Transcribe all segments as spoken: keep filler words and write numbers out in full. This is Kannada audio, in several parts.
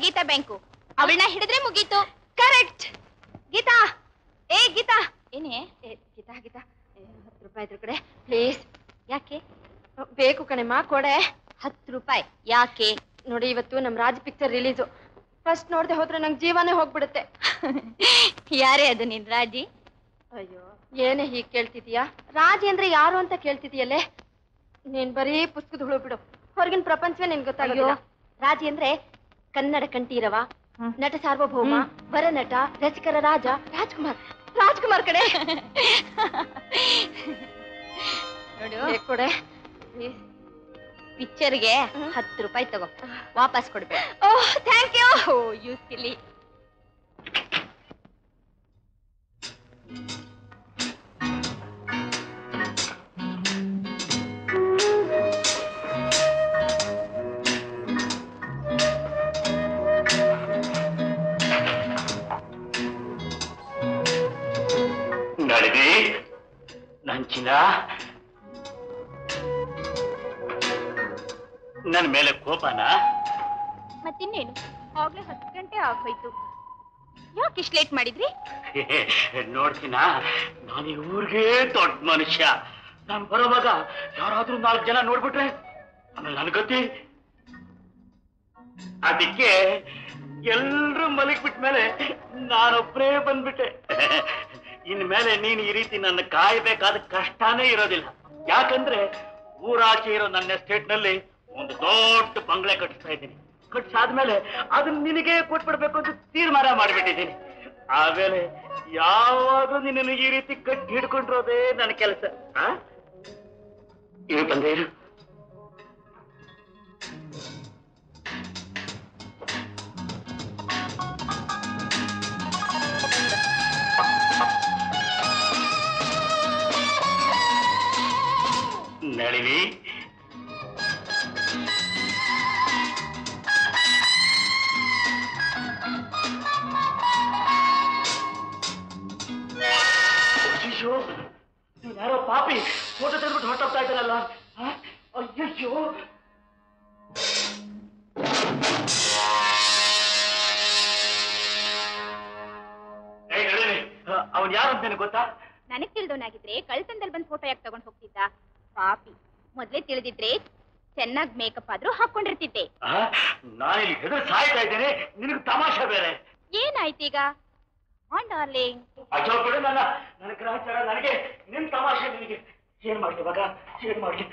गीता बैंक हिड़द्रे मुगीतु करेक्ट गीता ए गीता एने गीता गीता हत्तु रूपायि इद्र प्लीज याके बेकु कणेम्मा कोडे हत्तु रूपायि याके नोडि इवत्तु नम्म राज पिक्चर रिलीज फस्ट नोडदे होद्रे नंगे जीवाने होगिबिडुत्ते यारे अदु निन्न राजी अय्यो ಏನೇ ಹೀಗೆ ಕೇಳ್ತಿದೀಯಾ ರಾಜೇಂದ್ರ ಯಾರು ಅಂತ ಕೇಳ್ತಿದೀಯಲೇ ನೀನ್ ಬರೀ ಪುಸ್ತಕದ ಹುಳು ಬಿಡು ಹೊರಗಿನ ಪ್ರಪಂಚವೇ ನಿನಗೆ ಗೊತ್ತಾಗೋದಿಲ್ಲ ರಾಜೇಂದ್ರ ಕನ್ನಡ ಕಂಠೀರವ ನಟ ಸಾರ್ವಭೌಮ ವರನಟ ರಚಿಕರ ರಾಜ ರಾಜಕುಮಾರ್ ರಾಜಕುಮಾರ್ ಕಡೆ ನೋಡು ಏ ಕೊಡೆ ಪಿಕ್ಚರ್ಗೆ ಹತ್ತು ರೂಪಾಯಿ ತಗೋ ವಾಪಸ್ ಕೊಡ್ಬೇಕು oh thank you oh you silly नन मेले कोपना मत्तिन्नेनु आगले हत्तु गंटे आगोय्तु याके इष्ट लेट माडिद्रि नोड्तीना नानी ऊर्गे दोड्ड मनुष्य नानु बरोवाग यारादरू नाल्कु जन नोड्बिट्रे आमेले नन गति अदिक्के एल्लरू मलगिबिट्ट मेले नानु ओब्बरे बंद्बिट्टे इनमेले नीनु ई रीति नन्न कायबेकाद कष्टाने इरोदिल्ल याकंद्रे ऊराचे इरो नन्न स्टेट्नल्लि ಒಂದು ದೊಡ್ಡ ಬಂಗಲೆ ಕಟ್ಟಿಸ್ತಾ ಇದ್ದೀನಿ ಕಟ್ಟಿಸಾದ ಮೇಲೆ ಅದನ್ನ ನಿನಗೆ ಕೊಟ್ಬಿಡಬೇಕು ಅಂತ ತೀರ್ಮಾನ ಮಾಡಿಬಿಟ್ಟಿದ್ದೀನಿ ಆಮೇಲೆ ಯಾವಾಗ ನಿನ್ನ ಈ ರೀತಿ ಕಟ್ಟಿ ಹಿಡ್ಕೊಂಡಿರೋದೇ ನನ್ನ ಕೆಲಸ ಆ ಇಲ್ಲಿ ಬಂದೆ ಇರು ನಳಿನಿ यारो पापी फोटो तेरे को ढोटता है तेरा हाँ और ये जो नहीं नहीं नहीं अब यार हमसे नहीं कोता नानी तेरे दोनों आगे तेरे कल संदर्भ में फोटो एक तगन होती था पापी मधुले तेरे दित्रे चन्ना मेकअप आदरो हाँ कौन रहती थे हाँ नानी इधर साइड आए तेरे निन्न तमाशा बेरे ये नहीं थी का हाँ डार्लिंग अच्छा बोले ना ना नन कराह चला नन के निम तमाशे निन के शेर मार के बगा शेर मार के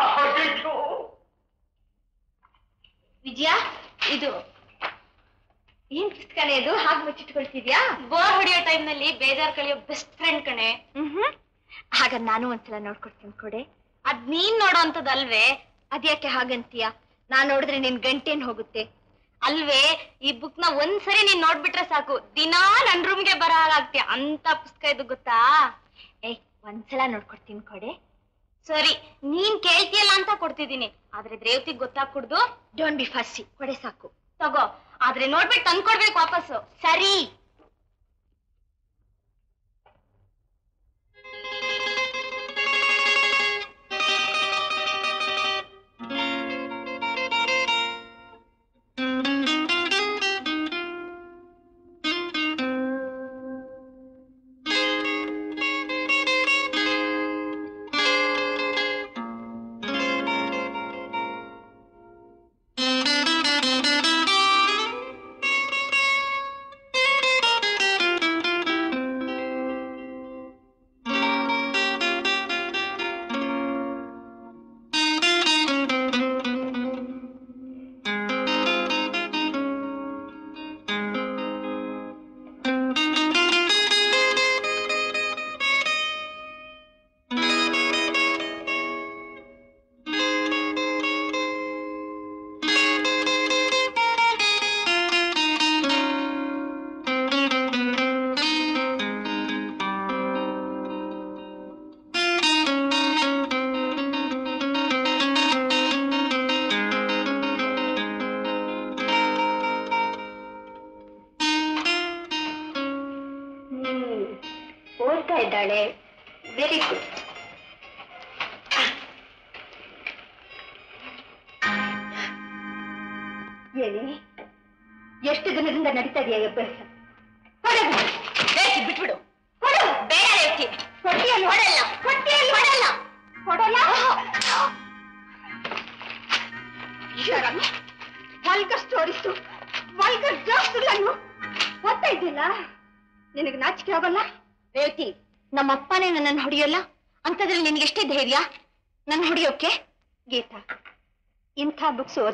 आह ये जो विजया इधो ये किस कने इधो हाथ में चिटकोल थी दिया बहुत बढ़िया टाइम में ले बेजार कलियो बेस्ट फ्रेंड कने हम्म हागर नानु अंचला नोट करती हूँ कोडे अब नीन नोट अंत दलवे अधिया के हागंतिया नान नोट दरे निन घंटेन होगुते ಅಲ್ವೇ ಈ ಬುಕ್ ನ ಒಂದ್ಸರಿ ನೀನ್ ನೋಡ್ಬಿಟ್ರೆ ಸಾಕು ದಿನಾ ನನ್ ರೂಮ್ಗೆ ಬರ ಹಾಗಾಗ್ತೀಯ ಅಂತ ಪುಸ್ತಕ ಇದು ಗೊತ್ತಾ रेवती गोत्ताकोडु डोंट बी फस्सी साकु तगो आद्रे नोड्बिट्टु तंदु कोडबेकु वापस सरी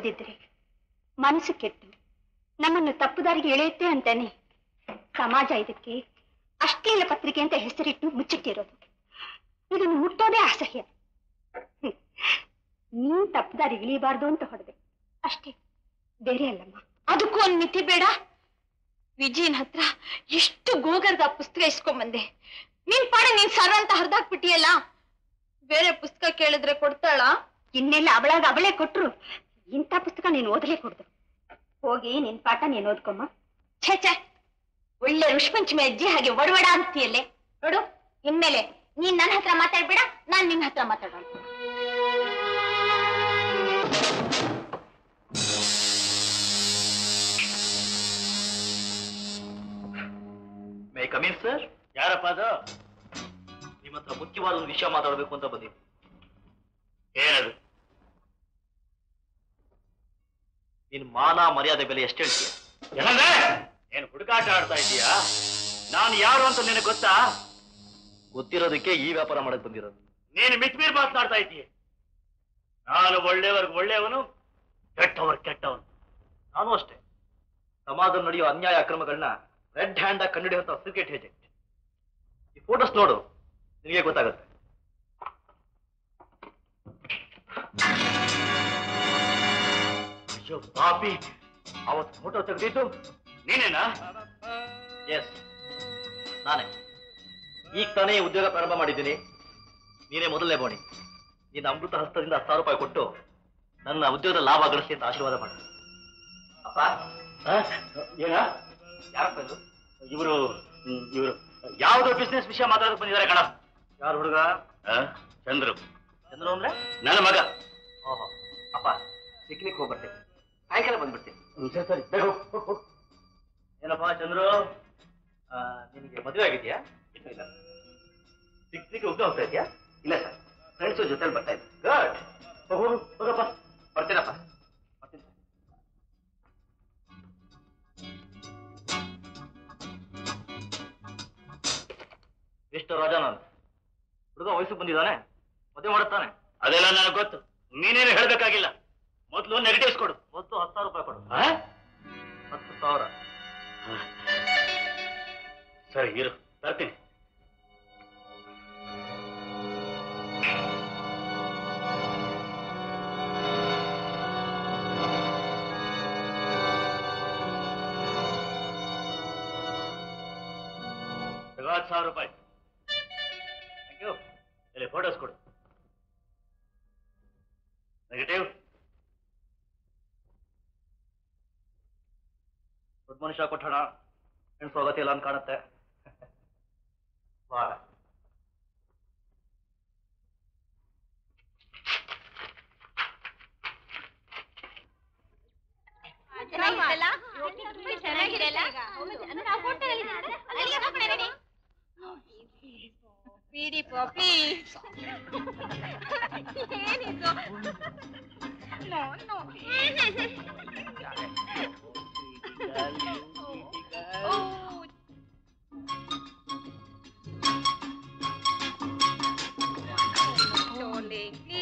ಓದಿದ್ರೆ ಮನಸ್ಸು ಕೆಟ್ಟು ನಮ್ಮನ್ನು ತಪ್ಪುದಾರಿಗೆ ಎಳೆಯುತ್ತೆ ಅಂತಾನೆ ಸಮಾಜ ಇದಕ್ಕೆ ಅಶ್ಲೀಲ ಪತ್ರಿಕೆ ಅಂತ ಹೆಸರಿಟ್ಟು ಮುಚ್ಚಿಟ್ಟಿರೋದು. ಇದನ್ನು ಮುಟ್ಟೋದೇ ಅಸಹ್ಯ. ನೀನ್ ತಪ್ಪುದಾರಿಗೆ ಇಳಿಬಾರ್ದು ಅಂತ ಹೊರದೆ ಅಷ್ಟೇ, ಬೇರೆ ಅಲ್ಲಮ್ಮ. ಅದಕ್ಕೂ ಒಂದು ಮಿತಿ ಬೇಡ. ವಿಜಯನ್ ಹತ್ರ ಎಷ್ಟು ಗೋಗರ್ದ ಪುಸ್ತಕ ಇಸ್ಕೊಂಬಂದೆ. ನಿನ್ ಪಾಡ ನೀನ್ ಸರ್ ಅಂತ ಹರಿದಾಕ್ಬಿಟ್ಟಿಯಲ್ಲ. ಬೇರೆ ಪುಸ್ತಕ ಕೇಳಿದ್ರೆ ಕೊಡ್ತಾಳ? ಇನ್ನೆಲ್ಲ ಅವಳಾಗ ಅವಳೇ ಕೊಟ್ರು. ಇಂಥ ಪುಸ್ತಕ ನೀನು ಓದಲೇ ಕೊಡ್ದು. ಹೋಗಿ ನಿನ್ ಪಾಠ ನೀನ್ ಓದ್ಕೊಮ್ಮ. ಛೇ ಛೇ, ಒಳ್ಳೆ ಋಷಿಪಂಚಮಿ ಅಜ್ಜಿ ಹಾಗೆ ಒಡವಡ ಅಂತೀಯಲ್ಲೇ. ನೋಡು, ಇನ್ಮೇಲೆ ನೀನ್ ನನ್ನ ಹತ್ರ ಮಾತಾಡ್ಬೇಡ, ನಾನ್ ನಿನ್ನ ಹತ್ರ ಮಾತಾಡೋಣ. May come in sir. ಯಾರಪ್ಪ ಅದು? ನಿಮ್ಮ ಹತ್ರ ಮುಖ್ಯವಾದ ಒಂದು ವಿಷಯ ಮಾತಾಡಬೇಕು ಅಂತ ಬಂದಿದ್ದೆ. ಏನದು? ನಿನ್ ಮಾನ ಮರ್ಯಾದೆ ಬೆಲೆ ಎಷ್ಟು ಹೇಳ್ತೀಯ? ಏನಂದ್ರೆ ಏನು ಹುಡುಕಾಟ ಆಡ್ತಾ ಇದೀಯಾ? ನಾನು ಯಾರು ಅಂತ ನಿನಗೆ ಗೊತ್ತಾ? ಗೊತ್ತಿರೋದಕ್ಕೆ ಈ ವ್ಯಾಪಾರ ಮಾಡಕ್ ಬಂದಿರೋದು. ನೀನು ಮಿಟ್ಮೀರ್ ಮಾತನಾಡ್ತಾ ಇದೀಯ. ನಾನು ಒಳ್ಳೆಯವರ್ಗ ಒಳ್ಳೆಯವನು, ಕೆಟ್ಟವರ್ ಕೆಟ್ಟವನು. ನಾನು ಅಷ್ಟೇ. ಸಮಾಜದಲ್ಲಿ ನಡೆಯುವ ಅನ್ಯಾಯ ಅಕ್ರಮಗಳನ್ನ ರೆಡ್ ಹ್ಯಾಂಡ್ ಆಗಿ ಕಂಡುಹಿಡಿಯುವಂತ ಕ್ರಿಕೆಟ್ ಏಜೆಂಟ್. ಈ ಫೋಟೋಸ್ ನೋಡು, ನಿನಗೆ ಗೊತ್ತಾಗುತ್ತೆ. ಪಾಪಿ, ಅವತ್ತು ಫೋಟೋ ತೆಗೆದಿದ್ದು ನೀನೇನಾ? ಎಸ್, ನಾನೇ. ಈಗ ತಾನೇ ಉದ್ಯೋಗ ಪ್ರಾರಂಭ ಮಾಡಿದ್ದೀನಿ. ನೀನೇ ಮೊದಲನೇ ಬೋಣಿ. ನೀನು ಅಮೃತ ಹಸ್ತದಿಂದ ಹತ್ತು ಸಾವಿರ ರೂಪಾಯಿ ಕೊಟ್ಟು ನನ್ನ ಉದ್ಯೋಗದ ಲಾಭ ಗಳಿಸಿ ಅಂತ ಆಶೀರ್ವಾದ ಮಾಡಿ. ಅಪ್ಪ ಏನ? ಯಾರಪ್ಪ ಇದು? ಇವರು ಇವರು ಯಾವುದೋ ಬಿಸ್ನೆಸ್ ವಿಷಯ ಮಾತಾಡೋಕೆ ಬಂದಿದ್ದಾರೆ ಕಣ. ಯಾರು ಹುಡುಗ? ಚಂದ್ರು. ಚಂದ್ರು ಅಂದ್ರೆ ನನ್ನ ಮಗ. ಓಹೋ. ಅಪ್ಪ, ಪಿಕ್ನಿಕ್ ಹೋಗ್ಬರ್ತೇನೆ. ಸಾಯಂಕಾಲ ಬಂದ್ಬಿಡ್ತೀನಿ. ಸರಿ ಸರಿ, ಬೇಗ ಹೋಗು. ಏನಪ್ಪ ಚಂದ್ರು, ನಿನಗೆ ಮದುವೆ ಆಗಿದೆಯಾ? ಇಲ್ಲ. ಪಿಕ್ನಿಕ್ ಹೋಗ್ತಾ ಹೋಗ್ತಾ ಇದೆಯಾ? ಇಲ್ಲ ಸರ್, ಫ್ರೆಂಡ್ಸು ಜೊತೆಲಿ ಬರ್ತಾ ಇದ್ದೆ. ಗುಡ್, ಹೋಗೋರು ಹೋಗಪ್ಪ. ಬರ್ತೀನಪ್ಪ, ಬರ್ತೀನಿ. ಎಷ್ಟು ರಾಜ ನಾನು. ಹುಡುಗ ವಯಸ್ಸು ಬಂದಿದ್ದಾನೆ, ಮದುವೆ ಮಾಡುತ್ತಾನೆ. ಅದೆಲ್ಲ ನನಗೆ ಗೊತ್ತು. ನೀನೇನು ಹೇಳಬೇಕಾಗಿಲ್ಲ. ಮೊದಲು ನೆಗೆಟಿವ್ಸ್ ಕೊಡು. ಮೊದಲು ಹತ್ತು ಸಾವಿರ ರೂಪಾಯಿ ಕೊಡು. ಹತ್ತು ಸಾವಿರ ಸರಿ ಇರು, ತರ್ತೀನಿ. ಸಾವಿರ ರೂಪಾಯಿ ले फोटोस कोड नेगेटिव गुड मनुष्य कोठड़ा फ्रेंड्स होगते इलान काणते वाह अच्छा इल्ला ತುಂಬಾ ಚೆನ್ನಾಗಿರಲ್ಲ ಅನ್ನು ನಾವು ಫೋಟೋದಲ್ಲಿ ಇದ್ದಾರೆ ಅಲ್ಲಿ ಅಪ್ಪ ರೆಡಿ ಪೀಡಿ ಪಾಪಿ ಏನಿದು ನೋ ನೋ ಓ ಚೋಲೆ ಕಿ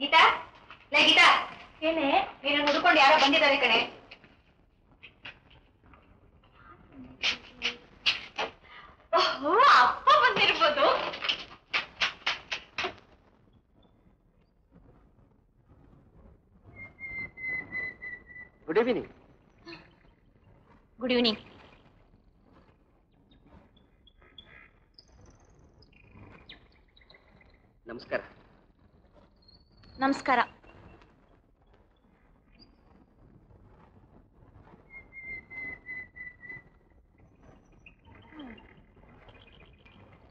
गीता ले गीता ಏನೇ ನೀನು ಹುಡುಕೊಂಡು ಯಾರೋ ಬಂದಿದ್ದಾರೆ ಕಣೆ ಓಹೋ ಅಪ್ಪ ಬಂದಿರಬಹುದು ಗುಡ್ ಈವ್ನಿಂಗ್ ಗುಡ್ ಈವ್ನಿಂಗ್ ನಮಸ್ಕಾರ ನಮಸ್ಕಾರ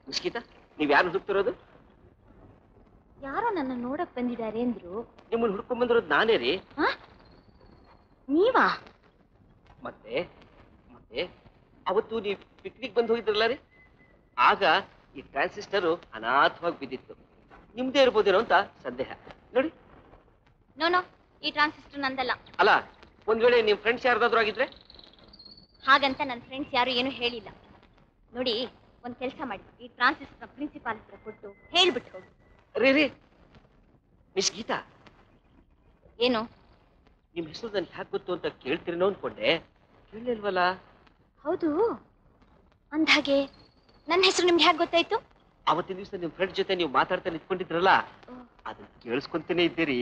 ಮುಸ್ಕಿತಾ ನೀವು ಯಾರು ಹುಡುಕ್ತಿರೋದು ಯಾರು ನನ್ನ ನೋಡಕ್ಕೆ ಬಂದಿದ್ದಾರೆ ಅಂದ್ರು ನಿಮ್ಮನ್ನ ಹುಡುಕೊಂಡು ಬಂದಿರೋದು ನಾನೇ ರೀ ಹಾ ನೀವಾ ಮತ್ತೆ ಮತ್ತೆ ಅವತ್ತು ನೀವು ಪಿಕ್ನಿಕ್ ಬಂದು ಹೋಗಿದ್ರಲ್ಲ ರೀ ಆಗ ಈ ಟ್ರಾನ್ಸಿಸ್ಟರ್ ಅನಾಥವಾಗಿ ಬಿದ್ದಿತ್ತು ನಿಮ್ಮದೇ ಇರಬಹುದೇನೋ ಅಂತ ಸಂದೇಹ ನೋಡಿ ನೋ ನೋ ಈ ಟ್ರಾನ್ಸಿಸ್ಟರ್ ನಂದಲ್ಲ ಅಲ್ಲ ಒಂದು ವೇಳೆ ನಿಮ್ಮ ಫ್ರೆಂಡ್ಸ್ ಯಾರಾದರೂ ಆಗಿದ್ರೆ ಹಾಗಂತ ನನ್ನ ಫ್ರೆಂಡ್ಸ್ ಯಾರು ಏನು ಹೇಳಿಲ್ಲ ನೋಡಿ ಒಂದು ಕೆಲಸ ಮಾಡಿ ಈ ಟ್ರಾನ್ಸಿಸ್ಟರ್ ಪ್ರಿನ್ಸಿಪಾಲ್ ಹತ್ರ ಕೊಟ್ಟು ಹೇಳಿಬಿಟ್ಟು ಹೋಗಿ ರೀ ರೀ ಮಿಸ್ ಗೀತಾ ಏನು ನಿಮ್ಮ ಹೆಸರು ನನಗೆ ಯಾಕೆ ಗೊತ್ತು ಅಂತ ಕೇಳ್ತಿರೋ ಅನ್ಕೊಂಡೆ ಕೇಳಲಿಲ್ವಲ್ಲ ಹೌದು ಅಂದಾಗೆ ನನ್ನ ಹೆಸರು ನಿಮ್ಗೆ ಯಾಕೆ ಗೊತ್ತಾಯ್ತು ಅವತ್ತಿನ ದಿವಸ ನಿಮ್ಮ ಫ್ರೆಂಡ್ ಜೊತೆ ನೀವು ಮಾತಾಡ್ತಾ ನಿಂತ್ಕೊಂಡಿದ್ರಲ್ಲ ಅದನ್ನ ಕೇಳಿಸ್ಕೊಂತನೇ ಇದ್ದೀರಿ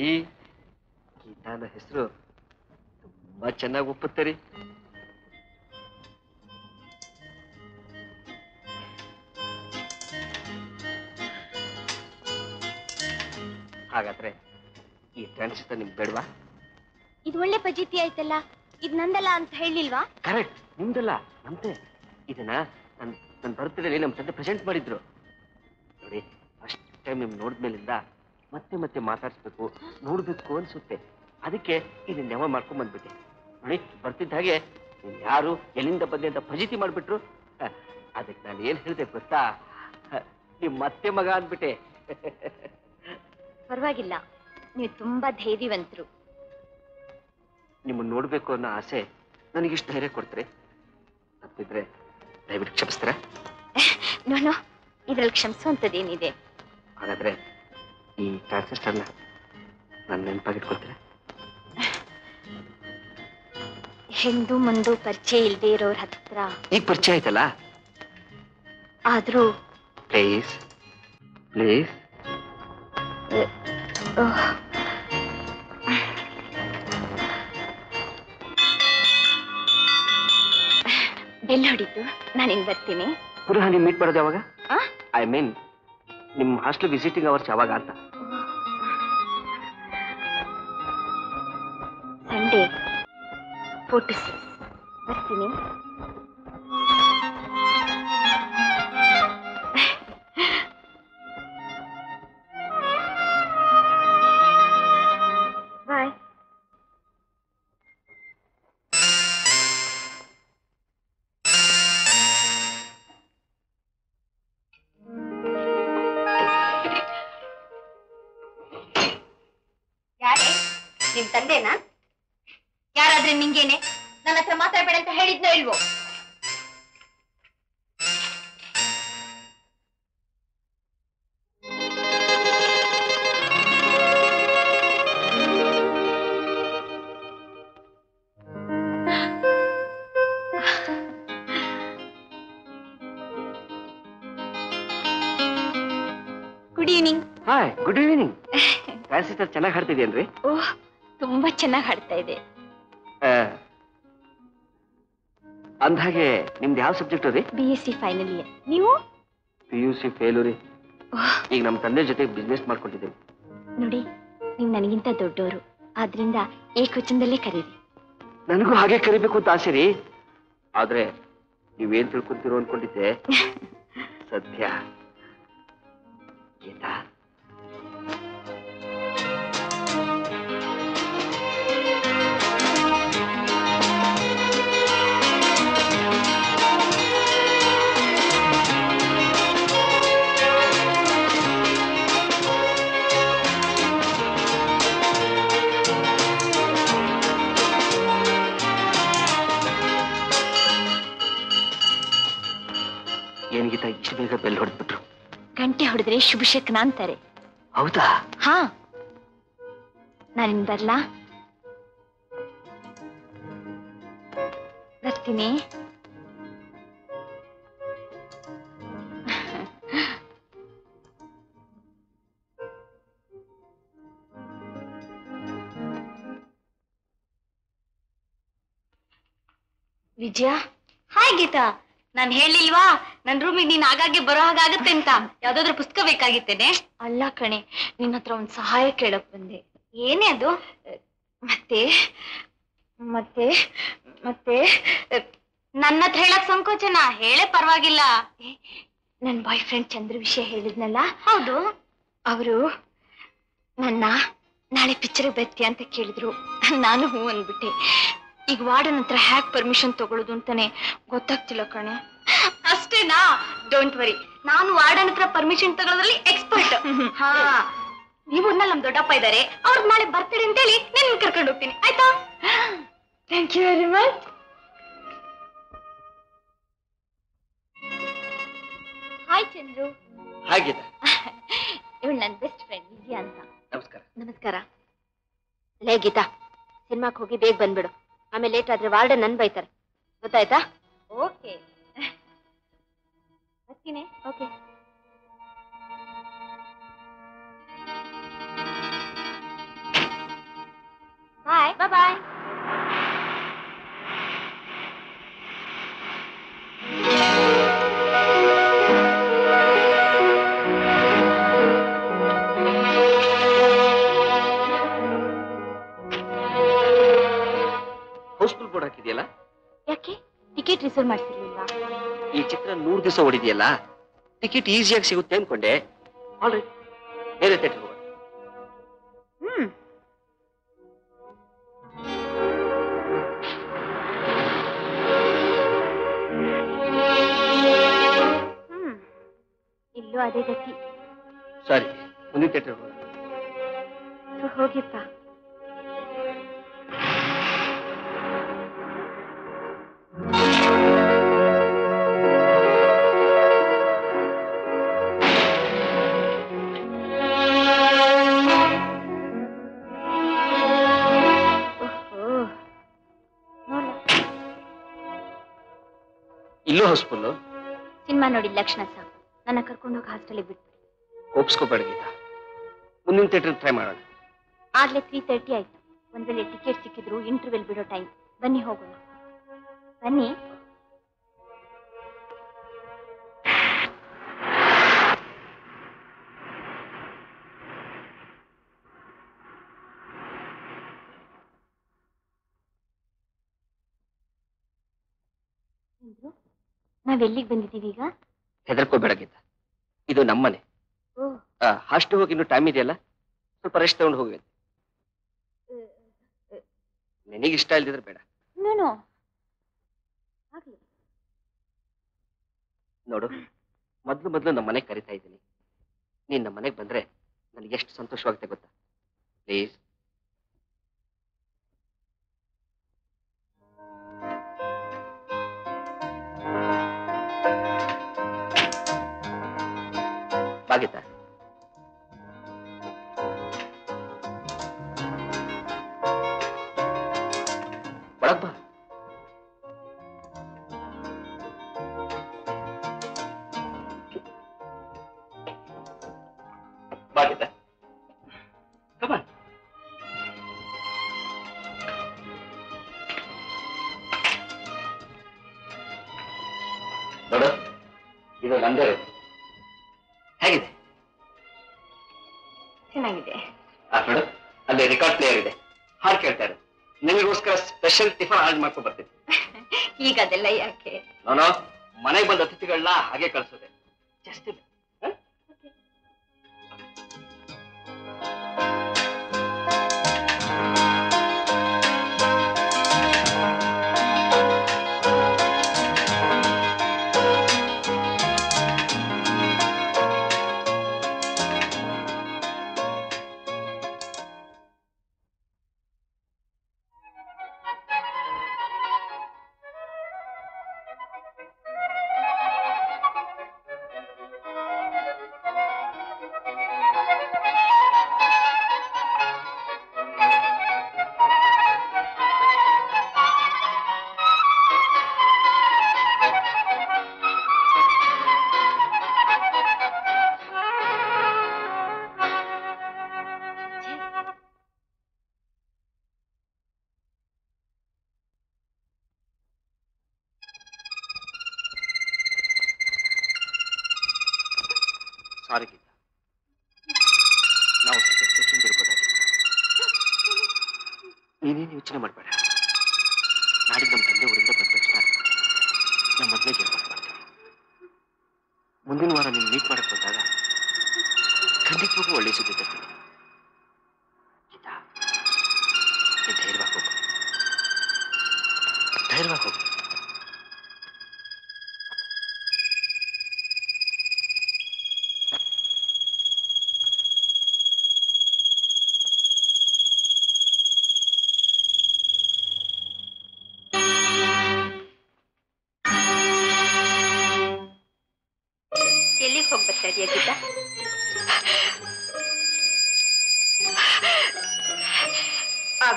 ಗೀತಾನ ಹೆಸರು ತುಂಬಾ ಚೆನ್ನಾಗಿ ಒಪ್ಪುತ್ತೀರಿ ಹಾಗಾದ್ರೆ ಈ ಟ್ರಾನ್ಸಿಸ್ಟರ್ ನಿಮ್ಗೆ ಬೇಡವಾ ಇದು ಒಳ್ಳೆ ಪಜಿತಿ ಆಯ್ತಲ್ಲ ಇದು ನಂದಲ್ಲ ಅಂತ ಹೇಳಿಲ್ವಾ ಕರೆಕ್ಟ್ ನಿಮ್ದಲ್ಲ ನಮ್ದೇ ಇದನ್ನ ನನ್ನ ನನ್ನ ಬರ್ತ್ಡೇಲಿ ನಮ್ಮ ತಂದೆ ಪ್ರೆಸೆಂಟ್ ಮಾಡಿದ್ರು ನೋಡಿ ಫಸ್ಟ್ ಟೈಮ್ ನಿಮ್ ನೋಡಿದ್ಮೇಲಿಂದ ಮತ್ತೆ ಮತ್ತೆ ಮಾತಾಡಿಸ್ಬೇಕು ನೋಡ್ಬೇಕು ಅನ್ಸುತ್ತೆ ಅದಕ್ಕೆ ಇದನ್ನ ನೆವ ಮಾಡ್ಕೊಂಡ್ ಬಂದ್ಬಿಟ್ಟೆ ನೋಡಿ ಬರ್ತಿದ್ದ ಹಾಗೆ ಯಾರು ಎಲ್ಲಿಂದ ಬಂದೆ ಅಂತ ಫಜೀತಿ ಮಾಡಿಬಿಟ್ರು ಅದಕ್ಕೆ ನಾನು ಏನ್ ಹೇಳಿದೆ ಗೊತ್ತಾ ನಿಮ್ ಮತ್ತೆ ಮಗ ಅಂದ್ಬಿಟ್ಟೆ ಪರವಾಗಿಲ್ಲ ನೀವು ತುಂಬಾ ಧೈರ್ಯವಂತರು ನಿಮ್ಮನ್ನ ನೋಡ್ಬೇಕು ಅನ್ನೋ ಆಸೆ ನನಗಿಷ್ಟು ಧೈರ್ಯ ಕೊಡ್ತೀರಿ ತಪ್ಪಿದ್ರೆ ದಯವಿಟ್ಟು ಕ್ಷಮಿಸ್ತೀರಾ ನಾನು ಇದ್ರಲ್ಲಿ ಕ್ಷಮಿಸುವಂಥದ್ದೇನಿದೆ ಹಾಗಾದ್ರೆ ಈ ಟ್ರಾನ್ಸಿಸ್ಟರ್ನ ನನ್ನ ನೆನಪಾಗಿಟ್ಕೊಳ್ತೀರಾ ಹಿಂದೂ ಮುಂದೂ ಪರಿಚಯ ಇಲ್ಲದೆ ಇರೋರ ಹತ್ರ ಈಗ ಪರಿಚಯ ಆಯ್ತಲ್ಲ ಆದ್ರೂ ಪ್ಲೀಸ್ ಪ್ಲೀಸ್ ಬೆಲ್ ಹೊಡಿತು ನಾನಿನ್ ಬರ್ತೀನಿ ಪುನಃ ನೀವು ಮೀಟ್ ಮಾಡೋದು ಯಾವಾಗ ಐ ಮೀನ್ ನಿಮ್ಮ ಹಾಸ್ಟೆಲ್ ವಿಸಿಟಿಂಗ್ ಅವರ್ಸ್ ಯಾವಾಗ ಅಂತ ಸಂಡೇ ಫೋರ್ ಟು ಸಿಕ್ಸ್ ಬರ್ತೀನಿ ಚೆನ್ನಾಗಿ ಹಾಡ್ತಿದ್ಯೇನ್ರಿ ಓಹ್ ತುಂಬಾ ಚೆನ್ನಾಗಿ ಹಾಡ್ತಾ ಇದೆ ಅಂದಾಗೆ ನಿಮ್ದು ಯಾವ ಸಬ್ಜೆಕ್ಟ್ ರೀ B S C final year ನೀವು ಪಿ ಯು ಸಿ ಫೇಲು ರೀ ಈಗ ನಮ್ಮ ತಂದೆ ಜೊತೆ ಬಿಸ್ನೆಸ್ ಮಾಡ್ಕೊಂಡಿದ್ದೀವಿ ನೋಡಿ ನೀವು ನನಗಿಂತ ದೊಡ್ಡವರು ಆದ್ರಿಂದ ಏಕವಚನದಲ್ಲೇ ಕರೀರಿ ನನಗೂ ಹಾಗೆ ಕರಿಬೇಕು ಅಂತ ಆಸೆ ರೀ ಆದ್ರೆ ನೀವೇನ್ ತಿಳ್ಕೊಂತೀರೋ ಅನ್ಕೊಂಡಿದ್ದೆ ಸದ್ಯ ಗೀತಾ ಇಷ್ಟು ಬೇಗ ಬೆಲ್ ಹೊಡೆದ್ಬಿಟ್ರು ಗಂಟೆ ಹೊಡೆದ್ರೆ ಶುಭಶಕನ ಅಂತಾರೆ ಹೌದಾ ಹಾ नानिन बरला ಬರ್ತೀನಿ ವಿಜಯ ಹಾಯ್ ಗೀತಾ ನಾನು ಹೇಳಿಲ್ವಾ ನನ್ನ ರೂಮಿಗೆ ನೀನು ಆಗಾಗೆ ಬರೋ ಹಾಗೆ ಆಗುತ್ತೆ ಅಂತ ಯಾವುದಾದರೂ ಪುಸ್ತಕ ಬೇಕಾಗಿತ್ತೇನೆ ಅಲ್ಲ ಕಣೆ ನಿನ್ನತ್ರ ಒಂದು ಸಹಾಯ ಕೇಳಕ್ಕೆ ಬಂದೆ ಏನೇ ಅದು ಮತ್ತೆ ಮತ್ತೆ ಮತ್ತೆ ನನ್ನತ್ರ ಹೇಳಕ್ಕೆ ಸಂಕೋಚನ ಹೇಳೇ ಪರವಾಗಿಲ್ಲ ನನ್ನ ಬಾಯ್ ಫ್ರೆಂಡ್ ಚಂದ್ರ ವಿಷಯ ಹೇಳಿದ್ನಲ್ಲ ಹೌದು ಅವರು ನನ್ನ ನಾಳೆ ಪಿಕ್ಚರ್ ಬರ್ತೀಯ ಅಂತ ಕೇಳಿದ್ರು ನಾನು ಹೂ ಅಂದ್ಬಿಟ್ಟೆ ಈಗ ವಾರ್ಡನ್ ಹತ್ರ ಹ್ಯಾಕ್ ಪರ್ಮಿಷನ್ ತಗೊಳ್ಳೋದು ಅಂತಾನೆ ಗೊತ್ತಾಗ್ತಿಲ್ಲ ಕಣೆ ಅಷ್ಟೇನಾ ಡೋಂಟ್ ವರಿ ನಾನು ವಾರ್ಡನ್ ಹತ್ರ ಪರ್ಮಿಷನ್ ತಗೊಳ್ಳೋದ್ರಲ್ಲಿ ಎಕ್ಸ್ಪರ್ಟ್ ಹಾ ಇವನ್ನ ನಮ್ಮ ದೊಡ್ಡಪ್ಪ ಇದ್ದಾರೆ ಅವ್ರು ನಾಳೆ ಬರ್ತೀರಿ ಅಂತ ಹೇಳಿ ನಿನ್ನ ಕರ್ಕೊಂಡು ಹೋಗ್ತೀನಿ ಆಯ್ತಾ thank you very much hi Chandru hi Geetha ಇವಳು ನನ್ನ ಬೆಸ್ಟ್ ಫ್ರೆಂಡ್ ವಿಜಯ ಅಂತ ನಮಸ್ಕಾರ ನಮಸ್ಕಾರ ಲೇ ಗೀತಾ ಸಿನಿಮಾಕ್ಕೆ ಹೋಗಿ ಬೇಗ ಬಂದ್ಬಿಡು ಆಮೇಲೆ ಲೇಟ್ ಆದ್ರೆ ವಾರ್ಡನ್ ನನ್ ಬೈತಾರೆ ಗೊತ್ತಾಯ್ತಾ ಓಕೆ ಬರ್ತೀನಿ okay bye bye bye ticket reserve चित्र नूर दिवस ओडिया टिकेट ईजी आगे अंदे मेरे थिएटर इू अदे गति सारी थिएटर होगी इल्लू हाउसफुल सिनेमा नोडी लक्षण साहब ನನ್ನ ಕರ್ಕೊಂಡು ಹೋಗಿ ಹಾಸ್ಟೆಲ್ ಬಿಟ್ಟು ಕೋಪ್ಸ್ಕೋಬೇಡ ಗೀತಾ ಮುಂದಿನ ಥಿಯೇಟರ್ ಟ್ರೈ ಮಾಡೋಣ ಆಗ್ಲೇ ಮೂರು ಮೂವತ್ತು ಆಯ್ತು ಒಂದ್ ವೇಳೆ ಟಿಕೆಟ್ ಸಿಕ್ಕಿದ್ರು ಇಂಟರ್ವೆಲ್ ಬಿಡೋ ಟೈಮ್ ಬನ್ನಿ ಹೋಗೋಣ ಬನ್ನಿ ನಾವೆಲ್ಲಿಗೆ ಬಂದಿದ್ದೀವಿ ಈಗ ಹೆದರ್ಕೋಬೇಡ ಗೀತಾ ಇದು ನಮ್ಮನೆ ಹಾಸ್ಟೆಲ್ ಹೋಗಿ ಇನ್ನು ಟೈಮ್ ಇದೆಯಲ್ಲ ಸ್ವಲ್ಪ ರೆಸ್ಟ್ ತಗೊಂಡು ಹೋಗಿ ನಿನಗೆ ಇಷ್ಟ ಇಲ್ಲದಿದ್ರೆ ಬೇಡ ನೋಡು ಮೊದಲು ಮೊದಲು ನಮ್ಮ ಮನೆಗೆ ಕರಿತಾ ಇದ್ದೀನಿ ನೀನು ನಮ್ಮ ಮನೆಗೆ ಬಂದ್ರೆ ನನಗೆ ಎಷ್ಟು ಸಂತೋಷವಾಗುತ್ತೆ ಗೊತ್ತಾ ಪ್ಲೀಸ್ ಗೀತಾ ಒಳಗ್ ಬಾ ಬಾ ಗೀತಾ ಕಮ್ ಆನ್ ನೋಡು ಇದು ನಂದೇ ರೆಕಾರ್ಡ್ ಪ್ಲೇಯರ್ ಇದೆ ಹಾಡು ಕೇಳ್ತಾ ಇರೋದು ನಿಮಗೋಸ್ಕರ ಸ್ಪೆಷಲ್ ಟಿಫನ್ ಆರ್ಡರ್ ಮಾಡ್ಕೊಂಡು ಬರ್ತೀನಿ ಈಗ ಅದೆಲ್ಲ ಯಾಕೆ ನಾನು ಮನೆಗೆ ಬಂದ ಅತಿಥಿಗಳನ್ನ ಹಾಗೆ ಕಳಿಸೋದೆ ಜಸ್ಟ್ ನೀನೇನು ಯೋಚನೆ ಮಾಡಬೇಡ. ನಾಡಿದ್ದು ನಮ್ಮ ತಂದೆ ಊರಿಂದ ಬಂದ ತಕ್ಷಣ ನಮ್ಮ ಮದುವೆಗೆ ಏರ್ಪಾಡು ಮಾಡ್ತೀವಿ. ಮುಂದಿನ ವಾರ ನೀನು ಮೀಟ್ ಮಾಡಕ್ಕೆ ಬಂದಾಗ ಖಂಡಿತವಾಗೂ ಒಳ್ಳೆ ಸುದ್ದಿ ತರ್ತೀನಿ. ಗೀತಾ, ನೀನು ಧೈರ್ಯವಾಗಿ ಹೋಗು, ಧೈರ್ಯವಾಗಿ ಹೋಗು.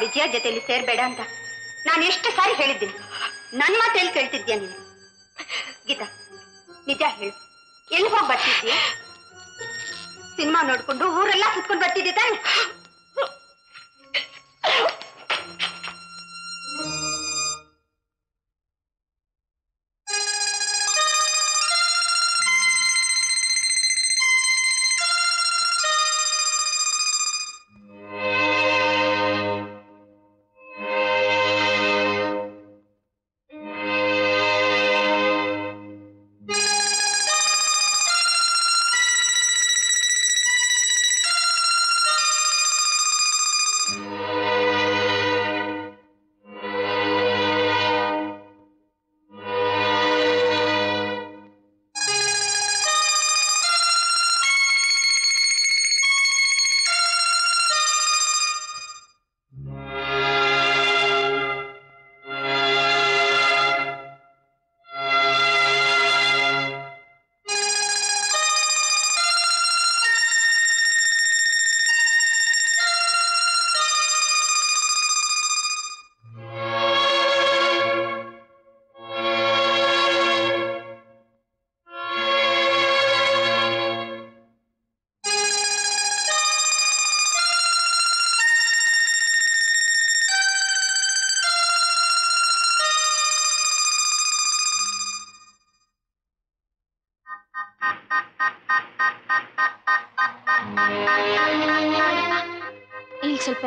ವಿಜಯ ಜೊತೆಯಲ್ಲಿ ಸೇರ್ಬೇಡ ಅಂತ ನಾನು ಎಷ್ಟು ಸಾರಿ ಹೇಳಿದ್ದೀನಿ, ನನ್ನ ಮಾತೇನು ಕೇಳ್ತಿದ್ಯಾ ನೀನು? ಗೀತಾ, ನಿಜ ಹೇಳು, ಎಲ್ಲಿ ಹೋಗಿ ಬರ್ತಿದ್ಯಾ? ಸಿನಿಮಾ ನೋಡ್ಕೊಂಡು ಊರೆಲ್ಲ ಸುತ್ಕೊಂಡು ಬರ್ತಿದ್ದೆ ತಾನೆ?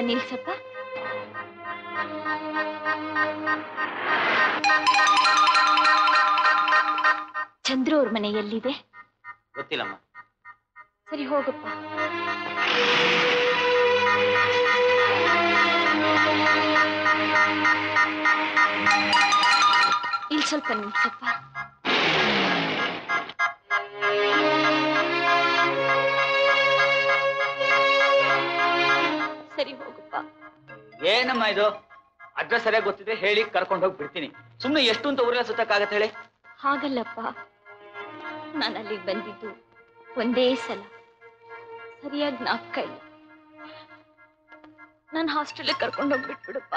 ನಿಲ್ಸಪ್ಪ, ಚಂದ್ರು ಅವ್ರ ಮನೆ ಎಲ್ಲಿದೆ ಗೊತ್ತಿಲ್ಲಮ್ಮ. ಸರಿ ಹೋಗಪ್ಪ. ಇಲ್ಲಿ ಸ್ವಲ್ಪ ನಿಲ್ಸಪ್ಪ. ಸರಿ ಹೋಗಪ್ಪ. ಏನಮ್ಮ ಇದು? ಅಡ್ರೆಸ್ ಸರಿಯಾಗಿ ಗೊತ್ತಿದ್ರೆ ಹೇಳಿ ಕರ್ಕೊಂಡು ಹೋಗಿ ಬಿಡ್ತೀನಿ. ಸುಮ್ಮನೆ ಎಷ್ಟು ಅಂತ ಊರೆಲ್ಲ ಸುತ್ತಕ್ಕಾಗತ್ತೆ ಹೇಳಿ? ಹಾಗಲ್ಲಪ್ಪ, ನಾನು ಅಲ್ಲಿಗೆ ಬಂದಿದ್ದು ಒಂದೇ ಸಲ, ಸರಿಯಾಗಿ ನಾಲ್ಕ ಇಲ್ಲ. ನಾನು ಹಾಸ್ಟೆಲ್ಗೆ ಕರ್ಕೊಂಡು ಹೋಗ್ಬಿಟ್ಬಿಡಪ್ಪ.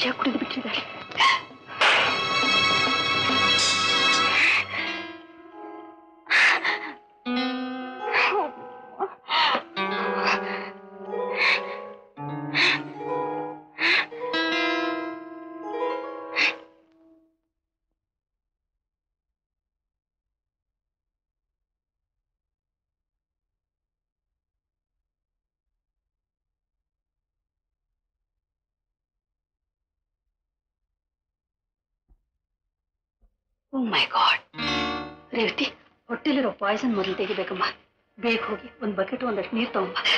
ವಿಷಯ ಕುಡಿದು ಬಿಟ್ಟಿದ್ದಾರೆ. Oh my God, Revathi hotel poison मोदल तेगीबेकम्मा बेग होगी ಒಂದು ಬಕೆಟ್ ಒಂದಷ್ಟು ನೀರು ತಗೊಂಡು ಬಾ.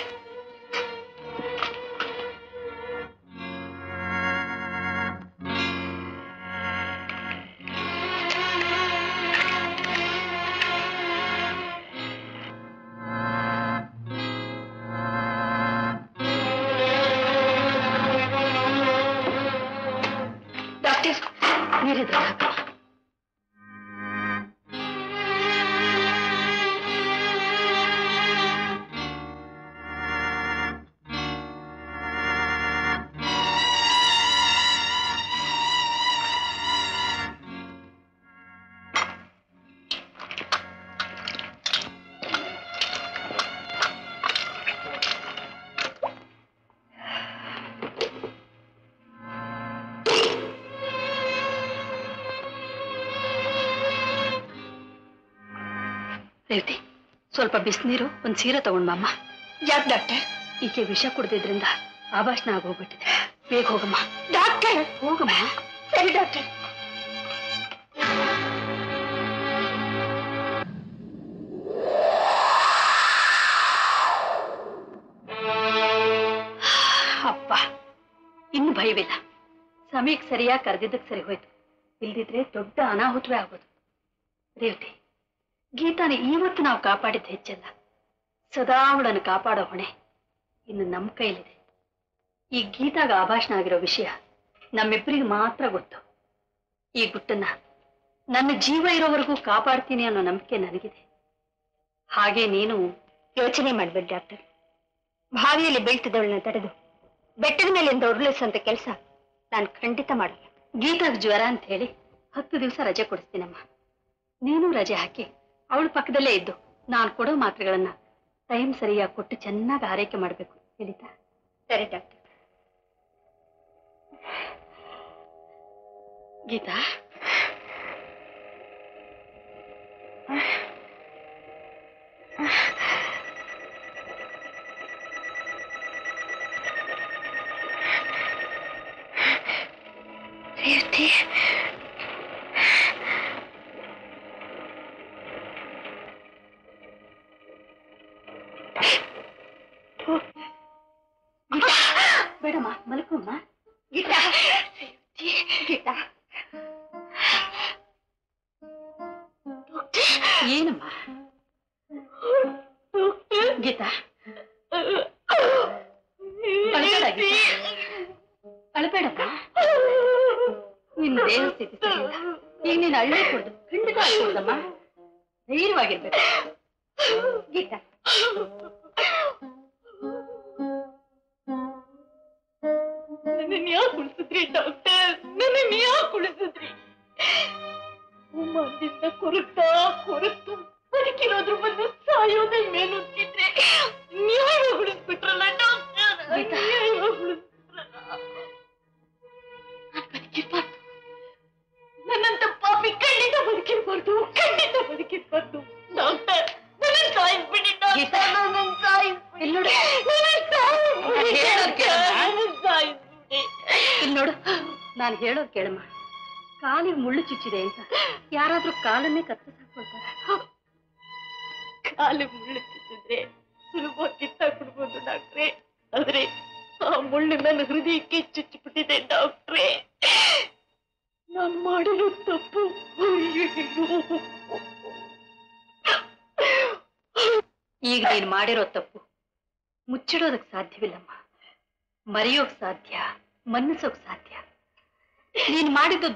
स्वल्प बिस्नीरू ಒಂದು ಸೀರೆ ತಗೊಂಡು ಮಾಮ್ಮ. ಯಾಕೆ ಡಾಕ್ಟರ್? ಈಕೆ ವಿಷ ಕುಡಿದಿದ್ರಿಂದ ಆಭಾಷಣ ಆಗೋಗ್ಬಿಟ್ಟಿದೆ. ಬೇಗ ಹೋಗಮ್ಮ ಡಾಕ್ಟರ್. ಹೋಗಮ್ಮ. ಸರಿ ಡಾಕ್ಟರ್. ಅಪ್ಪ ಇನ್ನು ಭಯವಿಲ್ಲ. ಸಮಯಕ್ಕೆ ಸರಿಯಾಗಿ ಕರೆದಿದ್ದಕ್ಕೆ ಸರಿ ಹೋಯ್ತು. ಇಲ್ದಿದ್ರೆ ದೊಡ್ಡ ಅನಾಹುತವೇ ಆಗೋದು. ರೇವತಿ ಗೀತಾನ ಇವತ್ತು ನಾವು ಕಾಪಾಡಿದ್ದು ಹೆಚ್ಚಲ್ಲ, ಸದಾ ಅವಳನ್ನು ಕಾಪಾಡೋ ಹೊಣೆ ಇನ್ನು ನಮ್ಮ ಕೈಲಿದೆ. ಈ ಗೀತಾಗ ಆಭಾಷಣ ಆಗಿರೋ ವಿಷಯ ನಮ್ಮಿಬ್ಬರಿಗೆ ಮಾತ್ರ ಗೊತ್ತು. ಈ ಗುಟ್ಟನ್ನ ನನ್ನ ಜೀವ ಇರೋವರೆಗೂ ಕಾಪಾಡ್ತೀನಿ ಅನ್ನೋ ನಂಬಿಕೆ ನನಗಿದೆ. ಹಾಗೆ ನೀನು ಯೋಚನೆ ಮಾಡಬೇಡಿ ಡಾಕ್ಟರ್. ಭಾವಿಯಲ್ಲಿ ಬೀಳ್ತಿದ್ದವಳನ್ನ ತಡೆದು ಬೆಟ್ಟದ ಮೇಲಿಂದ ಉರುಳಿಸೋಂಥ ಕೆಲಸ ನಾನು ಖಂಡಿತ ಮಾಡಲ್ಲ. ಗೀತಾಗ ಜ್ವರ ಅಂತ ಹೇಳಿ ಹತ್ತು ದಿವಸ ರಜೆ ಕೊಡಿಸ್ತೀನಮ್ಮ. ನೀನು ರಜೆ ಹಾಕಿ ಅವಳ ಪಕ್ಕದಲ್ಲೇ ಇದ್ದು ನಾನು ಕೊಡೋ ಮಾತ್ರೆಗಳನ್ನ ಟೈಮ್ ಸರಿಯಾಗಿ ಕೊಟ್ಟು ಚೆನ್ನಾಗಿ ಆರೈಕೆ ಮಾಡಬೇಕು. ತಿಳಿತಾ? ಸರಿ ಡಾಕ್ಟರ್. ಗೀತಾ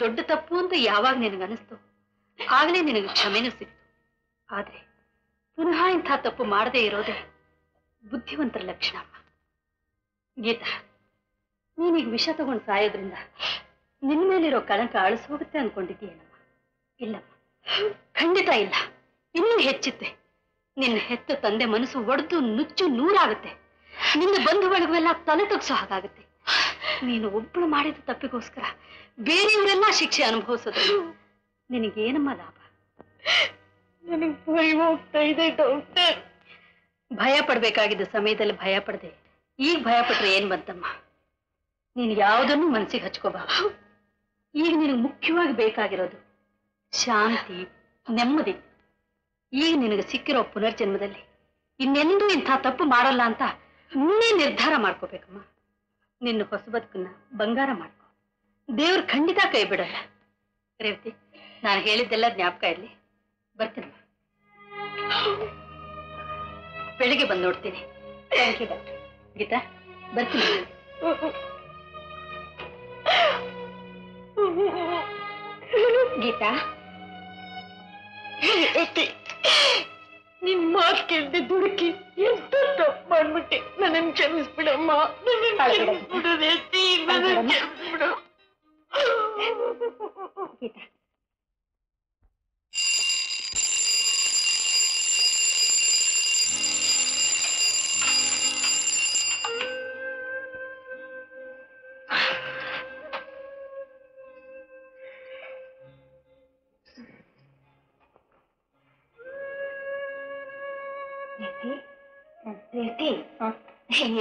ದೊಡ್ಡ ತಪ್ಪು ಅಂತ ಯಾವಾಗ ನಿನಗನಿಸ್ತು ಆಗಲೇ ನಿನಗೆ ಕ್ಷಮೆನೂ ಸಿಕ್ತು. ಆದ್ರೆ ಪುನಃ ಇಂಥ ತಪ್ಪು ಮಾಡದೇ ಇರೋದೇ ಬುದ್ಧಿವಂತರ ಲಕ್ಷಣ. ಗೀತಾ, ನೀನಿಗೆ ವಿಷ ತಗೊಂಡ ಸಾಯೋದ್ರಿಂದ ನಿನ್ನ ಮೇಲಿರೋ ಕಳಂಕ ಅಳಿಸಿ ಹೋಗುತ್ತೆ ಅನ್ಕೊಂಡಿದ್ದೀಯೇನಮ್ಮ? ಇಲ್ಲ ಖಂಡಿತ ಇಲ್ಲ, ಇನ್ನೂ ಹೆಚ್ಚುತ್ತೆ. ನಿನ್ನ ಹೆತ್ತ ತಂದೆ ಮನಸ್ಸು ಒಡೆದು ನುಚ್ಚು ನೂರಾಗುತ್ತೆ. ನಿನ್ನ ಬಂಧು ಬಳಗವೆಲ್ಲ ತಲೆ ತಗ್ಸೋ ಹಾಗಾಗುತ್ತೆ. ನೀನು ಒಬ್ಬಳು ಮಾಡಿದ ತಪ್ಪಿಗೋಸ್ಕರ ಬೇರೆಯವರೆಲ್ಲ ಶಿಕ್ಷೆ ಅನುಭವಿಸೋದು, ನಿನಗೇನಮ್ಮ ಲಾಭ? ನನಗೆ ಭಯ ಹೋಗ್ತಾ ಇದೆ ಡಾಕ್ಟರ್. ಭಯ ಪಡ್ಬೇಕಾಗಿದ್ದ ಸಮಯದಲ್ಲಿ ಭಯ ಪಡದೆ ಈಗ ಭಯ ಪಟ್ರೆ ಏನ್ ಬಂತಮ್ಮ? ನೀನು ಯಾವುದನ್ನು ಮನಸ್ಸಿಗೆ ಹಚ್ಕೋಬಾ. ಈಗ ನಿನಗೆ ಮುಖ್ಯವಾಗಿ ಬೇಕಾಗಿರೋದು ಶಾಂತಿ, ನೆಮ್ಮದಿ. ಈಗ ನಿನಗೆ ಸಿಕ್ಕಿರೋ ಪುನರ್ಜನ್ಮದಲ್ಲಿ ಇನ್ನೆಂದೂ ಇಂಥ ತಪ್ಪು ಮಾಡಲ್ಲ ಅಂತ ನೀನೇ ನಿರ್ಧಾರ ಮಾಡ್ಕೋಬೇಕಮ್ಮ. ನಿನ್ನ ಹೊಸ ಬದುಕನ್ನ ಬಂಗಾರ ಮಾಡ್ಕೊ, ದೇವ್ರ ಖಂಡಿತ ಕೈ ಬಿಡಲ್ಲ. ರೇವತಿ, ನಾನು ಹೇಳಿದ್ದೆಲ್ಲ ಜ್ಞಾಪಕ ಇರಲಿ. ಬರ್ತೀನಿ ಬೆಳಿಗ್ಗೆ ಬಂದು ನೋಡ್ತೀನಿ. Thank you doctor. ಗೀತಾ ಬರ್ತೀನಿ. ಗೀತಾ, ನಿನ್ ಮಾತು ಕೇಳದೆ ದುಡುಕಿ ಎಂತ ತಪ್ಪು ಮಾಡ್ಬಿಟ್ಟೆ. ನನ್ನ ಕ್ಷಮಿಸ್ಬಿಡಮ್ಮ, ನನ್ನ ಕ್ಷಮಿಸ್ಬಿಡು ರೇತಿ, ನನ್ನ ಕ್ಷಮಿಸ್ಬಿಡು. ಗೀತಾ,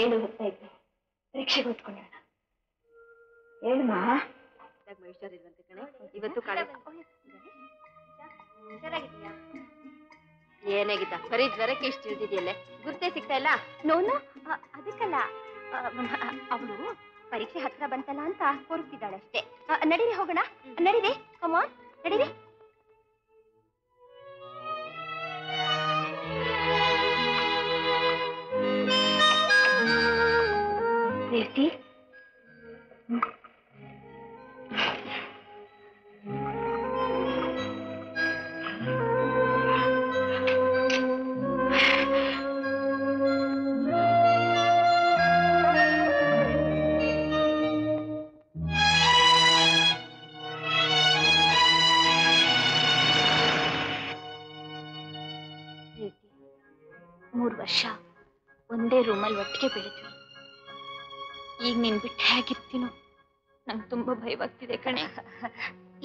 ಏನು ಹೋಗ್ತಾ ಇದ್ವಿ ಪರೀಕ್ಷೆಗೆ ಓದ್ಕೊಂಡ ಏನಾಗಿತ್ತ? ಬರೀ ಜ್ವರಕ್ಕೆ ಇಷ್ಟು ಇಳಿದಿದೆಯಲ್ಲೇ, ಗುರ್ತೇ ಸಿಗ್ತಾ ಇಲ್ಲ. ನೋನು ಅದಕ್ಕಲ್ಲ, ಅವಳು ಪರೀಕ್ಷೆ ಹತ್ರ ಬಂತಲ್ಲ ಅಂತ ಕೊರತಿದ್ದಾಳೆ ಅಷ್ಟೇ. ನಡೀರಿ ಹೋಗೋಣ, ನಡೀರಿ, ಕಮಾನ್ ನಡೀರಿ. ರೇವತಿ, ಮೂರು ವರ್ಷ ಒಂದೇ ರೂಮಲ್ಲಿ ಒಟ್ಟಿಗೆ ಬೆಳೆದ್ವಿ. ಈಗ ನೀನ್ ಬಿಟ್ಟು ಹೇಗಿರ್ತೀನೋ ನಂಗೆ ತುಂಬಾ ಭಯವಾಗ್ತಿದೆ ಕಣೆ.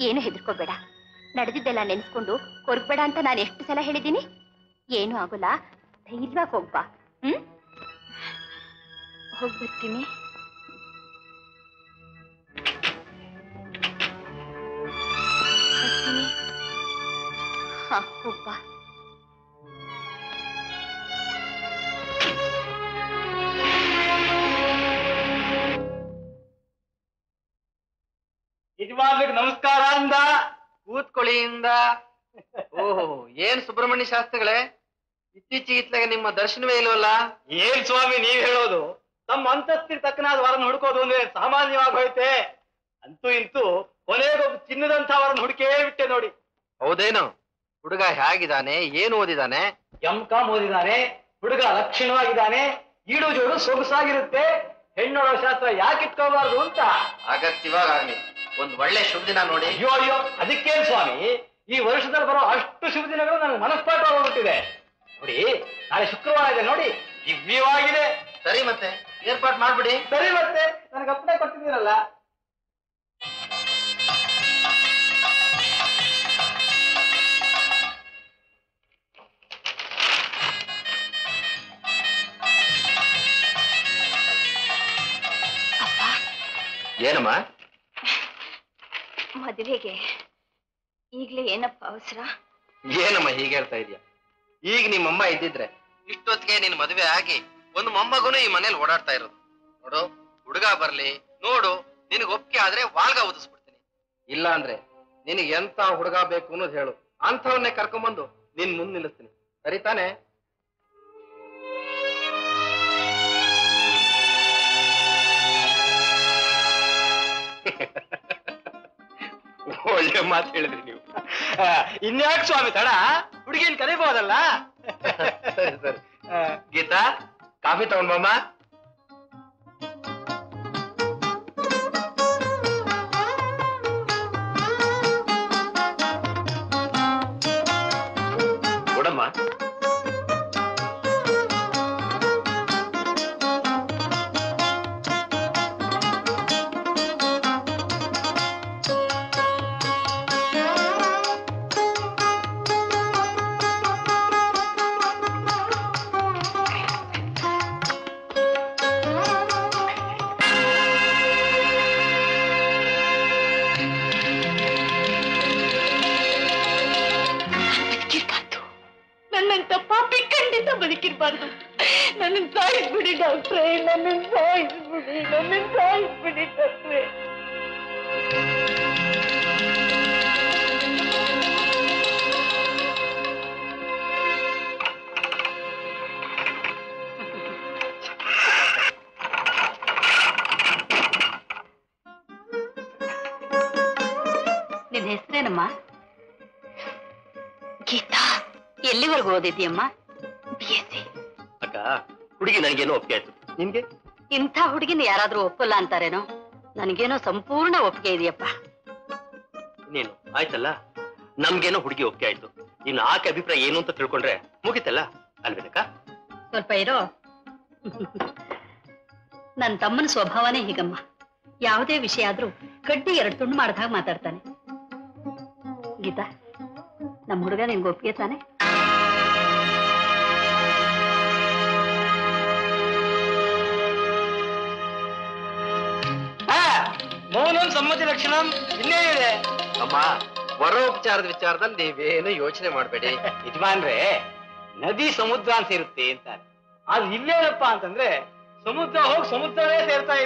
ಏನು ಹೆದರ್ಕೋಬೇಡ, ನಡೆದಿದ್ದೆಲ್ಲ ನೆನೆಸ್ಕೊಂಡು ಕೊರಗಬೇಡ ಅಂತ ನಾನು ಎಷ್ಟು ಸಲ ಹೇಳಿದ್ದೀನಿ. ಏನೂ ಆಗೋಲ್ಲ, ಧೈರ್ಯವಾಗಿ ಹೋಗ್ಬಾ. ಹ್ಮ್ ಹೋಗ್ಬಿಡ್ತೀನಿ. ಹಾ ಹೋಗ್ಬಾ. ಯಜಮಾನ್ರಿಗೆ ನಮಸ್ಕಾರ ಅಂದ ಕೂತ್ಕೊಳ್ಳಿಯಿಂದ. ಓಹೋ, ಏನ್ ಸುಬ್ರಹ್ಮಣ್ಯ ಶಾಸ್ತ್ರಿಗಳೇ, ಇತ್ತೀಚೆಗೆ ನಿಮ್ಮ ದರ್ಶನವೇ ಇಲ್ವಲ್ಲ? ಏನ್ ಸ್ವಾಮಿ ನೀವ್ ಹೇಳೋದು? ತಮ್ಮ ಅಂತಸ್ತಿಗೆ ತಕ್ಕನಾದ ವರನ ಹುಡುಕೋದು ಅಂದ್ರೆ ಸಾಮಾನ್ಯವಾಗಿ ಹೋಯ್ತೆ. ಅಂತೂ ಇಂತೂ ಕೊನೆಗೊಬ್ಬ ಚಿನ್ನದಂತ ವರನ ಹುಡುಕೇ ಬಿಟ್ಟೆ ನೋಡಿ. ಹೌದೇನು? ಹುಡುಗ ಹೇಗಿದ್ದಾನೆ, ಏನು ಓದಿದಾನೆ? M com ಓದಿದಾನೆ. ಹುಡುಗ ಲಕ್ಷಣವಾಗಿದ್ದಾನೆ, ಈಡು ಜೋಡು ಸೊಗಸಾಗಿರುತ್ತೆ. ಹೆಣ್ಣೋಡೋ ಶಾಸ್ತ್ರ ಯಾಕೆ ಇಟ್ಕೋಬಾರ್ದು ಅಂತ. ಅಗತ್ಯವಾಗಲಿ ಒಂದ್ ಒಳ್ಳೆ ಶುಭ ದಿನ ನೋಡಿ. ಅಯ್ಯೋ ಅಯ್ಯೋ, ಅದಕ್ಕೇನ್ ಸ್ವಾಮಿ, ಈ ವರ್ಷದಲ್ಲಿ ಬರೋ ಅಷ್ಟು ಶುಭ ದಿನಗಳು ನನಗೆ ಮನಸ್ಪಾಠ ಹೋಗ್ಬಿಟ್ಟಿದೆ ನೋಡಿ. ನಾಳೆ ಶುಕ್ರವಾರ ಇದೆ ನೋಡಿ, ದಿವ್ಯವಾಗಿದೆ. ಸರಿ ಮತ್ತೆ ಏರ್ಪಾಟ್ ಮಾಡ್ಬಿಡಿ. ಸರಿ ಮತ್ತೆ, ನನಗೆ ಅಪ್ಪಣೆ ಕೊಟ್ಟಿದ್ದೀರಲ್ಲ. ಏನಮ್ಮ ಮದುವೆಗೆ ಈಗ್ಲೇ ಏನಪ್ಪ ಅವಸರ? ಏನಮ್ಮ ಹೀಗೆ ಹೇಳ್ತಾ ಇದೀಯ? ಈಗ ನಿಮ್ಮಮ್ಮ ಇದ್ದಿದ್ರೆ ಇಷ್ಟೊತ್ತಿಗೆ ನಿನ್ ಮದುವೆ ಆಗಿ ಒಂದು ಮೊಮ್ಮಗುನು ಈ ಮನೇಲಿ ಓಡಾಡ್ತಾ ಇರೋದು ನೋಡು. ಹುಡುಗ ಬರ್ಲಿ ನೋಡು, ನಿನಗ್ ಒಪ್ಪಿಗೆ ಆದ್ರೆ ವಾಲ್ಗ ಓದಿಸ್ಬಿಡ್ತೀನಿ, ಇಲ್ಲ ಅಂದ್ರೆ ನಿನಗೆ ಎಂತ ಹುಡುಗ ಬೇಕು ಅನ್ನೋದು ಹೇಳು. ಅಂಥವನ್ನೇ ಕರ್ಕೊಂಡ್ಬಂದು ನಿನ್ ಮುಂದೆ ನಿಲ್ಲಿಸ್ತೀನಿ, ಸರಿ ತಾನೆ? ಒಳ್ಳೆ ಮಾತು ಹೇಳಿದ್ರಿ ನೀವು. ಇನ್ಯಾಕ್ ಸ್ವಾಮಿ ತಡ, ಹುಡುಗಿನ ಕರೀಬಹುದಲ್ಲ. ಸರಿ ಸರಿ. ಗೀತಾ, ಕಾಫಿ ತಗೊಂಡ್ ಬಮ್ಮ. निन्हेसरेनम्मा गीता एल्लिवरेगू ओदिदीयम्मा बीएससी अक्क ಹುಡುಗಿ ನನಗೇನೋ ಒಪ್ಪಿಗೆ ಆಯ್ತು ನಿಮಗೆ ಇಂತ ಹುಡುಗಿನ ಯಾರಾದರೂ ಒಪ್ಪಲ್ಲ ಅಂತಾರೇನೋ ನನಗೇನೋ ಸಂಪೂರ್ಣ ಒಪ್ಪಿಗೆ ಇದೆಯಪ್ಪ ನೀನು ಆಯ್ತಲ್ಲ ನಮಗೇನೋ ಹುಡುಗಿ ಒಪ್ಪಿಗೆ ಆಯ್ತು ಇನ್ನು ಆಕೆ ಅಭಿಪ್ರಾಯ ಏನು ಅಂತ ತಿಳ್ಕೊಂಡ್ರೆ ಮುಗಿತಲ್ಲ ಅಲ್ವೇನಕ್ಕ ಸ್ವಲ್ಪ ಇರೋ ನನ್ನ ತಮ್ಮನ ಸ್ವಭಾವನೇ ಹೀಗಮ್ಮ ಯಾವುದೇ ವಿಷಯ ಆದರೂ ಕಡ್ಡಿ ಎರಡು ತುಂಡು ಮಾಡಿದಾಗ ಮಾತಾಡ್ತಾನೆ ಗೀತಾ ನಮ್ಮ ಹುಡುಗ ನಿಮಗೆ ಒಪ್ಪಿಗೆ ತಾನೆ मौनम सम्मति लक्षण इन अम्म वरोपचार विचार योचने यजमानरे नदी समुद्र अंत इलेनप अंतर्रे समुद्र होंगे समुद्रवे सेरता है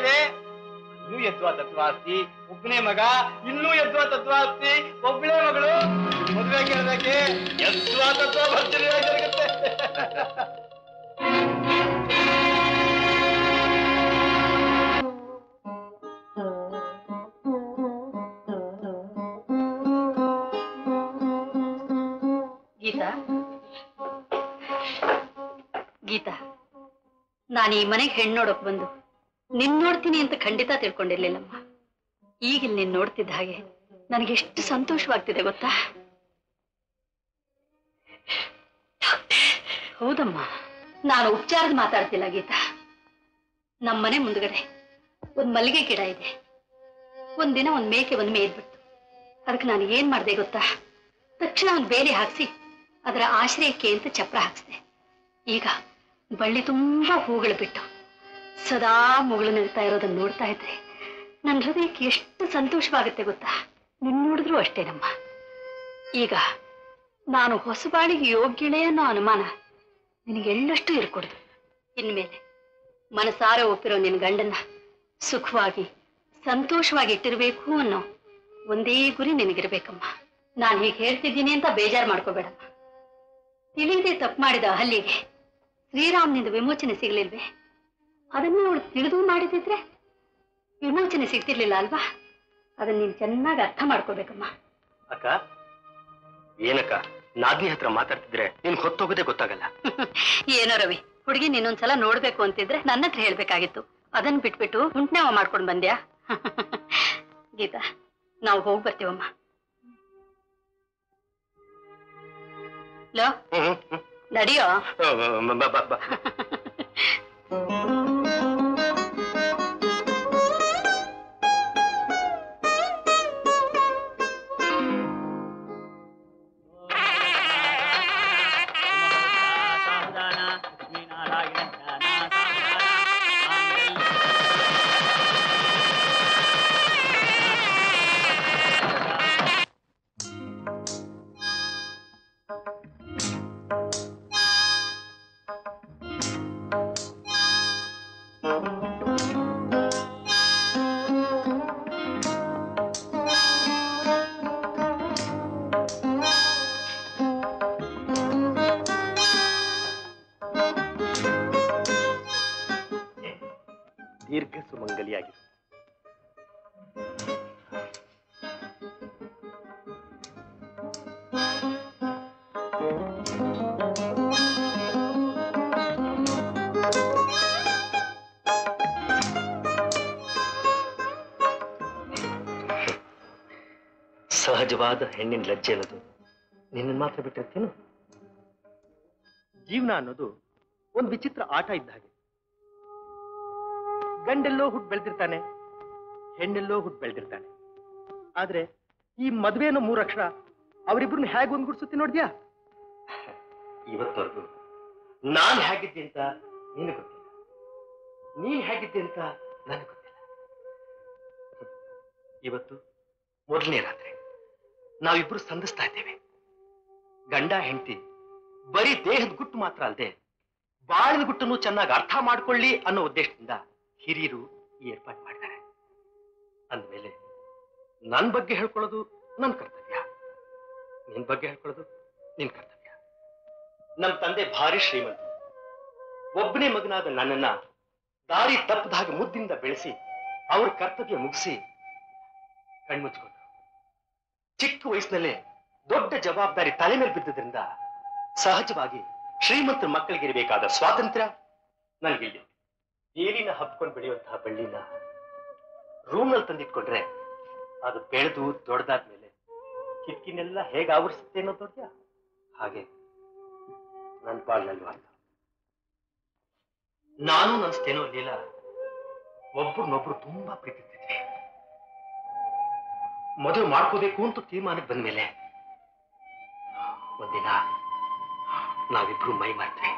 इनू यद्वा तत्वास्ति उब्ने मग इनू यद्वा तत्वास्ति उब्ने मगळु मदुवे केळदक्के यद्वा तत्व भर्जरियागि जरुगुत्ते गीता गीता नानी मने हेण्णोडक बंदु निन्न नोड्तीनि अंत खंडित तिळ्कोंडिरलिल्लम्मा ಈಗ ಇಲ್ಲಿ ನಿನ್ನ ನೋಡ್ತಿದ್ದ ಹಾಗೆ ನನಗೆ ಎಷ್ಟು ಸಂತೋಷವಾಗ್ತಿದೆ ಗೊತ್ತಾ ಹೌದಮ್ಮ ನಾನು ಉಪಚಾರದ ಮಾತಾಡ್ತಿಲ್ಲ ಗೀತಾ ನಮ್ಮ ಮನೆ ಮುಂದುಗಡೆ ಒಂದು ಮಲ್ಲಿಗೆ ಗಿಡ ಇದೆ ಒಂದಿನ ಒಂದು ಮೇಕೆ ಬಂದು ಮೇಯ್ದ್ಬಿಡ್ತು ಅದಕ್ಕೆ ನಾನು ಏನು ಮಾಡ್ದೆ ಗೊತ್ತಾ ತಕ್ಷಣ ಒಂದು ಬೇರೆ ಹಾಕ್ಸಿ ಅದರ ಆಶ್ರಯಕ್ಕೆ ಅಂತ ಚಪ್ರ ಹಾಕ್ಸಿದೆ ಈಗ ಬಳ್ಳಿ ತುಂಬಾ ಹೂಗಳು ಬಿಟ್ಟು ಸದಾ ಮುಗಳು ನಗ್ತಾ ಇರೋದನ್ನ ನೋಡ್ತಾ ಇದ್ರೆ ನನ್ನ ಹೃದಯಕ್ಕೆ ಎಷ್ಟು ಸಂತೋಷವಾಗುತ್ತೆ ಗೊತ್ತಾ ನಿನ್ನ ನೋಡಿದ್ರು ಅಷ್ಟೇ ನಮ್ಮ ಈಗ ನಾನು ಹೊಸಬಾಳಿಗೆ ಯೋಗ್ಯಳೆ ಅನ್ನೋ ಅನುಮಾನ ನಿನಗೆ ಎಳ್ಳಷ್ಟು ಇರಕೂಡದು ಇನ್ಮೇಲೆ ಮನಸಾರ ಒಪ್ಪಿರೋ ನಿನ್ನ ಗಂಡನ್ನ ಸುಖವಾಗಿ ಸಂತೋಷವಾಗಿ ಇಟ್ಟಿರಬೇಕು ಅನ್ನೋ ಒಂದೇ ಗುರಿ ನಿನಗಿರಬೇಕಮ್ಮ ನಾನು ಹೀಗೆ ಹೇಳ್ತಿದ್ದೀನಿ ಅಂತ ಬೇಜಾರು ಮಾಡ್ಕೋಬೇಡಮ್ಮ ತಿಳಿದೇ ತಪ್ಪು ಮಾಡಿದ ಅಹಲ್ಯೆಗೆ ಶ್ರೀರಾಮನಿಂದ ವಿಮೋಚನೆ ಸಿಗಲಿಲ್ವೇ ಅದನ್ನು ಅವಳು ತಿಳಿದು ಮಾಡಿದಿದ್ರೆ ವಿಮೋಚನೆ ಸಿಗ್ತಿರ್ಲಿಲ್ಲ ಅಲ್ವಾ ಅದನ್ನ ನೀನು ಚೆನ್ನಾಗಿ ಅರ್ಥ ಮಾಡ್ಕೋಬೇಕಮ್ಮ ಅಕ್ಕ ಏನಕ್ಕ ನಾದಿನಿ ಹತ್ರ ಮಾತಾಡ್ತಿದ್ರೆ ನಿನ್ ಹೊತ್ತೋಗೋದೇ ಗೊತ್ತಾಗಲ್ಲ ಏನೋ ರವಿ ಹುಡುಗಿ ನೀನೊಂದ್ಸಲ ನೋಡ್ಬೇಕು ಅಂತಿದ್ರೆ ನನ್ನ ಹತ್ರ ಹೇಳ್ಬೇಕಾಗಿತ್ತು ಅದನ್ನ ಬಿಟ್ಬಿಟ್ಟು ಉಂಟ್ನಾವ ಮಾಡ್ಕೊಂಡು ಬಂದ್ಯಾ ಗೀತಾ ನಾವು ಹೋಗಿ ಬರ್ತೀವಮ್ಮ लो नडियो सहजवाद हेण्णिन लज्जे अन्नोदु निन्नन्न मात्र बिट्टिरतीनो जीवन अन्नोदु ओंदु विचित्र आट इद्द हागे ಗಂಡೆಲ್ಲೋ ಹುಟ್ಟು ಬೆಳೆದಿರ್ತಾನೆ ಹೆಣ್ಣೆಲ್ಲೋ ಹುಟ್ಟು ಬೆಳೆದಿರ್ತಾನೆ ಆದ್ರೆ ಈ ಮದುವೆನ ಮೂರು ಅಕ್ಷರ ಅವರಿಬ್ಬರನ್ನ ಹೇಗೆ ಒಂದುಗೂಡಿಸುತ್ತೆ ನೋಡಿದ್ಯಾ ಇವತ್ತವರೆಗೂ ನಾನು ಹೇಗಿದ್ದೆ ಅಂತ ನಿನಗೆ ಗೊತ್ತಿಲ್ಲ ನೀನು ಹೇಗಿದ್ದೆ ಅಂತ ನನಗೆ ಗೊತ್ತಿಲ್ಲ ಇವತ್ತು ಮೊದಲನೇ ರಾತ್ರಿ ನಾವಿಬ್ರು ಸಂಧಿಸ್ತಾ ಇದ್ದೇವೆ ಗಂಡ ಹೆಂಡತಿ ಬರೀ ದೇಹದ ಗುಟ್ಟು ಮಾತ್ರ ಅಲ್ಲದೆ ಬಾಳಿನಗುಟ್ಟನ್ನು ಚೆನ್ನಾಗಿ ಅರ್ಥ ಮಾಡ್ಕೊಳ್ಳಿ ಅನ್ನೋ ಉದ್ದೇಶದಿಂದ ಹಿರಿಯರು ಈ ಏರ್ಪಾಟ್ ಮಾಡ್ತಾರೆ. ಅಂದಮೇಲೆ ನನ್ನ ಬಗ್ಗೆ ಹೇಳ್ಕೊಳ್ಳೋದು ನನ್ನ ಕರ್ತವ್ಯ, ನಿನ್ ಬಗ್ಗೆ ಹೇಳ್ಕೊಳ್ಳೋದು ನಿನ್ ಕರ್ತವ್ಯ. ನಮ್ಮ ತಂದೆ ಭಾರಿ ಶ್ರೀಮಂತ, ಒಬ್ಬನೇ ಮಗನಾದ ನನ್ನನ್ನ ದಾರಿ ತಪ್ಪದಾಗಿ ಮುದ್ದಿಂದ ಬೆಳೆಸಿ ಅವ್ರ ಕರ್ತವ್ಯ ಮುಗಿಸಿ ಕಣ್ಮುಚ್ಚಿಕೊಂಡ್ರು. ಚಿಕ್ಕ ವಯಸ್ಸಿನಲ್ಲೇ ದೊಡ್ಡ ಜವಾಬ್ದಾರಿ ತಲೆ ಮೇಲೆ ಬಿದ್ದುದರಿಂದ ಸಹಜವಾಗಿ ಶ್ರೀಮಂತರ ಮಕ್ಕಳಿಗಿರಬೇಕಾದ ಸ್ವಾತಂತ್ರ್ಯ ನನಗಿಲ್ಲ. ಏನಿನ ಹಬ್ಕೊಂಡು ಬೆಳೆಯುವಂತಹ ಬಳ್ಳಿನ ರೂಮ್ನಲ್ಲಿ ತಂದಿಟ್ಕೊಂಡ್ರೆ ಅದು ಬೆಳೆದು ದೊಡ್ಡದಾದ್ಮೇಲೆ ಕಿಟಕಿನೆಲ್ಲ ಹೇಗೆ ಆವರಿಸುತ್ತೆ ಅನ್ನೋ ದೊಡ್ಡ ಹಾಗೆ ನನ್ನ ಪಾಲ್ನಲ್ವಾ ನಾನು ನನ್ಸ್ತೇನೋ ಲೀಲಾ ಒಬ್ಬರನ್ನೊಬ್ರು ತುಂಬಾ ಪ್ರೀತಿಸ್ತಿದ್ವಿ. ಮದುವೆ ಮಾಡ್ಕೋಬೇಕು ಅಂತ ತೀರ್ಮಾನಕ್ಕೆ ಬಂದ್ಮೇಲೆ ಒಂದಿನ ನಾವಿಬ್ರು ಮೈ ಮಾಡ್ತೀವಿ.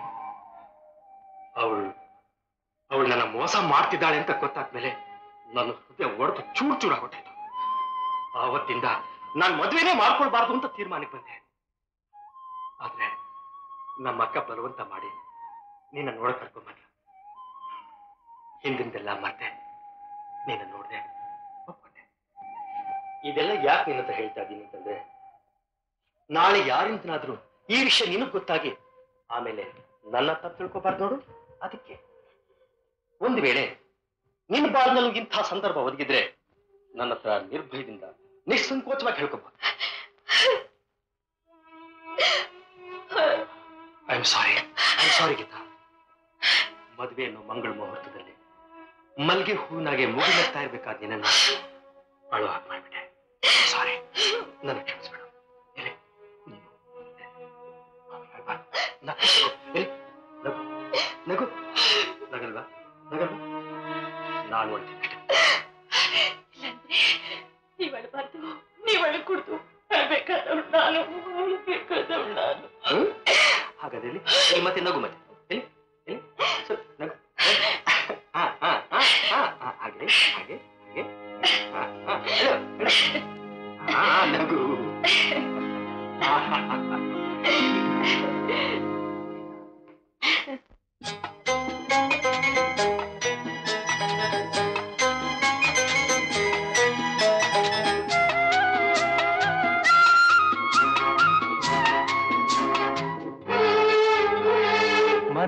ಅವಳು ಅವಳು ನನ್ನ ಮೋಸ ಮಾಡ್ತಿದ್ದಾಳೆ ಅಂತ ಗೊತ್ತಾದ್ಮೇಲೆ ನನ್ನ ಹೃದಯ ಒಡೆದು ಚೂರು ಚೂರಾಗೋಟಾಯ್ತು. ಆವತ್ತಿಂದ ನಾನು ಮದುವೆನೇ ಮಾಡ್ಕೊಳ್ಬಾರ್ದು ಅಂತ ತೀರ್ಮಾನಕ್ಕೆ ಬಂದೆ. ಆದ್ರೆ ನಮ್ಮ ಅಕ್ಕ ಬಲವಂತ ಮಾಡಿ ನೀನ ನೋಡ ಕರ್ಕೊಂಬಂದ. ಹಿಂದಿಂದೆಲ್ಲ ಮರ್ತೆ ನೀನ ನೋಡಿದೆ, ಒಪ್ಕೊಂಡೆ. ಇದೆಲ್ಲ ಯಾಕೆ ನಿನ್ನ ಹತ್ರ ಹೇಳ್ತಾ ಇದ್ದೀನಿ ಅಂತಂದ್ರೆ, ನಾಳೆ ಯಾರಿಂದನಾದ್ರೂ ಈ ವಿಷಯ ನಿನಗ್ ಗೊತ್ತಾಗಿ ಆಮೇಲೆ ನನ್ನ ತಪ್ಪು ತಿಳ್ಕೊಬಾರ್ದು ನೋಡು. ಅದಕ್ಕೆ ಒಂದು ವೇಳೆ ನಿನ್ ಬಾಳ್ನಲ್ ಇಂತಹ ಸಂದರ್ಭ ಒದಗಿದ್ರೆ ನನ್ನ ಹತ್ರ ನಿರ್ಭಯದಿಂದ ನಿಸ್ಸಂಕೋಚವಾಗಿ ಹೇಳ್ಕೊಬಹುದು. I am sorry, I am sorry Geetha. ಮದುವೆ ಅನ್ನೋ ಮಂಗಳ ಮುಹೂರ್ತದಲ್ಲಿ ಮಲ್ಗೆ ಹೂವಿನಾಗೆ ಮುಗಿಲತ್ತಾ ಇರ್ಬೇಕಾದ ನಿನ್ನ ಅಳು ಹಾಕಿ ಮಾಡಿಬಿಟ್ಟೆ. ಸಾರಿ, ನನಗೆ ಕ್ಷಮಿಸ್ಬೇಡ. ನಗು ನಗಲ್ವಾ ನಗಲ್ವಾ ನಾನು ಹೊರತೀನಿ. ನೀವಳಬಾರ್ದು, ನೀವಳು ಕುಡ್ದು ಅಳ್ಬೇಕಾದವಳು ನಾನು, ಅಳ್ಬೇಕಾದವಳು ನಾನು. ಹಾಗಾದ್ರೆ ಇಲ್ಲಿ ಮತ್ತೆ ನಗು, ಮತ್ತೆ ಎಲ್ಲಿ ಎಲ್ಲಿ ನಗು. ಹಾ ಹಾ ಹಾ ಹಾ ಹಾ ಹಾಗೆ ಹಾಗೆ ಹಾಗೆ ಹಾ ಹಾ ಹಾ ನಗು. ಹಾ ಹಾ ಹಾ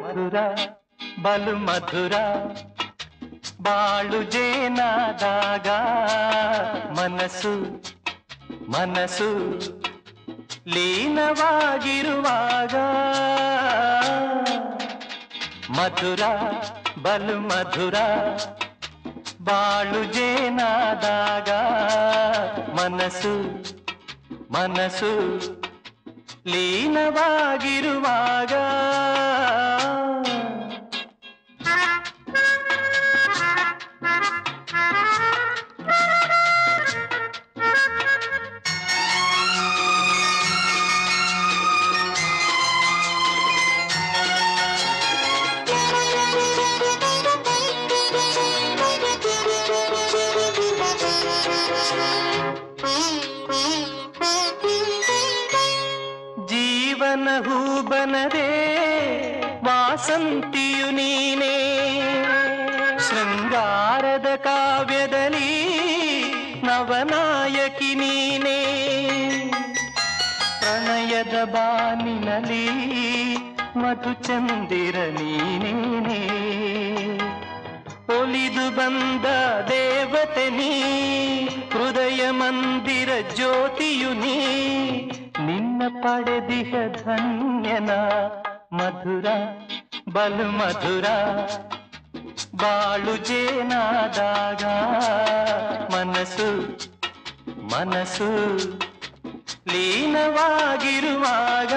मधुरा बलु मधुरा बाळु जेनादागा मनसु मनसु लीनवागिरुवाग मधुरा बलु मधुरा बाळु जेनादागा मनसु मनसु ಲೀನವಾಗಿರುವಾಗ ಸಂತಿಯು ನೀನೇ ಶೃಂಗಾರದ ಕಾವ್ಯದಲ್ಲಿ ನವನಾಯಕಿ ನೀನೇ ಪ್ರಣಯದ ಬಾನಿನಲ್ಲಿ ಮಧುಚಂದಿರ ನೀನೇ ಒಲಿದು ಬಂದ ದೇವತೆ ನೀ ಹೃದಯ ಮಂದಿರ ಜ್ಯೋತಿಯು ನೀ ನಿನ್ನ ಪಡೆದಿಹ ಧನ್ಯನ ಮಧುರ ಬಲು ಮಧುರ ಬಾಳು ಜೇನಾದಾಗ ಮನಸ್ಸು ಮನಸ್ಸು ಲೀನವಾಗಿರುವಾಗ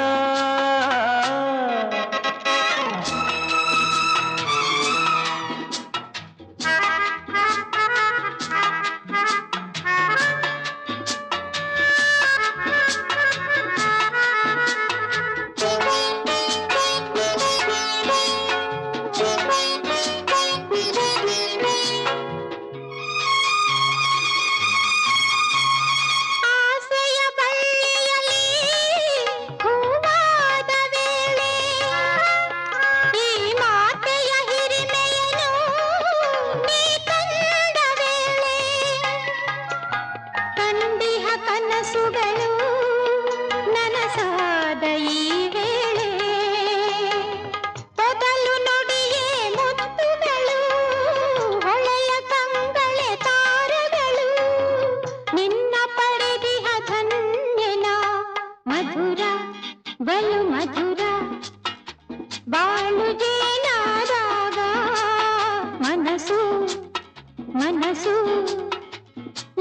ಆಸೆಯ ಬಳ್ಳಿಯಲ್ಲಿ ಹೂವಾದವೇ ಮನಸು ನೀನವಾಗಿರುವಾಗ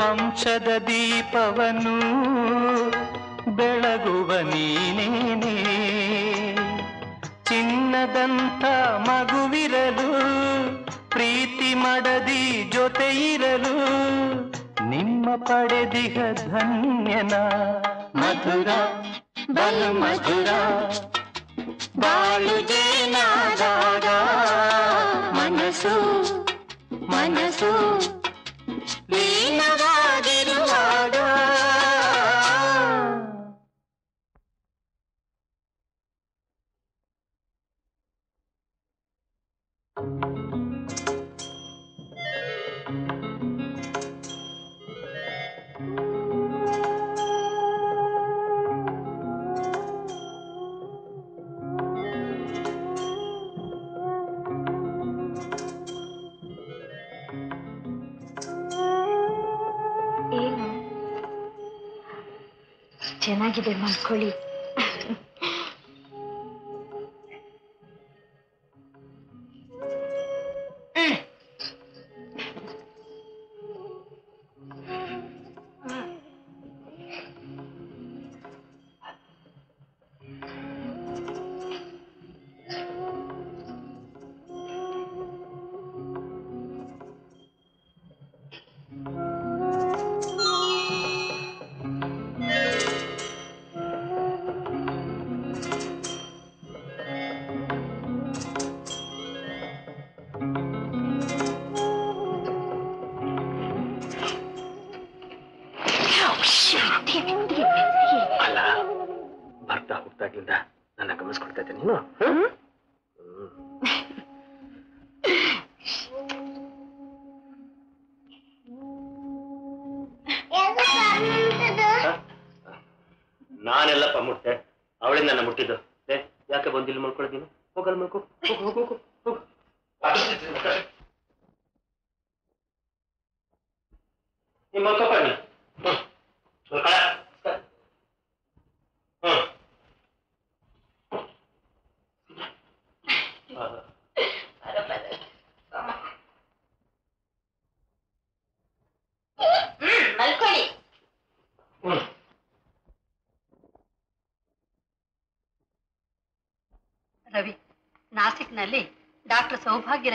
ವಂಶದ ದೀಪವನು ಬೆಳಗುವ ನೀನೇನೆ ಚಿನ್ನದಂತ ಮಗುವಿರಲು ಪ್ರೀತಿ ಮಾಡದಿ ಜೊತೆಯಿರಲು ನಿಮ್ಮ ಪಡೆದಿಹ ಧನ್ಯನ ಮಧುರ ಬಲು ಮಧುರ ಬಾಳು ಜೇನಾದಾಗ ಮನಸು ಮನಸು ಮಾಡ್ಕೊಳ್ಳಿ.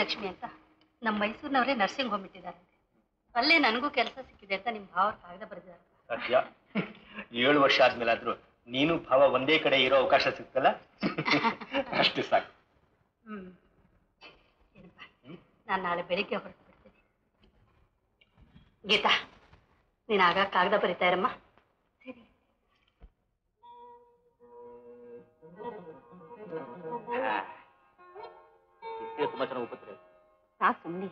ಲಕ್ಷ್ಮಿ ಅಂತ ನಮ್ಮ ಮೈಸೂರಿನವರೇ ನರ್ಸಿಂಗ್ ಹೋಮ್ ಇಟ್ಟಿದ್ದಾರೆ. ಅಲ್ಲೇ ನನಗೂ ಕೆಲಸ ಸಿಕ್ಕಿದೆ ಅಂತ ನಿಮ್ಮ ಭಾವ ಕಾಗದ ಬರೆದಿದ್ದಾರೆ. ಸತ್ಯ, ಏಳು ವರ್ಷ ಆದ್ಮೇಲೆ ಆದ್ರೂ ನೀನು ಭಾವ ಒಂದೇ ಕಡೆ ಇರೋ ಅವಕಾಶ ಸಿಕ್ತಲ್ಲ, ಅಷ್ಟು ಸಾಕು. ಹ್ಮ್, ನಾನು ನಾಳೆ ಬೆಳಿಗ್ಗೆ ಹೊರಟು ಬಿಡ್ತೀನಿ. ಗೀತಾ, ನೀನು ಆಗ ಕಾಗದ ಬರೀತಾ ಇರಮ್ಮ. ತುಂಬಾ ಚೆನ್ನಾಗಿ ಒಪ್ಪುತ್ತಾರೆ. ಸಾಕು ಸುಮ್ಮನೆ,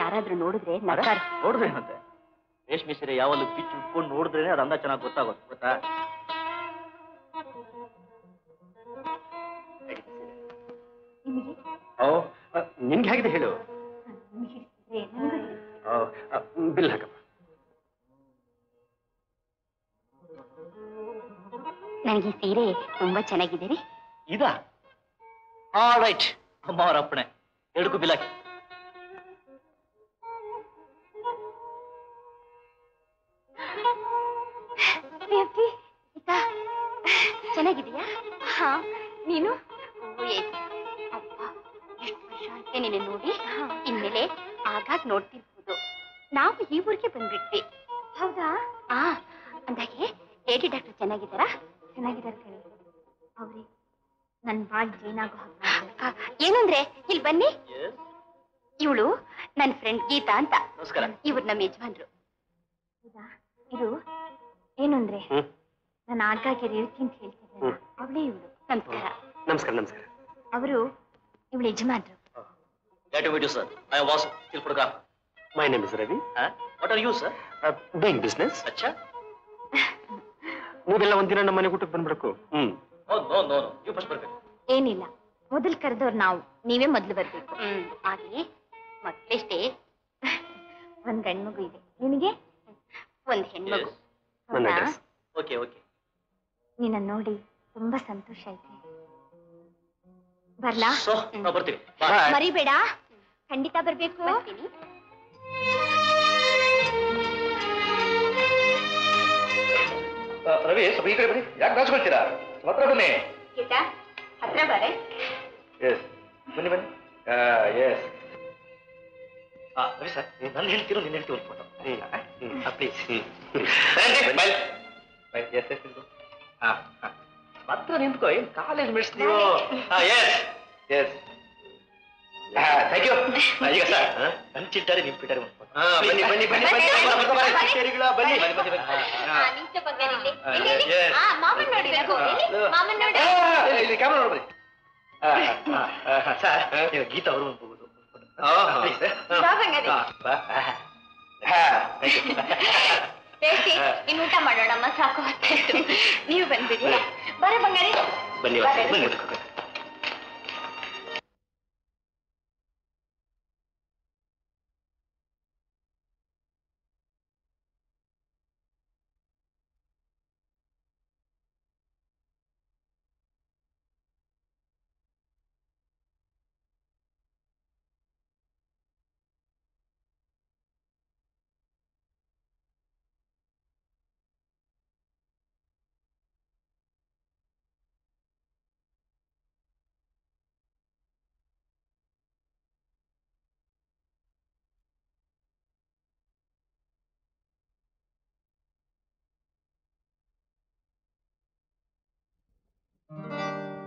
ಯಾರಾದ್ರೂ ನೋಡಿದ್ರೆ ನೋಡಿದ್ರೆ ಮತ್ತೆ ರೇಷ್ಮೆ ಸೀರೆ ಯಾವಲ್ಲೂ ಬಿಚ್ಚು ಉಟ್ಕೊಂಡು ನೋಡಿದ್ರೆ ಅದು ಅಂದ ಚೆನ್ನಾಗಿ ಗೊತ್ತಾಗುತ್ತೆ, ಗೊತ್ತಾ? ನಿಮ್ಗೆ ಹೇಗಿದೆ ಹೇಳು. ಬಿಲ್ ಹಾಕಪ್ಪ. ನನಗೆ ಸೀರೆ ತುಂಬಾ ಚೆನ್ನಾಗಿದೆ ರೀ. ಇದಾ? ಆಲ್ ರೈಟ್, ಅಮ್ಮ ಅವರ ಅಪ್ಪಣೆ. ಎರಡಕ್ಕೂ ಬಿಲಾಕಿ. ಚೆನ್ನಾಗಿದೆಯಾ? ಹಾ, ನೀನು ಎಷ್ಟು ವರ್ಷ ಆಯ್ತೆ ನೀನು ನೋಡಿ. ಇನ್ಮೇಲೆ ಆಗಾಗ ನೋಡ್ತಿರ್ಬೋದು. ನಾವು ಈ ಊರಿಗೆ ಬಂದ್ಬಿಟ್ವಿ. ಹೌದಾ? ಹಾ. ಅಂದಾಗೆ ಲೇಡಿ ಡಾಕ್ಟರ್ ಚೆನ್ನಾಗಿದ್ದಾರಾ? ಚೆನ್ನಾಗಿದ್ದಾರೆ ಕಣೆ. ಅವ್ರಿ ನನ್ ಬಾಳ್ ಜೇನಾಗೋ ಏನಂದ್ರೆ, ಇಲ್ಲಿ ಬನ್ನಿ. इवळु नन्न फ्रेंड गीता अंत इवर नम्म यजमानरु इदु एनु अंद्रे नानु आगागे रेवती अंत हेळ्तिद्ದೆ अवळे इवळु नमस्कार नमस्कार नमस्कार अवरु इवळ यजमानरु Glad to meet you sir I am Vasu Tilpurka My name is Ravi huh? What are you sir uh, doing business Acha ನೀವೆಲ್ಲ ಒಂದಿನ ನಮ್ಮ ಮನೆಗೆ ಊಟಕ್ಕೆ ಬಂದ್ಬಿಡಕು hmm no no no you first ಬರಬೇಕು ಏನಿಲ್ಲ ಮೊದಲು ಕರೆದವರು ನಾವು ನೀವೇ ಮೊದಲು ಬರಬೇಕು ಹ್ಮ್ ಹಾಗೆ ಮಕ್ಕಳಷ್ಟೇ ಒಂದು ಗಂಡ ಮಗು ಇದೆ ನಿಮಗೆ ಒಂದು ಹೆಣ್ಣು ಮಗು ಹೌದಾ ಓಕೆ ಓಕೆ ನೀನ ನೋಡಿ ತುಂಬಾ ಸಂತೋಷ ಆಯ್ತು ಬರಲಾ ಸೋ ನಾನು ಬರ್ತೀನಿ ಮರಿಬೇಡ ಖಂಡಿತ ಬರಬೇಕು ಬರ್ತೀನಿ रवि सब ही बड़ी याचकोल्तीरा हत्र बने गीता हत्र बारे यस बनी बनी यस रवि सर नान हेल्ती नीन healthy photo please bye bye yes हाँ हाँ हत्र निंको ऐन कॉलेज मिट्स यस यस थैंक यू ಈಗ ಸರ್ ನನ್ನ ಚಿಟ್ಟಾರೆ ನಿಮ್ಮ ಪಿಟಾರೆ ಬನ್ನಿ ಬನ್ನಿ ಬನ್ನಿ ಬನ್ನಿ ಬನ್ನಿ ಚಿಟ್ಟರಿಗಳ ಬನ್ನಿ ಬನ್ನಿ ಬನ್ನಿ ಆ ನಿಂತ ಪಕ್ಕದ ಇಲ್ಲಿ ಆ ಮಾಮನ್ ನೋಡಿ ಬೇಕು ಇಲ್ಲಿ ಮಾಮನ್ ನೋಡಿ ಇಲ್ಲಿ ಕ್ಯಾಮೆರಾ ನೋಡಿ ಸರ್ ಇದು ಗೀತಾ ಅವರು ಹೋಗೋದು ಆ ಸಾಂಗದಿ ಬಾ ಹಾ ಟೇಸ್ಟಿ ಇನ್ನು ಊಟ ಮಾಡೋಣಮ್ಮ ಸಾಕು ಹೊತ್ತಿತ್ತು ನೀವು ಬಂದಿರಿ ಬರೆ ಬಂಗಾರಿ ಬನ್ನಿ ಬನ್ನಿ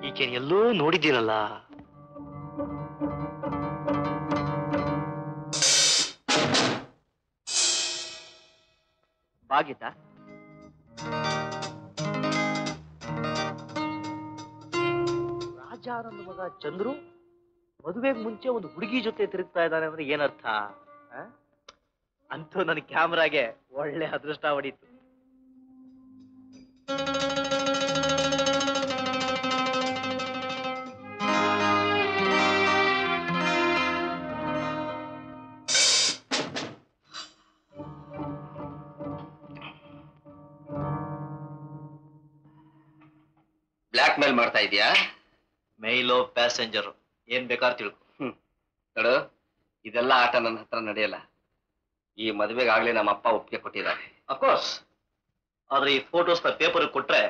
ಈಕೆಲ್ಲೂ ನೋಡಿದ್ದೀನಲ್ಲ ಬಾಗಿತ ರಾಜ ಅನ್ನೋ ಮಗ ಚಂದ್ರು ಮದುವೆಗೆ ಮುಂಚೆ ಒಂದು ಹುಡುಗಿ ಜೊತೆ ತಿರುಗ್ತಾ ಇದ್ದಾನೆ ಅಂದ್ರೆ ಏನರ್ಥ ಅಂತೂ ನನ್ನ ಕ್ಯಾಮರಾಗೆ ಒಳ್ಳೆ ಅದೃಷ್ಟ ಹೊಡಿತು मेल मारता इदिया मेलो पैसेंजर ऐन बेकार तिळ्को नडो इदेल्ल आट नन्न हत्र नडेयल्ल ई मदुवेगे आगले नम्म अप्प ओप्पिगे कोट्टिदारे ऑफ कोर्स आदरे ई फोटोस न पेपर के कोट्रे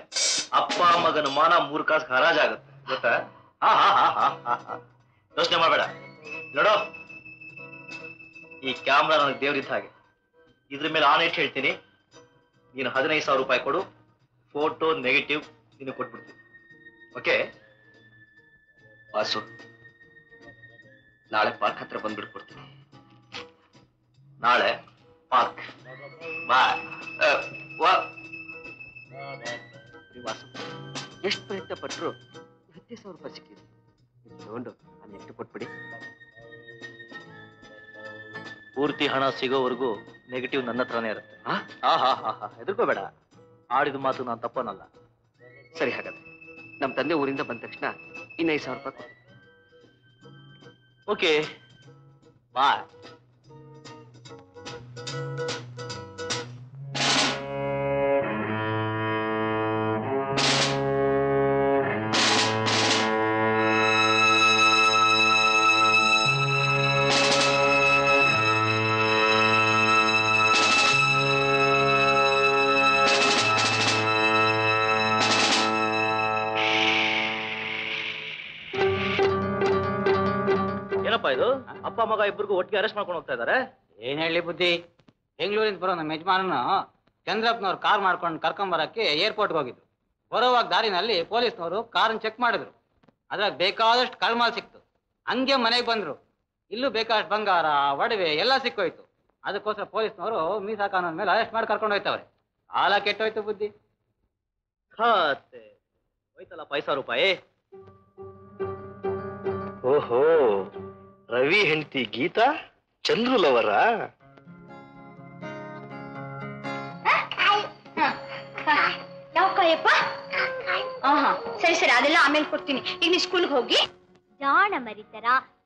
अप्प मगन मान मूर कास हराज आगुत्ते ಗೊತ್ತಾ हा हा हा हा हा ಯೋಚನೆ ಮಾಡಬೇಡ ನಡೋ ಈ ಕ್ಯಾಮೆರಾ ನನಗೆ ದೇವರಿದ್ದ ಹಾಗೆ ಇದರ ಮೇಲೆ ಆನ್ ಇಟ್ ಹೇಳ್ತೀನಿ ನೀನು ಹದಿನೈದು ಸಾವಿರ ರೂಪಾಯಿ ಕೊಡು ಫೋಟೋ ನೆಗೆಟಿವ್ ನೀನು ಕೊಟ್ಬಿಡ್ತೀನಿ ओके वासु ना पार्क हत्र बंदी ना पार्क वासु प्रयत्न पटू हत सौ रूपये तकबड़ी पूर्ति हण सिगोवर्गू नेगटिव नन्ने हाँ हाँ हाँ हाँ हेदरकोबेड आड़िद मातु ना तपन सरी नम ते ऊरी बंद तक इन ईद सवि रूपये ओके बाय ಅಪ್ಪ ಮಗ ಇಬ್ಬರಿಗೂ ಒಟ್ಟಿಗೆ ಅರೆಸ್ಟ್ ಮಾಡ್ಕೊಂಡು ಹೋಗ್ತಾ ಇದ್ದಾರೆ ಏನ್ ಹೇಳಿ ಬುದ್ಧಿ ಬೆಂಗಳೂರಿಂದ ಬರೋ ನಮ್ಮ ಯಜಮಾನನ ಚಂದ್ರಪ್ಪನವರು ಕಾರ್ ಮಾಡ್ಕೊಂಡು ಕರ್ಕೊಂಡ್ ಬರಕ್ಕೆ ಏರ್ಪೋರ್ಟ್ಗೆ ಹೋಗಿದ್ರು ಬರೋವಾಗ ದಾರಿನಲ್ಲಿ ಪೊಲೀಸ್ನವರು ಕಾರನ್ನು ಚೆಕ್ ಮಾಡಿದ್ರು ಅದ್ರಾಗ ಬೇಕಾದಷ್ಟು ಕಳ್ಮಾಲ್ ಸಿಕ್ತು ಹಂಗೆ ಮನೆಗೆ ಬಂದ್ರು इल्लू बेकाश बंगार वडवे एल्ला सिक्कोय्तु अदक्कोस्कर पोलीसनवरु मीसा कानून मेले अरेस्ट माडि कर्कोंडु होय्तवरे हाल केट्टोय्तु बुद्धि खाते होय्तल्ल पैसा रूपायि ओहो रवि हेंडति गीता चंद्रुलवर सरी सर अदेल्ल आमेले कोड्तीनि ईग नी स्कूल गे होगि जाण मरितर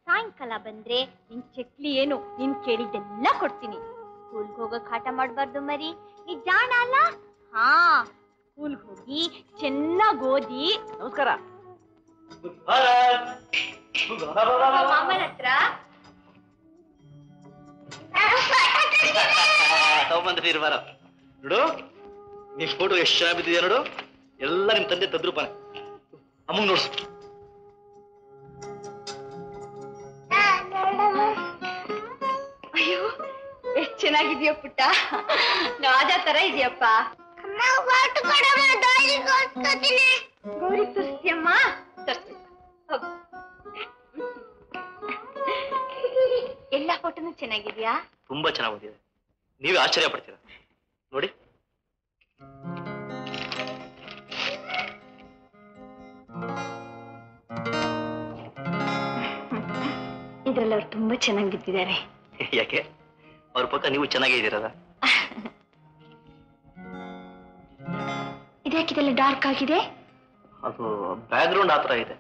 सायंकाल बंद्रे निन् चक्ली एनु निन् केळिदेल्ल कोड्तीनि स्कूल गे होगो काट माडबारदु मरि नी जाण अल्ल हा स्कूल गे होगि चेन्नागि ओदि नमस्कार गुड भारत गुड भारत मामन हत्र तव बंद्रे बरो ನೋಡು नी फोटो एष्टु ಚೆನ್ನಾಗಿ ಬಿದ್ದಿದೆ ನೋಡು ಎಲ್ಲ ನಿಮ್ಮ ತಂದೆ ತದ್ರೂಪನೆ ಅಮ್ಮಂಗ್ ನೋಡ್ಸು ಅಯ್ಯೋ ಎಷ್ಟು ಚೆನ್ನಾಗಿದೆಯಾ ಪುಟ್ಟ ನಾಜಾ ತರ ಇದೆಯಪ್ಪ ಅಮ್ಮ ವಾಟ್ ಕೊಡಮ್ಮ ಡಾಲಿ ಕೊಡ್ತೀನಿ ಗೌರಿ ತುರ್ಸಿಯಮ್ಮ ತರ್ಸು ಹೋಗು ಎಲ್ಲ ಫೋಟೋನು ಚೆನ್ನಾಗಿದೆಯಾ ತುಂಬಾ ಚೆನ್ನಾಗಿ ಬಂದಿದೆ ನೀವು ಆಶ್ಚರ್ಯ ಪಡ್ತೀರಾ ನೋಡಿ ಇದರಲ್ಲಿ ಅವರು ತುಂಬಾ ಚೆನ್ನಾಗಿ ಬಿತ್ತಿದ್ದಾರೆ ಯಾಕೆ ಅವರ ಪಕ್ಕ ನೀವು ಚೆನ್ನಾಗಿ ಇದ್ದೀರಲ್ಲ ಇದಕ್ಕೆ ಇದೆಲ್ಲ ಡಾರ್ಕ್ ಆಗಿದೆ ಅದು ಬ್ಯಾಕ್ ಗ್ರೌಂಡ್ ಆತರ ಇದೆ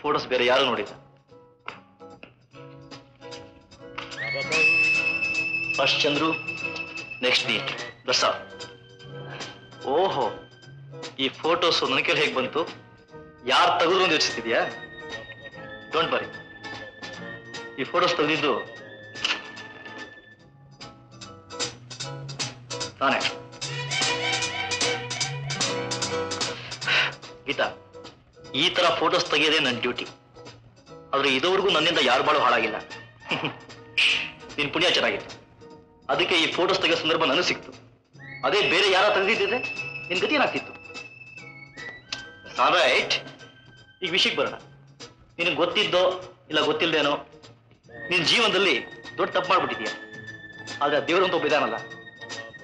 फोटोस बेरे यारू नोडिद फस्ट चंद्रू नेक्स्ट नीट दर्श ओहो ये फोटोस नन के हेगे बंतु यार तगद्रु योचिस्तिद्या डोंट वरी ये फोटोस तगदिद्दु ताने गीता ಈ ತರ ಫೋಟೋಸ್ ತೆಗೆಯೋದೇ ನನ್ನ ಡ್ಯೂಟಿ ಆದರೆ ಇದುವರೆಗೂ ನನ್ನಿಂದ ಯಾರು ಬಾಳು ಹಾಳಾಗಿಲ್ಲ ನಿನ್ನ ಪುಣ್ಯ ಚೆನ್ನಾಗಿತ್ತು ಅದಕ್ಕೆ ಈ ಫೋಟೋಸ್ ತೆಗೆಯೋ ಸಂದರ್ಭ ನನಗೆ ಸಿಕ್ತು ಅದೇ ಬೇರೆ ಯಾರು ತೆಗೆದಿದ್ದಿದ್ರೆ ನಿನ್ನ ಗತಿ ಏನಾಗ್ತಿತ್ತು ಸಾರೈಟ್ ಈ ವಿಷಯಕ್ಕೆ ಬರೋಣ ನಿನಗೆ ಗೊತ್ತಿದ್ದೋ ಇಲ್ಲ ಗೊತ್ತಿಲ್ಲದೇನೋ ನಿನ್ನ ಜೀವನದಲ್ಲಿ ದೊಡ್ಡ ತಪ್ಪು ಮಾಡಿಬಿಟ್ಟಿದ್ದೀಯ ಆದರೆ ದೇವರಂತ ಒಬ್ಬ ಇದ್ದಾನಲ್ಲ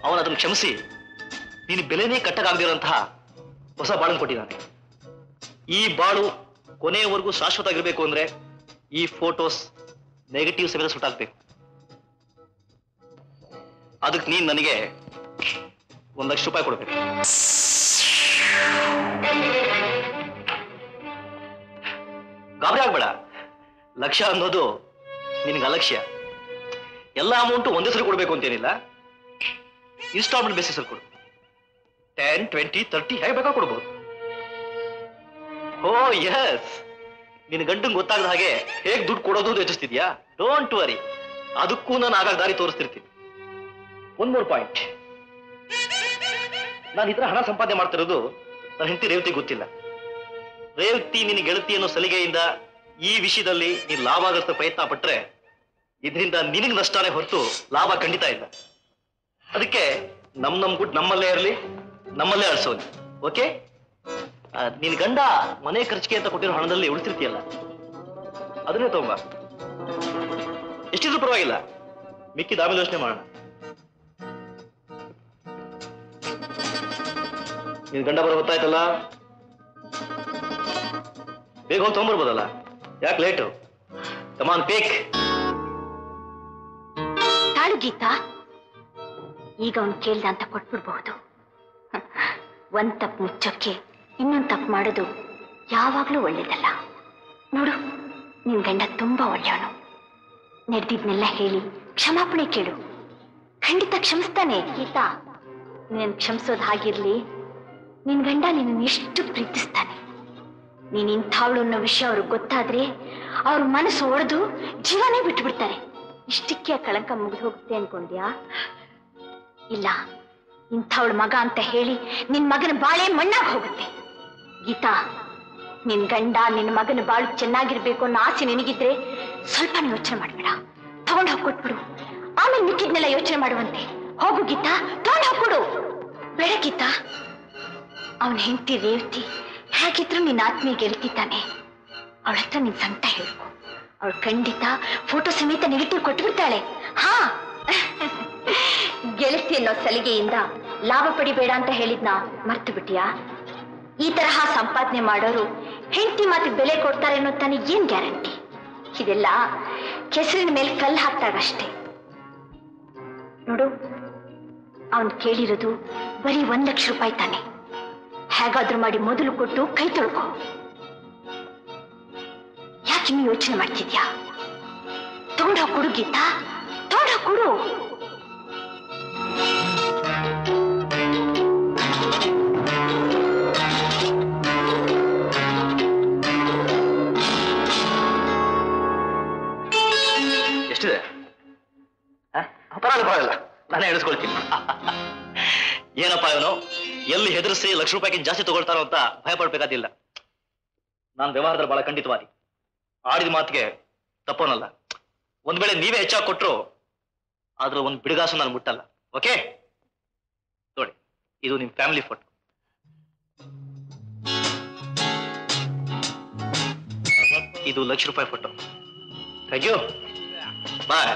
ಅವನು ಅದನ್ನು ಕ್ಷಮಿಸಿ ನಿನ್ನ ಬೆಲೆನೇ ಕಟ್ಟಕಾಗದಿರೋಂತಹ ಹೊಸ ಬಾಳನ್ನು ಕೊಟ್ಟಿದ್ದಾನೆ ಈ ಬಾಳು ಕೊನೆಯವರೆಗೂ ಶಾಶ್ವತ ಆಗಿರಬೇಕು ಅಂದ್ರೆ ಈ ಫೋಟೋಸ್ ನೆಗೆಟಿವ್ ಸಮೇತ ಸುಟ್ಟಾಗಬೇಕು ಅದಕ್ಕೆ ನೀನು ನನಗೆ ಒಂದು ಲಕ್ಷ ರೂಪಾಯಿ ಕೊಡಬೇಕು ಗಾಬರಿ ಆಗಬೇಡ ಲಕ್ಷ ಅನ್ನೋದು ನಿನಗೆ ಅಲಕ್ಷ್ಯ ಎಲ್ಲ ಅಮೌಂಟ್ ಒಂದೇ ಸರಿ ಕೊಡಬೇಕು ಅಂತೇನಿಲ್ಲ ಇನ್ಸ್ಟಾಲ್ಮೆಂಟ್ ಬೇಸಿಸ್ ಅಲ್ಲಿ ಕೊಡು ಟೆನ್ ಟ್ವೆಂಟಿ ತರ್ಟಿ ಹೇಗೆ ಬೇಕಾದ್ರೂ ಕೊಡಬಹುದು ಓ ಯಸ್ ನಿನ್ನ ಗಂಡಂಗೆ ಗೊತ್ತಾಗದ ಹಾಗೆ ಹೇಗೆ ದುಡ್ಡು ಕೊಡೋದು ಅಂತ ಯೋಚಿಸ್ತಿದ್ಯಾ ಡೋಂಟ್ ವರಿ ಅದಕ್ಕೂ ನಾನು ಆಗಾಗ ದಾರಿ ತೋರಿಸ್ತಿರ್ತೀನಿ ಒಂದು ಮೂರು ಪಾಯಿಂಟ್ ನಾನು ಈ ತರ ಹಣ ಸಂಪಾದನೆ ಮಾಡ್ತಿರೋದು ನನ್ನ ಹೆಂಡತಿ ರೇವತಿ ಗೊತ್ತಿಲ್ಲ ರೇವತಿ ನಿನ್ನ ಗೆಳತಿ ಅನ್ನೋ ಸಲಿಗೆಯಿಂದ ಈ ವಿಷಯದಲ್ಲಿ ನೀನು ಲಾಭ ಆಗೋ ಪ್ರಯತ್ನ ಪಟ್ಟರೆ ಇದರಿಂದ ನಿನಗೆ ನಷ್ಟನೇ ಹೊರತು ಲಾಭ ಖಂಡಿತ ಇಲ್ಲ ಅದಕ್ಕೆ ನಮ್ ನಮ್ ಗುಡ್ ನಮ್ಮಲ್ಲೇ ಇರಲಿ ನಮ್ಮಲ್ಲೇ ಅಳಿಸೋದು ಓಕೆ ನಿನ್ನ ಗಂಡ ಮನೆ ಖರ್ಚಿಗೆ ಅಂತ ಕೊಟ್ಟಿರೋ ಹಣದಲ್ಲಿ ಉಳಿಸಿರ್ತೀಯಲ್ಲ ಅದನ್ನೇ ತಗೊಂಬ ಎಷ್ಟಿದ್ರೂ ಪರವಾಗಿಲ್ಲ ಮಿಕ್ಕಿದ ಆಮೇಲೆ ಯೋಚನೆ ಮಾಡೋಣ ನಿನ್ನ ಗಂಡ ಬರೋ ಗೊತ್ತಾಯ್ತಲ್ಲ ಬೇಗ ಹೋಗಿ ತಗೊಂಡ್ಬರ್ಬೋದಲ್ಲ ಯಾಕೆ ಲೇಟು ಕಮಾನ್ ಪೇಕ್ ತಾಳು ಗೀತಾ ಈಗ ಅವ್ನು ಕೇಳ್ದ ಅಂತ ಕೊಟ್ಬಿಡ್ಬಹುದು ಒಂದ್ ತಪ್ಪು ಮುಚ್ಚಕ್ಕೆ ಇನ್ನೊಂದು ತಪ್ಪು ಮಾಡೋದು ಯಾವಾಗಲೂ ಒಳ್ಳೇದಲ್ಲ ನೋಡು ನಿನ್ನ ಗಂಡ ತುಂಬಾ ಒಳ್ಳೆಯವನು ನಡೆದಿದ್ನೆಲ್ಲ ಹೇಳಿ ಕ್ಷಮಾಪಣೆ ಕೇಳು ಖಂಡಿತ ಕ್ಷಮಿಸ್ತಾನೆ ಗೀತಾ ನೀನು ಕ್ಷಮಿಸೋದು ಹಾಗಿರ್ಲಿ ನಿನ್ನ ಗಂಡ ನಿನ್ನನ್ನು ಎಷ್ಟು ಪ್ರೀತಿಸ್ತಾನೆ ನೀನು ಇಂಥವಳು ಅನ್ನೋ ವಿಷಯ ಅವ್ರಿಗೆ ಗೊತ್ತಾದ್ರೆ ಅವ್ರ ಮನಸ್ಸು ಒಡೆದು ಜೀವನೇ ಬಿಟ್ಬಿಡ್ತಾರೆ ಇಷ್ಟಕ್ಕೆ ಕಳಂಕ ಮುಗಿದು ಹೋಗುತ್ತೆ ಅನ್ಕೊಂಡ್ಯಾ ಇಲ್ಲ ಇಂಥವಳ ಮಗ ಅಂತ ಹೇಳಿ ನಿನ್ನ ಮಗನ ಬಾಳೆ ಮಣ್ಣಾಗಿ ಹೋಗುತ್ತೆ. ಗೀತಾ, ನಿನ್ನ ಗಂಡ ನಿನ್ನ ಮಗನ ಬಾಳು ಚೆನ್ನಾಗಿರಬೇಕು ಅನ್ನೋ ಆಸೆ ನಿನಗಿದ್ರೆ ಸ್ವಲ್ಪ ಯೋಚನೆ ಮಾಡಬೇಡ, ತಗೊಂಡು ಹೋಗಿ ಕೊಟ್ಬಿಡು. ಆಮೇಲೆ ನಿಕ್ಕಿದ್ನೆಲ್ಲ ಯೋಚನೆ ಮಾಡುವಂತೆ. ಹೋಗು ಗೀತಾ, ತಗೊಂಡು ಹೋಗ್ಬಿಡು. ಬೇಡ ಗೀತಾ, ಅವನ ಹೆಂಡತಿ ರೇವತಿ ಹೇಗಿದ್ರು ನಿನ್ನ ಆತ್ಮೀಯ ಗೆಳತಿ ತಾನೆ, ಅವಳ ಹತ್ರ ನಿನ್ನ ಸಂಕಟ ಹೇಳ್ಕೊ. ಅವಳು ಖಂಡಿತ ಫೋಟೋ ಸಮೇತ ನೆಗೆಟಿವ್ ಕೊಟ್ಬಿಡ್ತಾಳೆ. ಹಾ, ಗೆಳತಿ ಅನ್ನೋ ಸಲಿಗೆಯಿಂದ ಲಾಭ ಪಡಿಬೇಡ ಅಂತ ಹೇಳಿದ್ನ ಮರ್ತು ಬಿಟ್ಟಿಯಾ? ಈ ತರಹ ಸಂಪಾದನೆ ಮಾಡೋರು ಹೆಂಡತಿ ಮಾತಿಗೆ ಬೆಲೆ ಕೊಡ್ತಾರೆ ಅನ್ನೋ ತಾನೇ ಏನ್ ಗ್ಯಾರಂಟಿ? ಇದೆಲ್ಲ ಕೆಸರಿನ ಮೇಲೆ ಕಲ್ಲು ಹಾಕ್ತಾಗಷ್ಟೇ. ನೋಡು, ಅವನ್ ಕೇಳಿರೋದು ಬರೀ ಒಂದ್ ಲಕ್ಷ ರೂಪಾಯಿ ತಾನೆ. ಹೇಗಾದ್ರೂ ಮಾಡಿ ಮೊದಲು ಕೊಟ್ಟು ಕೈ ತೊಳ್ಕೊ. ಯಾಕಿನ್ನು ಯೋಚನೆ ಮಾಡ್ತಿದ್ಯಾ? ತಗೊಂಡು ಕೊಡು ಗೀತಾ, ತಗೊಂಡು ಕೊಡು. ಎಷ್ಟಿದೆ? ಪರವಾಗಿಲ್ಲ ಪರವಾಗಿಲ್ಲ, ನಾನೇ ಎಣಿಸ್ಕೊಳ್ತೀನಿ. ಏನಪ್ಪ ಇವನು, ಎಲ್ಲಿ ಹೆದರಿಸಿ ಲಕ್ಷ ರೂಪಾಯಿಗಿಂತ ಜಾಸ್ತಿ ತಗೊಳ್ತಾರೋ ಅಂತ ಭಯ ಪಡ್ಬೇಕಾದಿಲ್ಲ. ನಾನು ವ್ಯವಹಾರದಲ್ಲಿ ಬಹಳ ಖಂಡಿತವಾದಿ, ಆಡಿದ ಮಾತಿಗೆ ತಪ್ಪೋನಲ್ಲ. ಒಂದ್ ವೇಳೆ ನೀವೇ ಹೆಚ್ಚಾಗಿ ಕೊಟ್ರು ಆದ್ರೂ ಒಂದು ಬಿಡುಗಾಸು ನಾನು ಮುಟ್ಟಲ್ಲ. ಓಕೆ? ನೋಡಿ, ಇದು ನಿಮ್ ಫ್ಯಾಮಿಲಿ ಫೋಟೋ. ಇದು ಲಕ್ಷ ರೂಪಾಯಿ photo. Thank you, bye.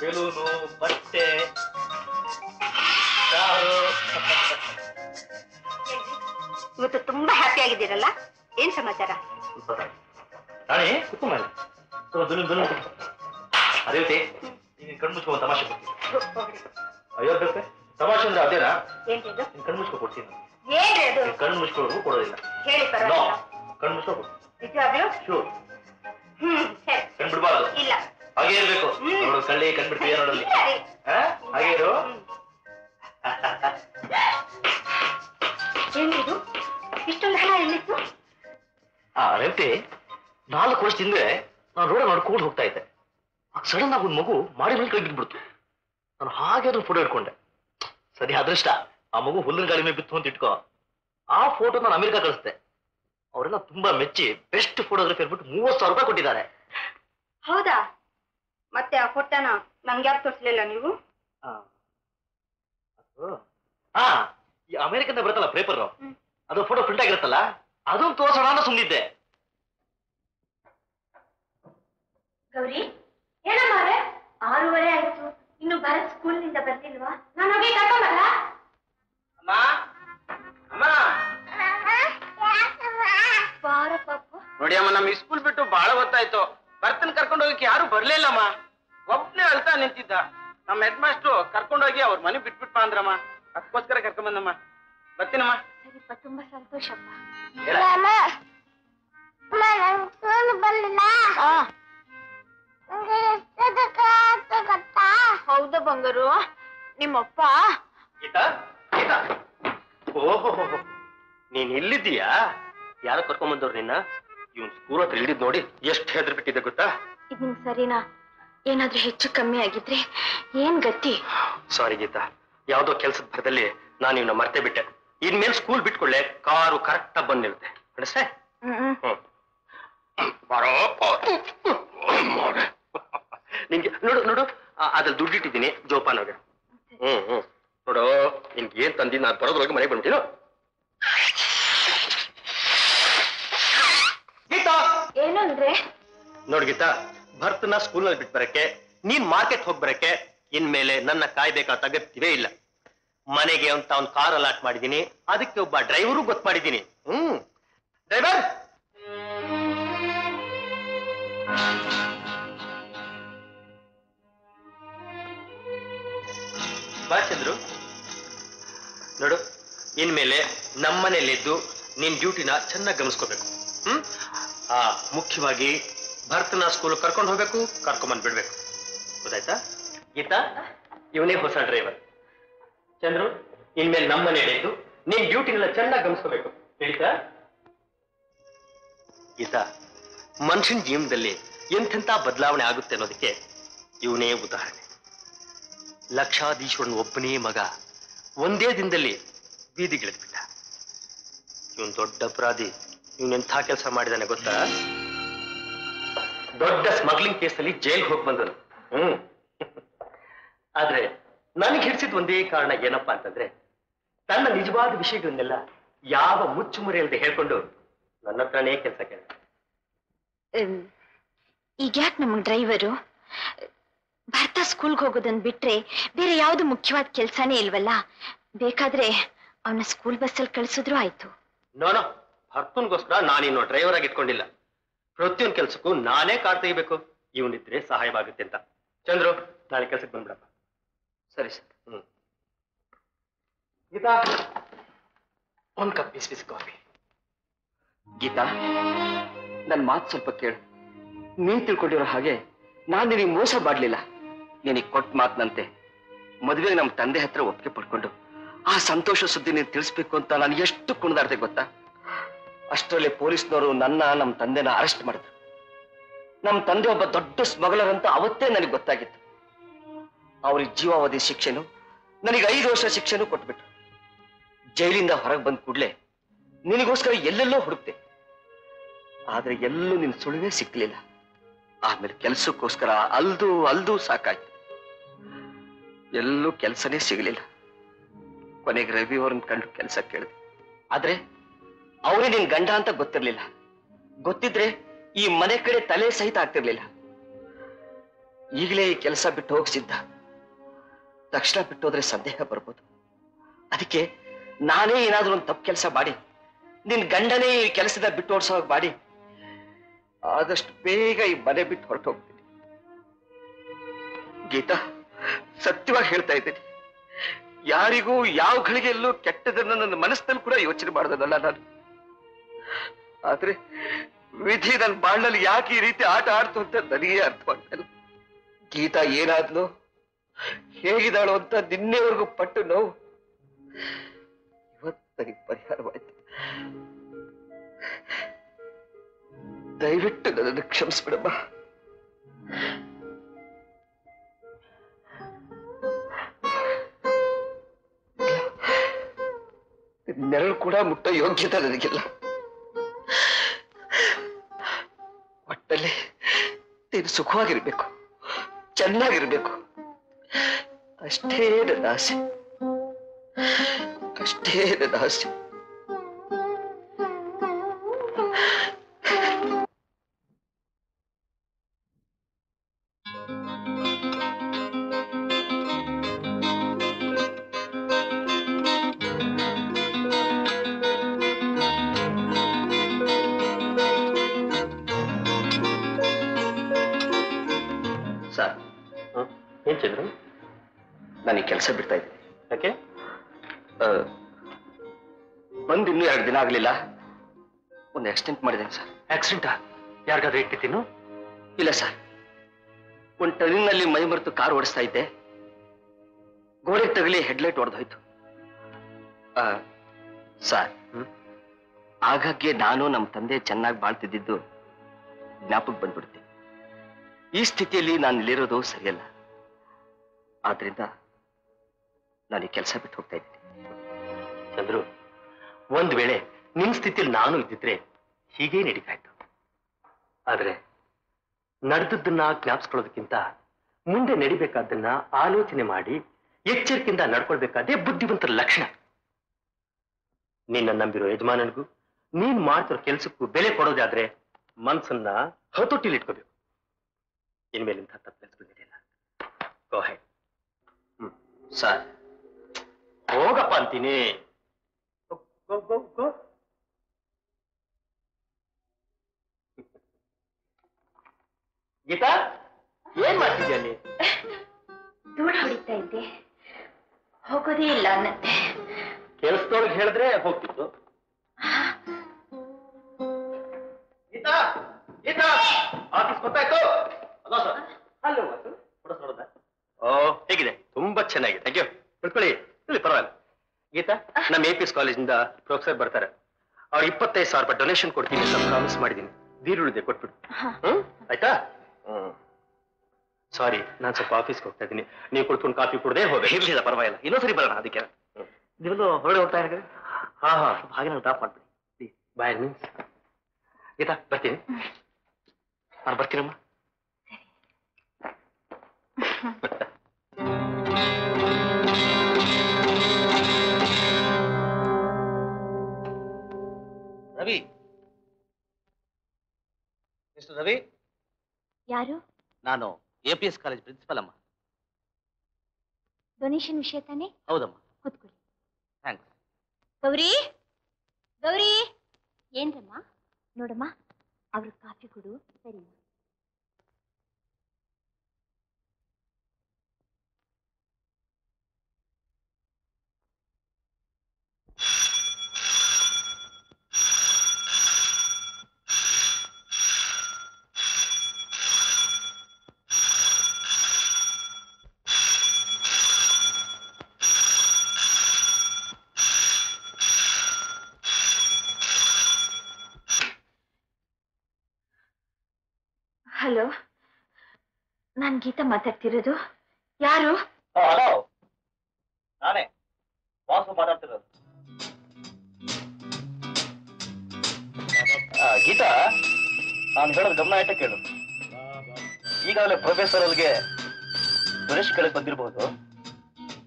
Balloon, ಬಟ್ಟೆ, ಇವತ್ತು ತುಂಬಾ ಹ್ಯಾಪಿ ಆಗಿದ್ದೀರಲ್ಲ, ಏನ್ ಸಮಾಚಾರ? ಅದೇ ಕಣ್ಮುಚ್ಕೊಂಡು ತಮಾಷೆ ಕೊಡ್ತೀನಿ. ಅಯ್ಯೋ ತಮಾಷೆ ಅಂದ್ರೆ ಅದೇನಾ? ಕಣ್ಮುಚ್ಕೊಂಡು ಕೊಡ್ತೀನಿ. ಕಣ್ಣು ಮುಚ್ಕೊಂಡು ಕೊಡೋದಿಲ್ಲ, ಕಣ್ಣು ಮುಚ್ಕೊಂಡು ಕಣ್ ಬಿಡ್ಬಾರ್ದು. ಹಾಗೆ ಇರ್ಬೇಕು. ನೋಡು ಕಳ್ಳಿ ಕಣ್ ಬಿಡ್ತೀಯ ನೋಡಲ್ಲಿ. ಹಾಗೆ ಇರು. ಇಷ್ಟೊಂದು ಹಣ ಎಲ್ಲಿತ್ತು? ರೇವತಿ, ನಾಲ್ಕು ವರ್ಷ ಹಿಂದೆ ನಾನು ರೋಡ ನೋಡ್ಕೊಂಡು ಹೋಗ್ತಾ ಇದ್ದೆ. ಸಡನ್ ಆಗಿ ಒಂದು ಮಗು ಮಾಡಿ ಮೇಲೆ ಕೈ ಬಿಟ್ಬಿಡ್ತು. ನಾನು ಹಾಗೆ ಅದನ್ನು ಫೋಟೋ ಇಟ್ಕೊಂಡೆ. ಸರಿ ಅದೃಷ್ಟ, ಆ ಮಗು ಹುಲ್ಲಿನ ಗಾಳಿ ಮೇಲೆ ಬಿತ್ತು ಅಂತ ಇಟ್ಕೋ. ಆ ಫೋಟೋ ನಾನು ಅಮೆರಿಕ ಕಳಿಸ್ದೆ. ಅವರೆಲ್ಲ ತುಂಬಾ ಮೆಚ್ಚಿ ಬೆಸ್ಟ್ ಫೋಟೋಗ್ರಫಿ ಹೇಳ್ಬಿಟ್ಟು ಮೂವತ್ತು ಸಾವಿರ ರೂಪಾಯಿ ಕೊಟ್ಟಿದ್ದಾರೆ. ಹೌದಾ? ಮತ್ತೆ ಆ ಫೋಟೋನ ನಂಗೆ ಯಾಕೆ ತೋರಿಸಲಿಲ್ಲ ನೀವು? ಹಾ, ಈ ಅಮೆರಿಕದ ಬರುತ್ತಲ್ಲ ಪೇಪರ್, ಅದು ಫೋಟೋ ಪ್ರಿಂಟ್ ಆಗಿರುತ್ತಲ್ಲ, ಅದನ್ನು ತೋರಿಸೋಣ ಅಂತ ಸುಮ್ಮನಿದ್ದೆ. ಗೌರಿ, ಏನಮ್ಮ ಆರೂವರೆ ಆಯ್ತು, ಇನ್ನು ಭರತ್ ಸ್ಕೂಲ್ ನಿಂದ ಬರ್ತಿಲ್ವಾ? ನಾನು ಹೋಗಿ ಕರ್ಕೊಂಡ್ಬರಲ್ಲ. ಅಮ್ಮ ಅಮ್ಮ ನೋಡಿ ಅಮ್ಮ, ನಮ್ ಸ್ಕೂಲ್ ಬಿಟ್ಟು ಬಹಳ ಹೊತ್ತಾಯ್ತು. ಭರತನ್ ಕರ್ಕೊಂಡು ಹೋಗಕ್ಕೆ ಯಾರು ಬರ್ಲಿಲ್ಲಮ್ಮ, ಒಬ್ನೇ ಅಳ್ತಾ ನಿಂತಿದ್ದ. ನಮ್ಮ ಹೆಡ್ ಮಾಸ್ಟ್ರು ಕರ್ಕೊಂಡೋಗಿ ಅವ್ರ ಮನೆ ಬಿಟ್ಬಿಟ್ಪ ಅಂದ್ರಮ್ಮ, ಅದಕ್ಕೋಸ್ಕರ ಕರ್ಕೊಂಡ್ ಬಂದಮ್ಮ. ಬರ್ತೀನಮ್ಮ. ತುಂಬಾ ಸಂತೋಷಪ್ಪ. ಹೌದಾ ಬಂಗಾರು, ನಿಮ್ಮಪ್ಪ? ಓಹೋ, ನೀನ್ ಇಲ್ಲಿದ್ದೀಯಾ? ಯಾರೋ ಕರ್ಕೊಂಡ್ ಬಂದವ್ರು ನಿನ್ನ. ಇವನ್ ಸ್ಕೂಲ್ ಹತ್ರ ಇಳಿದ್ ನೋಡಿ ಎಷ್ಟು ಹೆದ್ರ ಬಿಟ್ಟಿದೆ ಗೊತ್ತಾ? ಇದನ್ ಸರಿನಾ? ಏನಾದ್ರೂ ಹೆಚ್ಚು ಕಮ್ಮಿ ಆಗಿದ್ರೆ ಏನ್ ಗತಿ? ಸಾರಿ ಗೀತಾ, ಯಾವ್ದೋ ಕೆಲ್ಸದ ಭರದಲ್ಲಿ ನಾನು ಇವನ್ನ ಮರ್ತೇ ಬಿಟ್ಟೆ. ಇನ್ಮೇಲೆ ಸ್ಕೂಲ್ ಬಿಟ್ಕೊಳ್ಳೆ ಕಾರು ಕರೆಕ್ಟ್ ಆಗಿ ಬಂದಿರುತ್ತೆ. ಅನಸೆ ನಿನ್ಗೆ ನೋಡು ನೋಡು, ಅದ್ರಲ್ಲಿ ದುಡ್ಡಿಟ್ಟಿದ್ದೀನಿ ಜೋಪಾನವ್ಗೆ. ಹ್ಮ್ ಹ್ಮ್ ನೋಡು, ನಿನ್ಗೆ ಏನ್ ತಂದಿ ನಾನು ಬರೋದ್ರೊಳಗೆ ಮನೆಗೆ ಬಂದ್ಬಿಟ್ಟಿನ. ಏನಂದ್ರೆ ನೋಡ್ ಗೀತಾ, ಭರ್ತನ ಸ್ಕೂಲ್ ನಲ್ಲಿ ಬಿಟ್ ಬರಕ್ಕೆ, ನೀನ್ ಮಾರ್ಕೆಟ್ ಹೋಗ್ ಬರಕ್ಕೆ ಇನ್ಮೇಲೆ ನನ್ನ ಕಾಯ್ಬೇಕಾದ ಅಗತ್ಯವೇ ಇಲ್ಲ. ಮನೆಗೆ ಅಂತ ಅವ್ನ್ ಕಾರ್ ಅಲಾಟ್ ಮಾಡಿದೀನಿ, ಅದಕ್ಕೆ ಒಬ್ಬ ಡ್ರೈವರು ಗೊತ್ತು ಮಾಡಿದ್ದೀನಿ. ಹ್ಮ್ ಡ್ರೈವರ್, ಬಾ ಚಂದ್ರು. ನೋಡು, ಇನ್ಮೇಲೆ ನಮ್ಮನೇಲಿದ್ದು ನಿನ್ ಡ್ಯೂಟಿನ ಚೆನ್ನಾಗಿ ಗಮನಿಸ್ಕೋಬೇಕು. ಹ್ಮ್, ಮುಖ್ಯವಾಗಿ ಭರತನ ಸ್ಕೂಲ್ ಕರ್ಕೊಂಡು ಹೋಗ್ಬೇಕು, ಕರ್ಕೊಂಡ್ ಬಂದ್ಬಿಡ್ಬೇಕು. ಗೊತ್ತಾಯ್ತಾ? ಗೀತಾ, ಇವನೇ ಹೊಸ ಡ್ರೈವರ್. ಚಂದ್ರು, ಇನ್ಮೇಲೆ ನಮ್ಮನೆ ಹಿಡಿದು ನಿನ್ನ ಡ್ಯೂಟಿನ ಚೆನ್ನಾಗಿ ಗಮನಿಸಬೇಕು. ತಿಳಿತಾ? ಗೀತಾ, ಮನುಷ್ಯನ ಜೀವನದಲ್ಲಿ ಎಂತೆಂತ ಬದಲಾವಣೆ ಆಗುತ್ತೆ ಅನ್ನೋದಕ್ಕೆ ಇವನೇ ಉದಾಹರಣೆ. ಲಕ್ಷಾಧೀಶ್ವರನ ಒಬ್ಬನೇ ಮಗ ಒಂದೇ ದಿನದಲ್ಲಿ ಬೀದಿಗಿಳಿದ್ಬಿಟ್ಟ. ಇವನ್ ದೊಡ್ಡ ಅಪರಾಧಿ. ಇವನೆಂಥ ಕೆಲಸ ಮಾಡಿದಾನೆ ಗೊತ್ತಾ? ದೊಡ್ಡ ಸ್ಮಗ್ಲಿಂಗ್ ಕೇಸಲ್ಲಿ ಜೈಲ್ಗೆ ಹೋಗಿ ಬಂದನು. ಹ್ಮ್ ಆದ್ರೆ ನನಗೆ ಹಿಡಿಸಿದ ಒಂದೇ ಕಾರಣ ಏನಪ್ಪಾ ಅಂತಂದ್ರೆ, ತನ್ನ ನಿಜವಾದ ವಿಷಯಗಳನ್ನೆಲ್ಲ ಯಾವ ಮುಚ್ಚುಮುರಿ ಅಲ್ಲದೆ ಹೇಳ್ಕೊಂಡು ನನ್ನ ಹತ್ರನೇ ಕೆಲಸ ಕೇಳ. ಈಗ ಯಾಕೆ ನಮ್ಗೆ ಡ್ರೈವರು ಬರ್ತಾ ಸ್ಕೂಲ್ಗೆ ಹೋಗೋದನ್ ಬಿಟ್ರೆ ಬೇರೆ ಯಾವ್ದು ಮುಖ್ಯವಾದ ಕೆಲಸನೇ ಇಲ್ವಲ್ಲ? ಬೇಕಾದ್ರೆ ಅವನ ಸ್ಕೂಲ್ ಬಸ್ಸಲ್ಲಿ ಕಳಿಸಿದ್ರು ಆಯ್ತು. ನೋನೋ, ಭರ್ತನ್ಗೋಸ್ಕರ ನಾನಿನ್ನು ಡ್ರೈವರ್ ಆಗಿ ಇಟ್ಕೊಂಡಿಲ್ಲ. ಪ್ರತಿಯೊಂದು ಕೆಲಸಕ್ಕೂ ನಾನೇ ಕಾರ್ ತೆಗಿಬೇಕು. ಇವನಿದ್ರೆ ಸಹಾಯವಾಗುತ್ತೆ ಅಂತ. ಚಂದ್ರು, ನಾಳೆ ಕೆಲ್ಸಕ್ಕೆ ಬಂದ್ಬಿಡಪ್ಪ. ಸರಿ ಸರ್. ಹ್ಮ್ ಗೀತಾ, ಒಂದ್ ಕಪ್ ಬಿಸಿ ಬಿಸಿ ಕಾಫಿ. ಗೀತಾ, ನನ್ ಮಾತು ಸ್ವಲ್ಪ ಕೇಳು. ನೀನ್ ತಿಳ್ಕೊಂಡಿರೋ ಹಾಗೆ ನಾನ್ ನಿನಗೆ ಮೋಸ ಮಾಡ್ಲಿಲ್ಲ. ನಿನಗ್ ಕೊಟ್ಟ ಮಾತ್ನಂತೆ ಮದುವೆಗೆ ನಮ್ ತಂದೆ ಹತ್ರ ಒಪ್ಪಿಗೆ ಪಡ್ಕೊಂಡು ಆ ಸಂತೋಷ ಸುದ್ದಿ ನೀನ್ ತಿಳಿಸ್ಬೇಕು ಅಂತ ನಾನು ಎಷ್ಟು ಕುಣಿದಾಡ್ದೆ ಗೊತ್ತಾ? ಅಷ್ಟರಲ್ಲಿ ಪೊಲೀಸ್ನವರು ನನ್ನ ನಮ್ಮ ತಂದೆನ ಅರೆಸ್ಟ್ ಮಾಡಿದ್ರು. ನಮ್ಮ ತಂದೆ ಒಬ್ಬ ದೊಡ್ಡ ಸ್ಮಗ್ಲರ್ ಅಂತ ಅವತ್ತೇ ನನಗೆ ಗೊತ್ತಾಗಿತ್ತು. ಅವ್ರಿಗೆ ಜೀವಾವಧಿ ಶಿಕ್ಷೆನು ನನಗೆ ಐದು ವರ್ಷ ಶಿಕ್ಷೆನೂ ಕೊಟ್ಬಿಟ್ರು. ಜೈಲಿಂದ ಹೊರಗೆ ಬಂದ ಕೂಡಲೇ ನಿನಗೋಸ್ಕರ ಎಲ್ಲೆಲ್ಲೋ ಹುಡುಕ್ತೆ. ಆದ್ರೆ ಎಲ್ಲೂ ನಿನ್ ಸುಳಿವೇ ಸಿಕ್ಕಲಿಲ್ಲ. ಆಮೇಲೆ ಕೆಲಸಕ್ಕೋಸ್ಕರ ಅಲ್ದು ಅಲ್ದು ಸಾಕಾಯ್ತು. ಎಲ್ಲೂ ಕೆಲಸನೇ ಸಿಗಲಿಲ್ಲ. ಕೊನೆಗೆ ರವಿ ಅವ್ರನ್ನ ಕಂಡು ಕೆಲಸ ಕೇಳಿದೆ. ಆದ್ರೆ ಅವರೇ ನಿನ್ ಗಂಡ ಅಂತ ಗೊತ್ತಿರ್ಲಿಲ್ಲ. ಗೊತ್ತಿದ್ರೆ ಈ ಮನೆ ಕಡೆ ತಲೆ ಸಹಿತ ಆಗ್ತಿರ್ಲಿಲ್ಲ. ಈಗಲೇ ಈ ಕೆಲಸ ಬಿಟ್ಟು ಹೋಗಿ ಸಿದ್ಧ. ತಕ್ಷಣ ಬಿಟ್ಟೋದ್ರೆ ಸಂದೇಹ ಬರ್ಬೋದು. ಅದಕ್ಕೆ ನಾನೇ ಏನಾದ್ರೂ ಒಂದು ತಪ್ಪು ಕೆಲಸ ಮಾಡಿ ನಿನ್ ಗಂಡನೇ ಈ ಕೆಲಸದ ಬಿಟ್ಟು ಓಡಿಸೋ ಮಾಡಿ ಆದಷ್ಟು ಬೇಗ ಈ ಮನೆ ಬಿಟ್ಟು ಹೊರಟು ಹೋಗ್ತೀನಿ. ಗೀತಾ, ಸತ್ಯವಾಗಿ ಹೇಳ್ತಾ ಇದ್ದೀನಿ, ಯಾರಿಗೂ ಯಾವ ಗಳಿಗೆಯಲ್ಲೂ ಕೆಟ್ಟದನ್ನ ನನ್ನ ಮನಸ್ಸಿನಲ್ಲಿ ಕೂಡ ಯೋಚನೆ ಮಾಡೋದಲ್ಲ ನಾನು. ಆದ್ರೆ ವಿಧಿ ನನ್ನ ಬಾಳ್ನಲ್ಲಿ ಯಾಕೆ ಈ ರೀತಿ ಆಟ ಆಡ್ತು ಅಂತ ನನಗೇ ಅರ್ಥ ಆಗ್ತಾ ಇಲ್ಲ. ಗೀತಾ ಏನಾದ್ಲು, ಹೇಗಿದ್ದಾಳು ಅಂತ ನಿನ್ನೆವರೆಗೂ ಪಟ್ಟು ನೋವು ಇವತ್ತು ನನಗೆ ಪರಿಹಾರವಾಯ್ತು. ದಯವಿಟ್ಟು ನನ್ನನ್ನು ಕ್ಷಮಿಸ್ಬಿಡಮ್ಮ. ನೆರಳು ಕೂಡ ಮುಟ್ಟೋ ಯೋಗ್ಯತೆ ನನಗಿಲ್ಲ. ಒಟ್ಟಲ್ಲಿ ನೀನು ಸುಖವಾಗಿರ್ಬೇಕು, ಚೆನ್ನಾಗಿರ್ಬೇಕು, ಅಷ್ಟೇ ನನ್ನ ಆಸೆ, ಅಷ್ಟೇ ನನ್ನ ಆಸೆ. ನಾನು ಈ ಕೆಲಸ ಬಿಡ್ತಾ ಇದ್ದೀನಿ. ಯಾಕೆ? ಬಂದು ಇನ್ನೂ ಎರಡು ದಿನ ಆಗಲಿಲ್ಲ ಒಂದು ಆಕ್ಸಿಡೆಂಟ್ ಮಾಡಿದ್ದೇನೆ ಸರ್. ಆಕ್ಸಿಡೆಂಟಾ? ಯಾರಿಗಾದ್ರೂ ಇಟ್ಟಿದ್ದೀನು? ಇಲ್ಲ ಸರ್, ಒಂದು ಟರ್ನಿನಲ್ಲಿ ಮೈ ಮರೆತು ಕಾರ್ ಓಡಿಸ್ತಾ ಇದ್ದೆ. ಗೋಡೆಗೆ ತಗಲಿ ಹೆಡ್ಲೈಟ್ ಹೊಡೆದು ಹೋಯ್ತು ಸರ್. ಆಗಾಗ್ಗೆ ನಾನು ನಮ್ಮ ತಂದೆ ಚೆನ್ನಾಗಿ ಬಾಳ್ತಿದ್ದು ಜ್ಞಾಪಕ ಬಂದ್ಬಿಡ್ತೀನಿ. ಈ ಸ್ಥಿತಿಯಲ್ಲಿ ನಾನು ಇಲ್ಲಿರೋದು ಸರಿಯಲ್ಲ. ಆದ್ರಿಂದ ನಾನು ಈ ಕೆಲಸ ಬಿಟ್ಟು ಹೋಗ್ತಾ ಇದ್ದೀನಿ. ಚಂದ್ರು, ಒಂದ್ ವೇಳೆ ನಿನ್ ಸ್ಥಿತಿಯಲ್ಲಿ ನಾನು ಇದ್ದಿದ್ರೆ ಹೀಗೇ ನಡೀತಾ ಇತ್ತು. ಆದ್ರೆ ನಡೆದದ್ದನ್ನ ಜ್ಞಾಪಿಸ್ಕೊಳ್ಳೋದಕ್ಕಿಂತ ಮುಂದೆ ನಡಿಬೇಕಾದ್ದನ್ನ ಆಲೋಚನೆ ಮಾಡಿ ಎಚ್ಚರಿಕೆಯಿಂದ ನಡ್ಕೊಳ್ಬೇಕಾದೇ ಬುದ್ಧಿವಂತರ ಲಕ್ಷಣ. ನಿನ್ನ ನಂಬಿರೋ ಯಜಮಾನನಿಗೂ ನೀನ್ ಮಾಡ್ತಿರೋ ಕೆಲಸಕ್ಕೂ ಬೆಲೆ ಕೊಡೋದಾದ್ರೆ ಮನ್ಸನ್ನ ಹತೋಟಿಲಿ ಇಟ್ಕೋಬೇಕು. ಇನ್ಮೇಲೆ ಇಂಥ ತಪ್ಪು ಕೆಲಸಗಳು ನಡೆಯಲ್ಲ. Go ahead. ಹ್ಮ್ ಸರ್, ಹೋಗಪ್ಪ ಅಂತೀನಿ. ಗೀತಾ, ಏನ್ ಮಾಡ್ತಿದ್ಯಾ ಅಲ್ಲಿ? ಧೂಳು ಹೊಡಿತಾ ಇದ್ದೆ. ಹೋಗೋದೇ ಇಲ್ಲ ಅನ್ನತ್ತೆ. ಕೆಲಸದೊಳಗೆ ಹೇಳಿದ್ರೆ ಹೋಗ್ತಿತ್ತು. ಗೀತಾ ಗೀತಾ, ಆಫೀಸ್ ಗೊತ್ತಾಯ್ತು? Hello sir. ಹಲೋ, ವಾಸು ಕೊಡೋದ? ಚೆನ್ನಾಗಿದೆ ಥ್ಯಾಂಕ್ ಯು ಬಿಡ್ಕೊಳ್ಳಿ ಇಲ್ಲಿ ಪರವಾಗಿಲ್ಲ ಗೀತಾ ನಮ್ಮ ಎಪಿಎಸ್ ಕಾಲೇಜ್ ಇಂದ ಪ್ರೊಫೆಸರ್ ಬರ್ತಾರೆ ಅವರು ಇಪ್ಪತ್ತೈದು ಸಾವಿರ ರೂಪಾಯಿ ಡೊನೇಷನ್ ಕೊಡ್ತೀನಿ ಅಂತ ಪ್ರಾಮಿಸ್ ಮಾಡಿದೀನಿ ದೀರುಳಿದೆ ಕೊಟ್ಬಿಡು ಹ್ಮ್ ಆಯ್ತಾ ಹ್ಮ್ ಸಾರಿ ನಾನು ಸ್ವಲ್ಪ ಆಫೀಸ್ ಗೆ ಹೋಗ್ತಾ ಇದ್ದೀನಿ ನೀವು ಕುಳಿತುಕೊಂಡು ಕಾಫಿ ಕುಡದೆ ಹೋಗಬೇಕು ಇರ್ಲಿಲ್ಲ ಪರವಾಗಿಲ್ಲ ಇನ್ನೊಂದ್ಸರಿ ಬರೋಣ ಅದಕ್ಕೆ ನೀವೆಲ್ಲೋ ಹೊರಡೆ ಹೋಗ್ತಾ ಇರಕ್ಕೆ ಹಾ ಹಾ ಹಾಗೆ ನಾನು ಟಾಪ್ ಮಾಡ್ಬಿಡಿ ಪ್ಲೀಸ್ ಬೈ ಮೀನ್ಸ್ ಗೀತಾ ಬರ್ತೀನಿ ನಾನು ಬರ್ತೀನಮ್ಮ रवि मिस्टर रवि यारू नानु एपीएस कॉलेज प्रिंसिपल अम्मा डोनेशन विषय ताने हौदम्मा कूत्कोळ्ळि थैंक्स गौरी गौरी येनम्मा नोडम्मा अवर काफी कुडु सरी हेलो नान गीता माताड्तिरोदु यारू हेलो नाने वासु माताड्तिरोदु गीता नानु हेळोदु गमन इट्टे केळु ईगागले प्रोफेसर अल्लिगे सुरेश कळे बंदिरबहुदु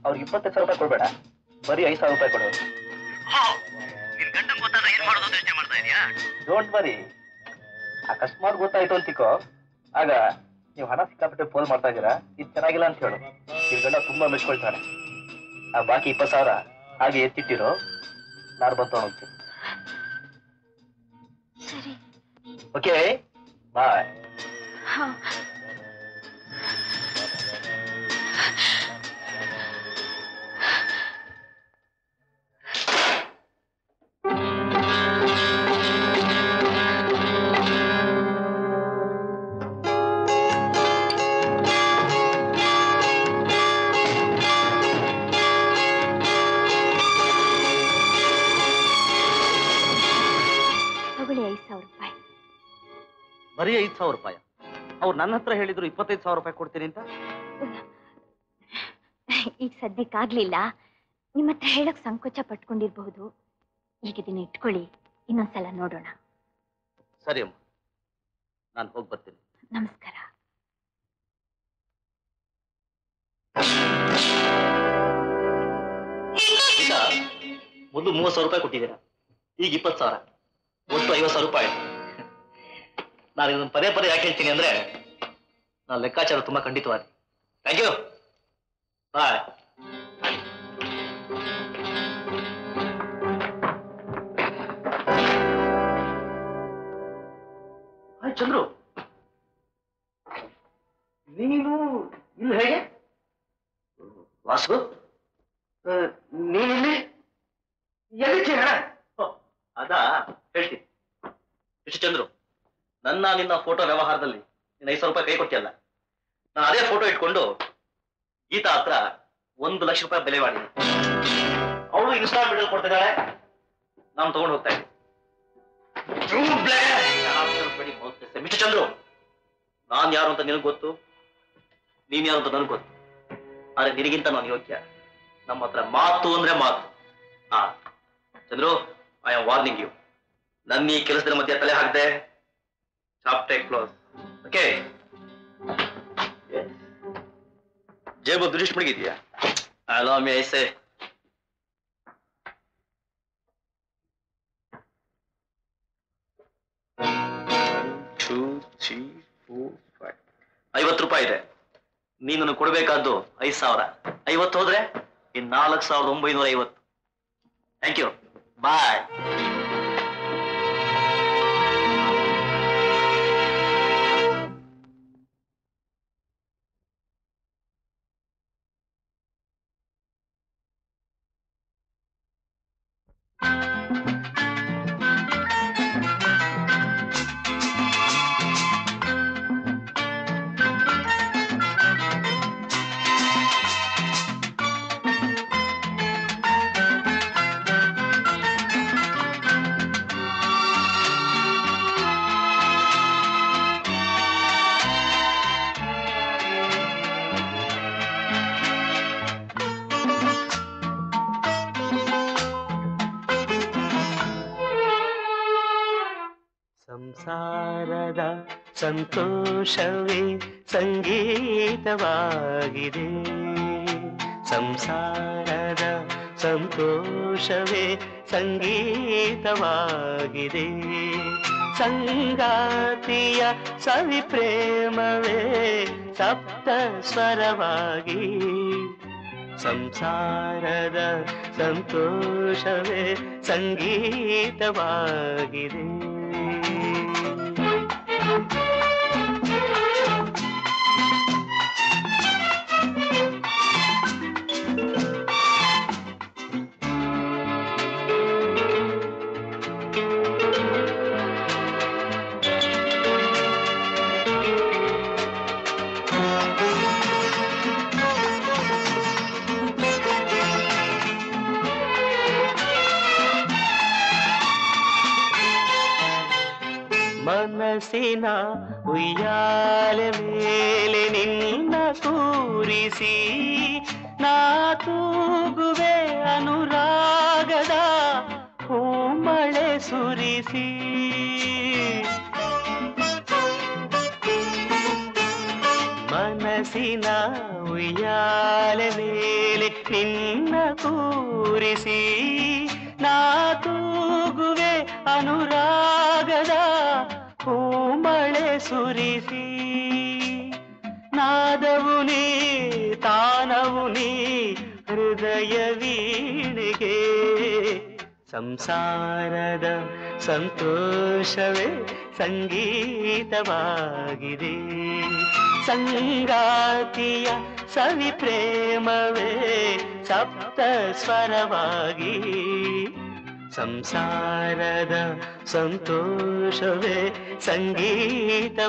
अवरिगे ಇಪ್ಪತ್ತೈದು ಸಾವಿರ ರೂಪಾಯಿ ಕೊಡಬೇಡ ಬರಿ ಐದು ಸಾವಿರ ರೂಪಾಯಿ ಕೊಡು ಹಾ ನಿನ್ನ ಗಂಟೆ ಗೊತ್ತಾದ್ರೆ ಏನು ಮಾಡೋದು ಯೋಚನೆ ಮಾಡ್ತಾ ಇದೀಯಾ ಡೋಂಟ್ ವರಿ ಅಕಸ್ಮಾತ್ ಗೊತ್ತಾಯಿತು ಅಂತಿಕೋ आग नहीं हण सिखापटे फोन चेन अंत गंड तुम मेच्कोल्ता बाकी इपत् सवि आगे एट्टिरो नार बंदी ओके बाय बरी ಐದು ಸಾವಿರ ರೂಪಾಯಿ ಅವರು ನನ್ನ ಹತ್ರ ಹೇಳಿದ್ರು ಇಪ್ಪತ್ತೈದು ಸಾವಿರ ರೂಪಾಯಿ ಕೊಡ್ತೀನಿ ಅಂತ ಈಗ ಸದ್ಯಕ್ಕೆ ಆಗಲಿಲ್ಲ ನಿಮ್ಮ ಹತ್ರ ಹೇಳಕ್ಕೆ ಸಂಕೋಚ ಪಟ್ಟುಕೊಂಡಿರಬಹುದು ಈಗ ಇದನ್ನ ಇಟ್ಕೊಳ್ಳಿ ಇನ್ನೊಂದು ಸಲ ನೋಡೋಣ ಸರಿ ಅಮ್ಮ ನಾನು ಹೋಗಿ ಬರ್ತೀನಿ ನಮಸ್ಕಾರ ಗೀತಾ ಮೊದಲು ಮೂವತ್ತು ಸಾವಿರ ರೂಪಾಯಿ ಕೊಟ್ಟಿದ್ದೀರಾ ಈಗ ಇಪ್ಪತ್ತು ಸಾವಿರ ಒಟ್ಟು ಐವತ್ತು ಸಾವಿರ ರೂಪಾಯಿ नान पदे पदे यानी अरे ना लेक्काचार तुम खंडित thank you bye hi Chandru नहीं वासु अदा हेल्ती चंद्रू नन्ना निन्ना फोटो व्यवहारदल्लि नीनु ಐದು ಸಾವಿರ ರೂಪಾಯಿ ಕೈ ಕೊಟ್ಟಿಯಲ್ಲ ನಾನು ಅದೇ ಫೋಟೋ ಇಟ್ಕೊಂಡು ಗೀತಾ ಹತ್ರ ಒಂದು ಲಕ್ಷ ರೂಪಾಯಿ ಬೆಲೆ ಮಾಡಿದೆ ಅವಳು ಇನ್‌ಸ್ಟಾಲ್‌ಮೆಂಟ್ ಅಲ್ಲಿ ಕೊಡ್ತಿದ್ದಾಳೆ ನಾನು ತಗೊಂಡು ಹೋಗ್ತಾ ಇದ್ದೀನಿ ಯು ಬ್ಲೇಡ್ ಯಾರು ಬಡಿ ಹೋಗ್ತಿದ್ದೆ ಮಿಸ್ಟರ್ ಚಂದ್ರು ನಾನು ಯಾರು ಅಂತ ನಿನಗೆ ಗೊತ್ತು ನೀನು ಯಾರು ಅಂತ ನನಗೆ ಗೊತ್ತು ಆದರೆ ನಿನಗಿಂತ ನಾನು ಯೋಗ್ಯ ನಮ್ಮ ಹತ್ರ ಮಾತು ಅಂದ್ರೆ ಮಾತು ಆ Chandru I am warning you ನನ್ನ ಈ ಕೆಲಸದ ಮಧ್ಯೆ ತಲೆ ಹಾಕದೆ Chapter close. Okay. जेब दुरुस्त मर गई थी यार. Allow me, I say. One, two, three, four, five. ಐವತ್ತು ರೂಪಾಯಿ ಇದೆ. ನೀನು ಕೊಡಬೇಕಾದ್ದು ಐದು ಸಾವಿರ. ಐವತ್ತು ಹೋದ್ರೆ ಇನ್ನು ನಾಲ್ಕು ಸಾವಿರದ ಒಂಬೈನೂರ ಐವತ್ತು. Thank you. Bye. ಶಾರದಾ ಸಂತೋಷವೇ ಸಂಗೀತವಾಗಿದೆ ಸಂಸಾರದ ಸಂತೋಷವೇ ಸಂಗೀತವಾಗಿದೆ ಸಂಗಾತಿಯ ಸವಿ ಪ್ರೇಮವೇ ಸಪ್ತ ಸ್ವರವಾಗಿ ಸಂಸಾರದ ಸಂತೋಷವೇ ಸಂಗೀತವಾಗಿದೆ ಮನಸಿನ ಉಯ್ಯಾಲೆ ಮೇಲೆ ನಿನ್ನ ಕೂರಿಸಿ ನಾ ತೂಗುವೆ ಅನುರಾಗದ ಹೂಮಳೆ ಸುರಿಸಿ ಮನಸಿನ ಉಯ್ಯಾಲೆ ಮೇಲೆ ನಿನ್ನ ಕೂರಿಸಿ ನಾ ತೂಗುವೆ ಅನುರಾಗದ ಹೂಮಳೆ ಸುರಿಸಿ ನಾದವು ನೀ ತಾನವು ನೀ ಹೃದಯ ವೀಣೆಗೆ ಸಂಸಾರದ ಸಂತೋಷವೇ ಸಂಗೀತವಾಗಿದೆ ಸಂಗಾತಿಯ ಸವಿ ಪ್ರೇಮವೇ ಸಪ್ತ ಸ್ವರವಾಗಿ ಸಂಸಾರದ ಸಂತೋಷವೇ ಸಂಗೀತವಾಗಿದೆ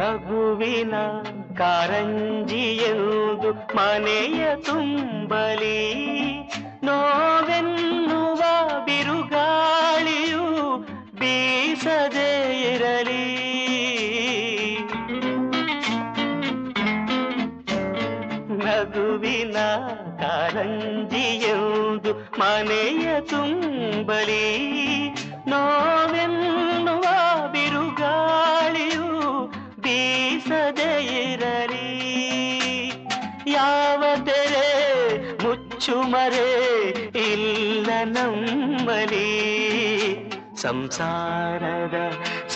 ನಗುವಿನ ಕಾರಂಜಿಯೆಂದು ಮನೆಯ ತುಂಬಲಿ ನೋವೆನ್ನುವ ಬಿರುಗಾಳಿಯು ಬೀಸದೆ ಇರಲಿ ನಗುವಿನ ಕಾರಂಜಿಯೆಂದು ಮನೆಯ ತುಂಬಲಿ ನೋವೆನ್ನುವ ಬಿರುಗಾಳಿಯು ಬೀಸದೆ ಇರಲಿ ಯಾವ ತೆರೆ ಮುಚ್ಚುಮರೆ ಇಲ್ಲ ನಮ್ಮಲಿ ಸಂಸಾರದ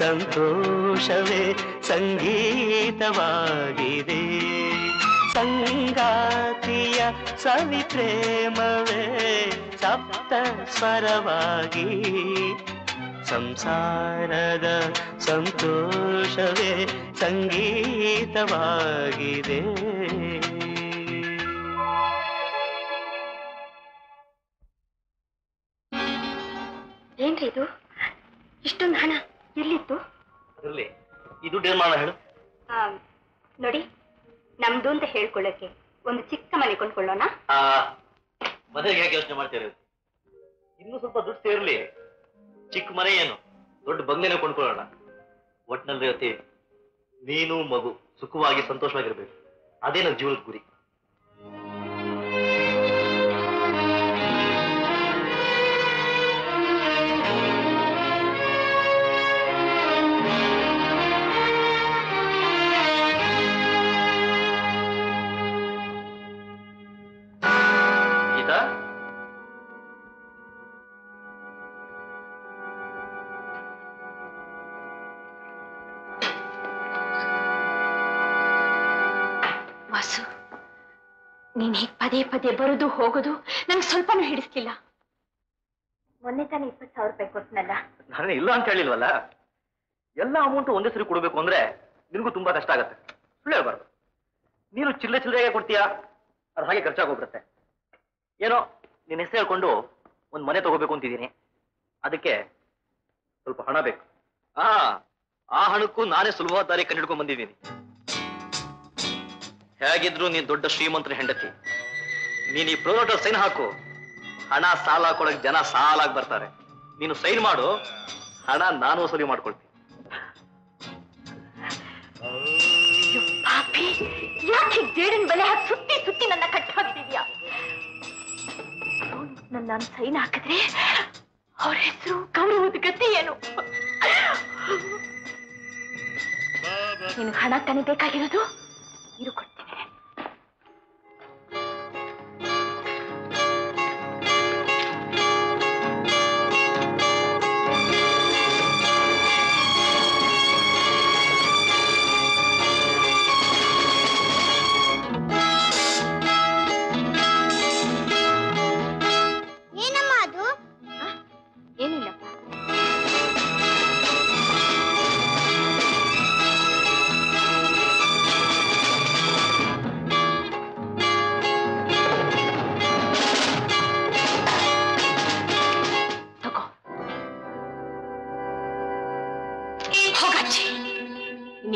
ಸಂತೋಷವೇ ಸಂಗೀತವಾಗಿದೆ ಸಂಗಾತಿಯ ಸವಿ ಪ್ರೇಮವೇ ಸಪ್ತ ಸ್ವರವಾಗಿ ಸಂಸಾರದ ಸಂತೋಷವೇ ಸಂಗೀತವಾಗಿದೆ ಏನ್ರಿ ಇದು ಇಷ್ಟೊಂದು ಹಣ ಎಲ್ಲಿತ್ತು ಇರ್ಲಿ ಇದು ದುಡ್ಡು ಮಾಡ ಹೇಳು ನೋಡಿ ನಮ್ದು ಅಂತ ಹೇಳ್ಕೊಳ್ಳಕ್ಕೆ ಒಂದು ಚಿಕ್ಕ ಮನೆ ಕೊಂಡ್ಕೊಳ್ಳೋಣ ಮದುವೆಗೆ ಯಾಕೆ ಯೋಚನೆ ಮಾಡ್ತೀರಿ ಇನ್ನೂ ಸ್ವಲ್ಪ ದುಡ್ಡು ಸೇರ್ಲಿ ಚಿಕ್ಕ ಮನೆ ಏನು ದೊಡ್ಡ ಬಂಗಲೆನ ಕೊಂಡ್ಕೊಳ್ಳೋಣ ಒಟ್ನಲ್ಲಿ ಅತಿ ನೀನು ಮಗು ಸುಖವಾಗಿ ಸಂತೋಷವಾಗಿರ್ಬೇಕು ಅದೇ ನನ್ನ ಜೀವನದ ಗುರಿ ಪದೇ ಪದೇ ಬರುದು ಹೋಗುದು ನಂಗೆ ಸ್ವಲ್ಪನೂ ಹಿಡಿಸ್ಲಿಲ್ಲ ಮೊನ್ನೆ ತಾನೆ ಇಪ್ಪತ್ತು ಸಾವಿರ ರೂಪಾಯಿ ಕೊಟ್ಟನಲ್ಲ ನಾನು ಇಲ್ಲ ಅಂತ ಹೇಳಿಲ್ವಲ್ಲ ಎಲ್ಲ ಅಮೌಂಟ್ ಒಂದೇ ಸರಿ ಕೊಡಬೇಕು ಅಂದ್ರೆ ನಿನಗೂ ತುಂಬಾ ಕಷ್ಟ ಆಗುತ್ತೆ ಸುಳ್ಳು ಹೇಳ್ಬಾರ್ದು ನೀನು ಚಿಲ್ಲರೆ ಚಿಲ್ಲರೆಗೆ ಕೊಡ್ತೀಯಾ ಅದು ಹಾಗೆ ಖರ್ಚಾಗೋಗ್ಬಿಡುತ್ತೆ ಏನೋ ನಿನ್ನ ಹೆಸರು ಹೇಳ್ಕೊಂಡು ಒಂದು ಮನೆ ತಗೋಬೇಕು ಅಂತಿದ್ದೀನಿ ಅದಕ್ಕೆ ಸ್ವಲ್ಪ ಹಣ ಬೇಕು ಹಾ ಆ ಹಣಕ್ಕೂ ನಾನೇ ಸುಲಭವಾದ ದಾರಿ ಕಂಡಿಡ್ಕೊಂಡು ಬಂದಿದ್ದೀನಿ. ಹೇಗಿದ್ರು ನೀನ್ ದೊಡ್ಡ ಶ್ರೀಮಂತರ ಹೆಂಡತಿ, ನೀನ್ ಈ ಪ್ರೋಟೋಕಾಲ್ ಸೈನ್ ಹಾಕು. ಹಣ ಸಾಲ ಕೊಡಕ್ ಜನ ಸಾಲಾಗಿ ಬರ್ತಾರೆ, ನೀನು ಸೈನ್ ಮಾಡು, ಹಣ ನಾನು ವಸೂಲಿ ಮಾಡ್ಕೊಳ್ತೀನಿ. ಯಾಕೆ ಜೇಡಿನ ಬಲೆ ಹಾಕಿ ಸುತ್ತಿ ಸುತ್ತಿ ನನ್ನ ಕಟ್ಟ ಹಾಕ್ತಿದ್ಯಾ? ನನ್ನ ಸೈನ್ ಹಾಕಿದ್ರೆ ಅವ್ರ ಹೆಸರು ಗೌರವದ ಗತಿ ಏನು? ನೀನು ಹಣ ತಾನೇ ಬೇಕಾಗಿರೋದು, ಇರು ಕೊಡ್ತೀನಿ.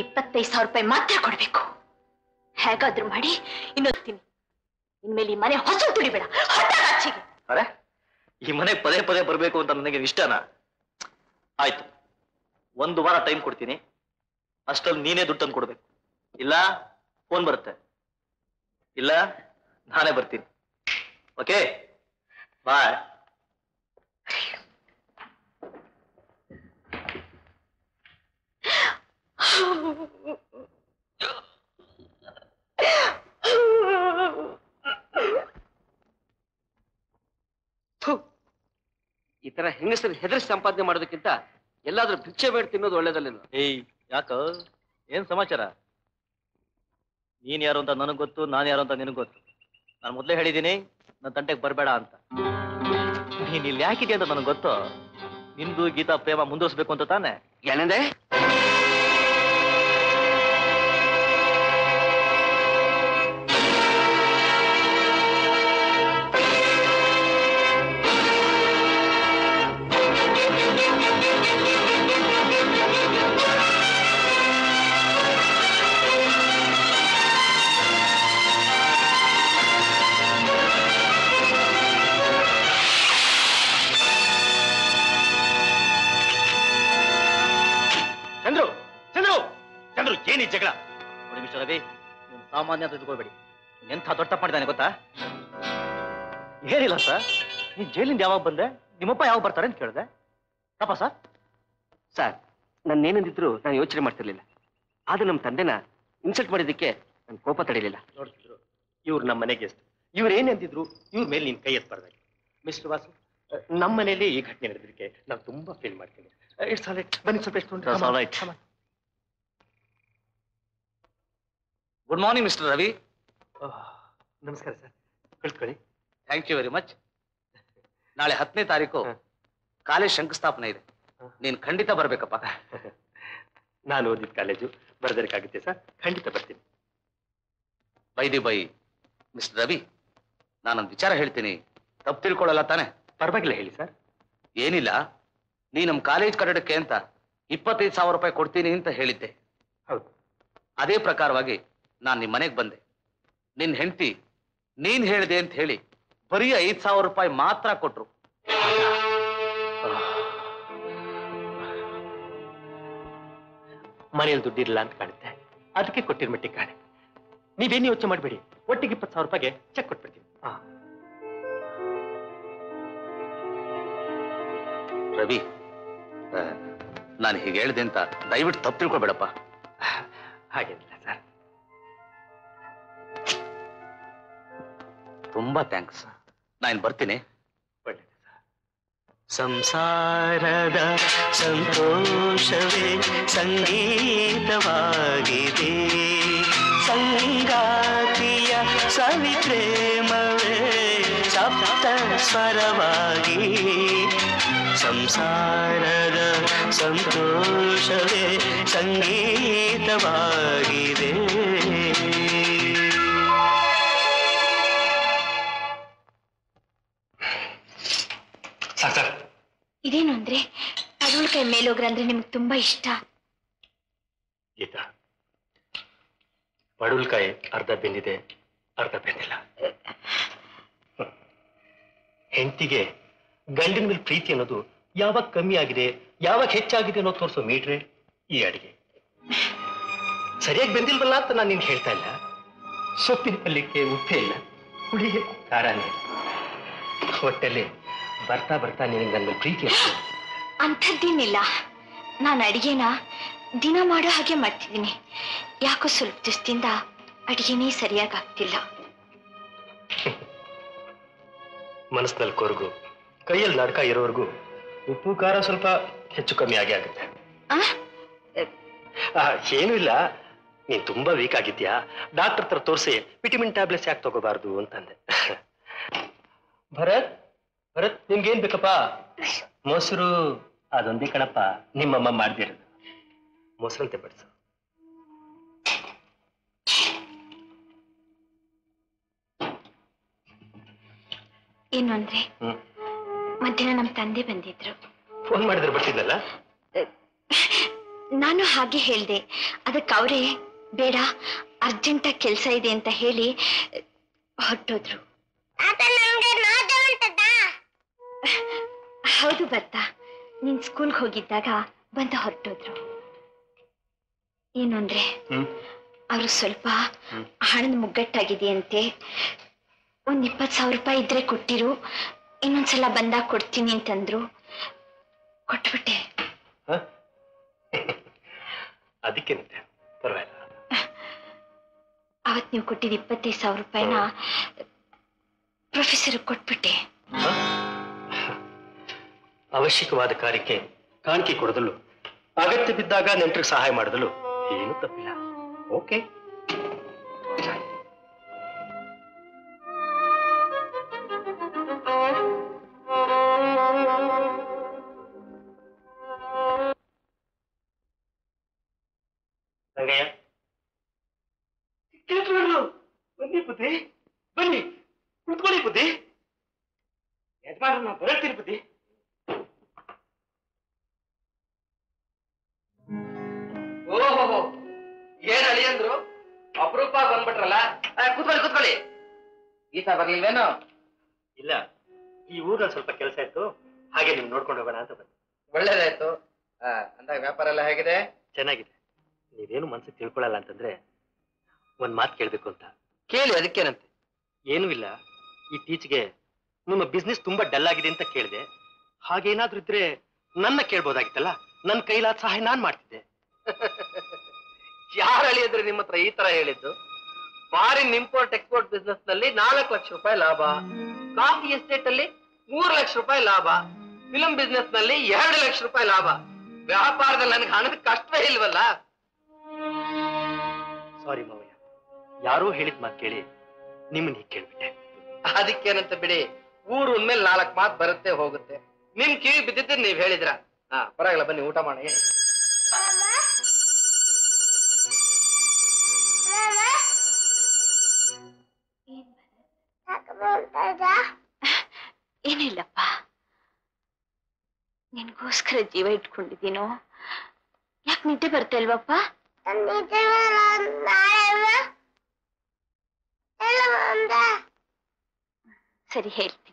ಇಪ್ಪತ್ತೈದು ಸಾವಿರ ರೂಪಾಯಿ ಮಾತ್ರ ಕೊಡ್ಬೇಕು. ಹೇಗಾದ್ರೂ ಮಾಡಿ ಇನ್ನೊತ್ತೀನಿ. ಇನ್ಮೇಲೆ ಈ ಮನೆ ಹೊಸ ತುಳಿಬೇಡ. ಅರೆ, ಈ ಮನೆ ಪದೇ ಪದೇ ಬರ್ಬೇಕು ಅಂತ ನನಗೆ ಇಷ್ಟನ? ಆಯ್ತು, ಒಂದು ವಾರ ಟೈಮ್ ಕೊಡ್ತೀನಿ. ಅಷ್ಟಲ್ಲಿ ನೀನೇ ದುಡ್ಡು ತಂದು ಕೊಡ್ಬೇಕು. ಇಲ್ಲ ಫೋನ್ ಬರುತ್ತೆ, ಇಲ್ಲ ನಾನೇ ಬರ್ತೀನಿ. Okay, bye. ಈ ತರ ಹೆಂಗಸರು ಹೆದರಿ ಸಂಪಾದನೆ ಮಾಡೋದಕ್ಕಿಂತ ಎಲ್ಲಾದ್ರೂ ಭಿಕ್ಷೆ ಬೇಡ ತಿನ್ನೋದು ಒಳ್ಳೇದಲ್ಲೇನು? ಏಯ್, ಯಾಕ? ಏನ್ ಸಮಾಚಾರ? ನೀನ್ ಯಾರು ಅಂತ ನನಗ್ ಗೊತ್ತು, ನಾನ್ ಯಾರು ಅಂತ ನಿನಗ್ ಗೊತ್ತು. ನಾನು ಮೊದ್ಲೇ ಹೇಳಿದ್ದೀನಿ ನನ್ನ ತಂಟೆಗೆ ಬರ್ಬೇಡ ಅಂತ. ನೀನ್ ಇಲ್ಲಿ ಯಾಕಿದೆ ಅಂತ ನನಗ್ ಗೊತ್ತು. ನಿಂದು ಗೀತಾ ಪ್ರೇಮ ಮುಂದುವರಿಸಬೇಕು ಅಂತ ತಾನೆ? ಏನಂದೆ? ಏನಿ ಜಗಳ? ನೋಡಿ ಮಿಸ್ಟರ್ ರವಿ, ನೀವು ಸಾಮಾನ್ಯ ತಿಳ್ಕೊಳ್ಬೇಡಿ. ಎಂಥ ದೊಡ್ಡ ಮಾಡಿದಾನೆ ಗೊತ್ತಾ? ಏನಿಲ್ಲ ಸರ್, ನೀನ್ ಜೈಲಿಂದ ಯಾವಾಗ ಬಂದೆ, ನಿಮ್ಮಪ್ಪ ಯಾವಾಗ ಬರ್ತಾರೆ ಅಂತ ಕೇಳಿದೆ. ತಪ್ಪ ಸರ್? ಸರ್, ನನ್ನೇನಂದಿದ್ರು ನಾನು ಯೋಚನೆ ಮಾಡ್ತಿರ್ಲಿಲ್ಲ. ಆದ್ರೆ ನಮ್ಮ ತಂದೆನ ಇನ್ಸಲ್ಟ್ ಮಾಡಿದ್ದಕ್ಕೆ ನನ್ ಕೋಪ ತಡೀಲಿಲ್ಲ. ನೋಡ್ತಿದ್ರು, ಇವ್ರು ನಮ್ಮ ಮನೆಗೆ ಎಷ್ಟು ಇವ್ರು ಏನಂತಿದ್ರು, ಇವ್ರ ಮೇಲೆ ನೀನ್ ಕೈ ಎತ್ತಬಾರ್ದಾಗ. ಮಿಸ್ಟರ್ ವಾಸು, ನಮ್ಮ ಮನೆಯಲ್ಲಿ ಈ ಘಟನೆ ನಡೆದಿದ್ದಕ್ಕೆ ನಾನು ತುಂಬಾ ಫೀಲ್ ಮಾಡ್ತೀನಿ. ಇಟ್ಸ್ ಆಲ್ ರೈಟ್, ಬನ್ನಿ ಸ್ವಲ್ಪ ಎಷ್ಟು. Good morning mister Ravi. ನಮಸ್ಕಾರ ಸರ್. ಕಳ್ಕೊಳ್ಳಿ. Thank you very much. ನಾಳೆ ಹತ್ತನೇ ತಾರೀಕು ಕಾಲೇಜ್ ಶಂಕುಸ್ಥಾಪನೆ ಇದೆ, ನೀನು ಖಂಡಿತ ಬರಬೇಕಪ್ಪ. ನಾನು ಓದಿದ ಕಾಲೇಜು ಬರದಕ್ಕಾಗುತ್ತೆ ಸರ್, ಖಂಡಿತ ಬರ್ತೀನಿ. By the by mister Ravi, ನಾನೊಂದು ವಿಚಾರ ಹೇಳ್ತೀನಿ, ತಪ್ಪು ತಿಳ್ಕೊಳ್ಳಲ್ಲ ತಾನೆ? ಪರವಾಗಿಲ್ಲ, ಹೇಳಿ ಸರ್. ಏನಿಲ್ಲ, ನೀ ನಮ್ಮ ಕಾಲೇಜ್ ಕಟ್ಟಡಕ್ಕೆ ಅಂತ ಇಪ್ಪತ್ತೈದು ಸಾವಿರ ರೂಪಾಯಿ ಕೊಡ್ತೀನಿ ಅಂತ ಹೇಳಿದ್ದೆ. ಹೌದು, ಅದೇ ಪ್ರಕಾರವಾಗಿ ನಾನು ನಿಮ್ಮ ಮನೆಗೆ ಬಂದೆ. ನಿನ್ನ ಹೆಂಡತಿ ನೀನ್ ಹೇಳಿದೆ ಅಂತ ಹೇಳಿ ಬರೀ ಐದು ಸಾವಿರ ರೂಪಾಯಿ ಮಾತ್ರ ಕೊಟ್ರು. ಮನೆಯಲ್ಲಿ ದುಡ್ಡಿರಲ್ಲ ಅಂತ ಕಾಣುತ್ತೆ, ಅದಕ್ಕೆ ಕೊಟ್ಟಿರ್ ಮಟ್ಟಿ ಕಾಣೆ. ನೀವೇನು ಯೋಚನೆ ಮಾಡಬೇಡಿ, ಒಟ್ಟಿಗೆ ಇಪ್ಪತ್ತು ಸಾವಿರ ರೂಪಾಯಿಗೆ ಚೆಕ್ ಕೊಟ್ಬಿಡ್ತೀನಿ. ರವಿ, ನಾನು ಹೀಗೆ ಹೇಳಿದೆ ಅಂತ ದಯವಿಟ್ಟು ತಪ್ಪು ತಿಳ್ಕೊಬೇಡಪ್ಪ. ಹಾಗೇನಿಲ್ಲ ಸರ್, ತುಂಬಾ ಥ್ಯಾಂಕ್ಸ್. ನಾನು ಬರ್ತೀನಿ. ಸಂಸಾರದ ಸಂತೋಷವೇ ಸಂಗೀತವಾಗಿದೆ, ಸಂಗಾತಿಯ ಸವಿಪ್ರೇಮವೇ ಸಪ್ತ ಸ್ವರವಾಗಿ. ಸಂಸಾರದ ಸಂತೋಷವೇ ಸಂಗೀತವಾಗಿದೆ. ಇದೇನು ಅಂದ್ರೆ, ಅರುಳ್ ಕೈ ಮೇಲೋಗ್ರಂದ್ರೆ ನಿಮ್ಗೆ ತುಂಬಾ ಇಷ್ಟ. ಗೀತಾ, ಪಡುಲ್ಕಾಯಿ ಅರ್ಧ ಬೆಂದಿದೆ ಅರ್ಧ ಬೆಂದಿಲ್ಲ. ಹೆಂಡತಿಗೆ ಗಂಡಿನ ಮೇಲೆ ಪ್ರೀತಿ ಅನ್ನೋದು ಯಾವಾಗ ಕಮ್ಮಿ ಆಗಿದೆ ಯಾವಾಗ ಹೆಚ್ಚಾಗಿದೆ ಅನ್ನೋದು ತೋರಿಸೋ ಮೀಟ್ರೆ ಈ ಅಡಿಗೆ. ಸರಿಯಾಗಿ ಬೆಂದಿಲ್ವಲ್ಲ ಅಂತ ನಾನು ನಿನ್ಗೆ ಹೇಳ್ತಾ ಇಲ್ಲ. ಸೊಪ್ಪಿನ ಪಲ್ಯಕ್ಕೆ ಉಪ್ಪೇ ಇಲ್ಲ, ಹುಳಿಗೆ ಖಾರನೇ ಇಲ್ಲ. ಹೊಟ್ಟೆಲ್ಲಿ ಬರ್ತಾ ಬರ್ತಾ ನಿನಗೆ ನನ್ನ ಮೇಲೆ ಪ್ರೀತಿ ಅಷ್ಟೇ. ಅಂಥದ್ದೇನಿಲ್ಲ, ನಾನು ಅಡಿಗೆನ ದಿನ ಮಾಡೋ ಹಾಗೆ ಮಾಡ್ತಿದ್ದೀನಿ. ಯಾಕೋ ಸ್ವಲ್ಪ ದಿವಸದಿಂದ ಅಡಿಗೆನೇ ಸರಿಯಾಗಿ ಆಗ್ತಿಲ್ಲ. ಮನಸ್ಸಿನಲ್ಲಿ ಕೊರಗು, ಕೈಯಲ್ಲಿ ನಡಕ ಇರೋವರೆಗೂ ಉಪ್ಪು ಖಾರ ಸ್ವಲ್ಪ ಹೆಚ್ಚು ಕಮ್ಮಿ ಆಗಿ ಆಗುತ್ತೆ. ಏನೂ ಇಲ್ಲ, ನೀನ್ ತುಂಬಾ ವೀಕ್ ಆಗಿದ್ಯಾ, ಡಾಕ್ಟರ್ ಹತ್ರ ತೋರಿಸಿ ವಿಟಮಿನ್ ಟ್ಯಾಬ್ಲೆಟ್ಸ್ ಯಾಕೆ ತಗೋಬಾರ್ದು ಅಂತಂದೆ. ಭರತ್ ಭರತ್ ನಿಮ್ಗೇನ್ ಬೇಕಪ್ಪ? ಮೊಸರು. ಅದೊಂದೇ ಕಣಪ್ಪ ನಿಮ್ಮಮ್ಮ ಮಾಡ್ದಿರೋದು, ಮೊಸರಂತೆ ಬಡಿಸು. ಏನು ಅಂದ್ರೆ ಮಧ್ಯಾಹ್ನ ನಮ್ ತಂದೆ ಬಂದಿದ್ರು. ಫೋನ್ ಮಾಡಿದ್ರು ಬರ್ತಿದ್ನಲ್ಲ? ನಾನು ಹಾಗೆ ಹೇಳ್ದೆ, ಅದಕ್ಕೆ ಅವರೇ ಬೇಡ ಅರ್ಜೆಂಟಾಗಿ ಕೆಲಸ ಇದೆ ಅಂತ ಹೇಳಿ ಹೊರಟೋದ್ರು. ಹೌದು ಬರ್ತಾ, ನೀನ್ ಸ್ಕೂಲ್ಗೆ ಹೋಗಿದ್ದಾಗ ಬಂದು ಹೊರಟೋದ್ರು. ಏನು ಅಂದ್ರೆ ಅವರು ಸ್ವಲ್ಪ ಹಣದ ಮುಗ್ಗಟ್ಟಾಗಿದೆಯಂತೆ. ಒಂದ್ ಇಪ್ಪತ್ತು ಸಾವಿರ ರೂಪಾಯಿ ಇದ್ರೆ ಕೊಟ್ಟಿರು, ಇನ್ನೊಂದ್ಸಲ ಬಂದಾಗ ಕೊಡ್ತೀನಿ ಅಂತಂದ್ರು. ಕೊಟ್ಬಿಟ್ಟೆ. ಅದಕ್ಕೆ ಪರವಾಗಿಲ್ಲ, ಅವತ್ ನೀವು ಕೊಟ್ಟಿದ್ದ ಇಪ್ಪತ್ತೈದು ಸಾವಿರ ರೂಪಾಯಿನ ಪ್ರೊಫೆಸರ್ ಕೊಟ್ಬಿಟ್ಟೆ. ಅವಶ್ಯಕವಾದ ಕಾರ್ಯಕ್ಕೆ ಕಾಣಿಕೆ ಕೊಡದಲು, ಅಗತ್ಯ ಬಿದ್ದಾಗ ನೆಂಟರಿಗೆ ಸಹಾಯ ಮಾಡದಲು ಏನು ತಪ್ಪಿಲ್ಲ. ಓಕೆ, ಬನ್ನಿ ಪುತ್ರಿ, ಬನ್ನಿ ಕುತ್ಕೊಳ್ಳಿ ಪುತ್ರಿ. ಯಜಮಾನ್ರು ನಾವು ಬರಳ್ತೀನಿ ಪುತ್ರಿ. ಓಹೋ, ಏನ್ ಅಳಿಯಂದ್ರು ಅಪರೂಪ ಬಂದ್ಬಿಟ್ರಲ್ಲ. ಕುತ್ಕೊಳ್ಳಿ ಕುತ್ಕೊಳ್ಳಿ. ಗೀತಾ ಬರ್ಲಿಲ್ವೇನು? ಇಲ್ಲ, ಈ ಊರಲ್ಲಿ ಸ್ವಲ್ಪ ಕೆಲಸ ಇತ್ತು, ಹಾಗೆ ನಿಮ್ ನೋಡ್ಕೊಂಡು ಹೋಗೋಣ ಅಂತ ಬಂದೆ. ಒಳ್ಳೇದಾಯ್ತು. ಅಂದಾಗ ವ್ಯಾಪಾರ ಎಲ್ಲ ಹೇಗಿದೆ? ಚೆನ್ನಾಗಿದೆ. ನೀವೇನು ಮನ್ಸು ತಿಳ್ಕೊಳ್ಳಲ್ಲ ಅಂತಂದ್ರೆ ಒಂದ್ ಮಾತು ಕೇಳ್ಬೇಕು ಅಂತ. ಕೇಳಿ, ಅದಕ್ಕೇನಂತೆ? ಏನೂ ಇಲ್ಲ, ಇತ್ತೀಚೆಗೆ ನಿಮ್ಮ ಬಿಸ್ನೆಸ್ ತುಂಬಾ ಡಲ್ ಆಗಿದೆ ಅಂತ ಕೇಳಿದೆ. ಹಾಗೇನಾದ್ರೂ ಇದ್ರೆ ನನ್ನ ಕೇಳ್ಬೋದಾಗಿತ್ತಲ್ಲ, ನನ್ನ ಕೈಲಾದ ಸಹಾಯ ನಾನ್ ಮಾಡ್ತಿದ್ದೆ. ಯಾರು ಅಳಿಯದ್ರೆ ನಿಮ್ಮ ಹತ್ರ ಈ ತರ ಹೇಳಿದ್ದು? ಫಾರಿನ್ ಇಂಪೋರ್ಟ್ ಎಕ್ಸ್ಪೋರ್ಟ್ ಬಿಸ್ನೆಸ್ ನಲ್ಲಿ ನಾಲ್ಕು ಲಕ್ಷ ರೂಪಾಯಿ ಲಾಭ, ಕಾಫಿ ಎಸ್ಟೇಟ್ ಅಲ್ಲಿ ಮೂರು ಲಕ್ಷ ರೂಪಾಯಿ ಲಾಭ, ಫಿಲಂ ಬಿಸ್ನೆಸ್ ನಲ್ಲಿ ಎರಡು ಲಕ್ಷ ರೂಪಾಯಿ ಲಾಭ. ವ್ಯಾಪಾರದಲ್ಲಿ ನನಗೆ ಹಣದ ಕಷ್ಟವೇ ಇಲ್ವಲ್ಲ. ಸಾರಿ ಮಾವಯ್ಯ, ಯಾರೋ ಹೇಳಿದ ಮಾತು ಕೇಳಿ ನಿಮ್ಮನ್ನ ಹೀಗೆ ಕೇಳ್ಬಿಟ್ಟೆ. ಅದಕ್ಕೇನಂತ ಬಿಡಿ, ಊರು ಮೇಲೆ ನಾಲ್ಕು ಮಾತು ಬರುತ್ತೆ ಹೋಗುತ್ತೆ. ನಿಮ್ ಕಿವಿ ಬಿದ್ದಿದ್ದೆ ನೀವ್ ಹೇಳಿದ್ರ. ಹಾ, ಪರವಾಗಿಲ್ಲ, ಬನ್ನಿ ಊಟ ಮಾಡಿ. ಏನಿಲ್ಲಪ್ಪ, ನಿನ್ಗೋಸ್ಕರ ಜೀವ ಇಟ್ಕೊಂಡಿದ್ದೀನೋ, ಯಾಕೆ ನಿದ್ದೆ ಬರ್ತಾ ಇಲ್ವಪ್ಪ? ಸರಿ ಹೇಳ್ತೀನಿ.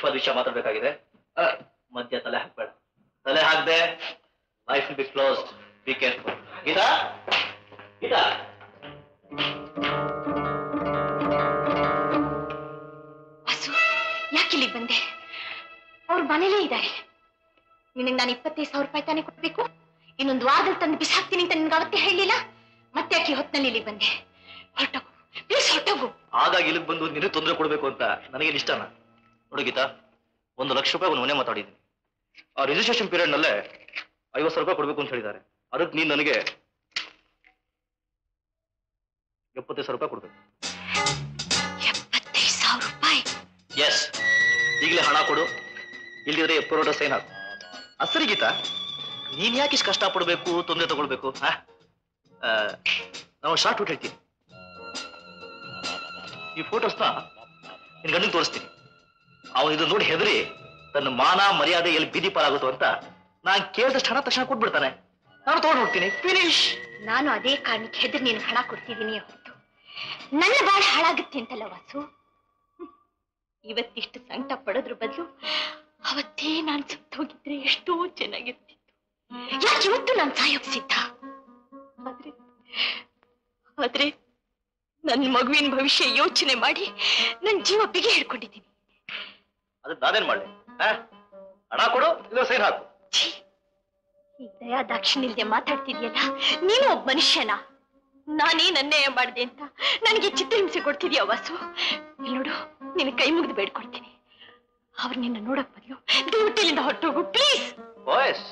ಮುಖ್ಯವಾದ ವಿಷಯ ಮಾತಾಡಬೇಕಾಗಿದೆ ಮಧ್ಯ ತಲೆ ಹಾಕಬೇಡ ತಲೆ ಹಾಕದೆ life will be closed be careful Geetha Geetha Vasu ಯಾಕೆ ಇಲ್ಲಿ ಬಂದೆ ಅವರು ಮನೆಯಲ್ಲೇ ಇದ್ದಾರೆ ನಿನಗೆ ನಾನು ಇಪ್ಪತ್ತೈದು ಸಾವಿರ ರೂಪಾಯಿ ತಾನೆ ಕೊಡಬೇಕು ಇನ್ನೊಂದು ವಾರದಲ್ಲಿ ತಂದು ಬಿಸಾಕ್ತೀನಿ ಅಂತ ನಿನಗೆ ಅವತ್ತೇ ಹೇಳಿಲ್ಲ ಮತ್ತೆ ಯಾಕೆ ಹೊತ್ತನಲ್ಲಿ ಇಲ್ಲಿ ಬಂದೆ ಹೊರಟು ಪ್ಲೀಸ್ ಹೊರಟು ಆಗಾಗ ಇಲ್ಲಿ ಬಂದು ನಿನಗೆ ತೊಂದರೆ ಕೊಡಬೇಕು ಅಂತ ನನಗೆ ಇಷ್ಟನಾ ನೋಡು ಗೀತಾ ಒಂದು ಲಕ್ಷ ರೂಪಾಯಿ ಅವನು ಮನೆ ಮಾತಾಡಿದ್ದೀನಿ ಆ ರಿಜಿಸ್ಟ್ರೇಷನ್ ಪೀರಿಯಡ್ ನಲ್ಲೇ ಐವತ್ತು ಸಾವಿರ ರೂಪಾಯಿ ಕೊಡಬೇಕು ಅಂತ ಹೇಳಿದ್ದಾರೆ ಅದಕ್ಕೆ ನೀನು ನನಗೆ ಎಪ್ಪತ್ತೈದು ಸಾವಿರ ರೂಪಾಯಿ ಕೊಡಬೇಕು ಎಪ್ಪತ್ತೈದು ಸಾವಿರ ರೂಪಾಯಿ ಎಸ್ ಈಗಲೇ ಹಣ ಕೊಡು ಇಲ್ಲಿದ್ರೆ ಎಪ್ಪರೋಟ ಸೈನ್ ಹಾಕು ಅಸರಿ ಗೀತಾ ನೀನ್ ಯಾಕೆ ಇಷ್ಟು ಕಷ್ಟಪಡಬೇಕು ತೊಂದರೆ ತಗೊಳ್ಬೇಕು ನಾವು ಶಾರ್ಟ್ ಔಟ್ ಹೇಳ್ತೀನಿ ಈ ಫೋಟೋಸ್ನ ನಿನ್ ಗಂಡಿಗೆ ತೋರಿಸ್ತೀನಿ ಅವನು ಇದು ನೋಡಿ ಹೆದರಿ ತನ್ನ ಮಾನ ಮರ್ಯಾದೆ ಎಲ್ಲಿ ಬೀದಿ ಪಾಲಾಗುತ್ತೋ ಅಂತ ನಾನ್ ಕೇಳಿದಷ್ಟು ಹಣ ತಕ್ಷಣ ಕೊಟ್ಬಿಡ್ತಾನೆ ನಾನು ತಗೊಂಡು ಹೋಗ್ತೀನಿ ಫಿನಿಶ್ ನಾನು ಅದೇ ಕಾರಣಕ್ಕೆ ಹೆದರಿ ನೀನು ಹಣ ಕೊಡ್ತಿದ್ದೀನಿ ಹೊತ್ತು ನನ್ನ ಬಾಳ ಹಾಳಾಗುತ್ತೆ ಅಂತಲ್ಲ ವಾಸು ಇವತ್ತಿಷ್ಟು ಸಂಕಟ ಪಡೋದ್ರ ಬದಲು ಅವತ್ತೇ ನಾನು ಸತ್ತೋಗಿದ್ರೆ ಎಷ್ಟೋ ಚೆನ್ನಾಗಿರ್ತಿತ್ತು ಯಾಕೆ ಇವತ್ತು ನಾನು ಸಾಯೋಕ್ ಸಿದ್ಧ ಆದ್ರೆ ಆದ್ರೆ ನನ್ನ ಮಗುವಿನ ಭವಿಷ್ಯ ಯೋಚನೆ ಮಾಡಿ ನನ್ನ ಜೀವ ಬಿಗಿ ಹಿಡ್ಕೊಂಡಿದ್ದೀನಿ ಅದಕ್ಕೆ ನಾನೇನ್ ಮಾಡ್ಲಿ ಹಣ ಕೊಡು ಇದು ಸೈನ್ ಹಾಕು ಈ ದಯಾ ದಾಕ್ಷಿಣ್ಯ ಇಲ್ಲದೆ ಮಾತಾಡ್ತಿದ್ಯಲ್ಲ ನೀನು ಒಬ್ಬ ಮನುಷ್ಯನ ನಾನೇ ನನ್ನೇ ಮಾಡಿದೆ ಅಂತ ನನಗೆ ಚಿತ್ರಹಿಂಸೆ ಕೊಡ್ತಿದ್ಯಾ ವಾಸು ನೋಡು ನಿನ್ನ ಕೈ ಮುಗಿದು ಬೇಡ್ಕೊಡ್ತೀನಿ ಅವ್ರು ನಿನ್ನ ನೋಡಕ್ ಬದಲು ದಯವಿಟ್ಟು ಹೊರಟೋಗು ಪ್ಲೀಸ್ ಬಾಯ್ಸ್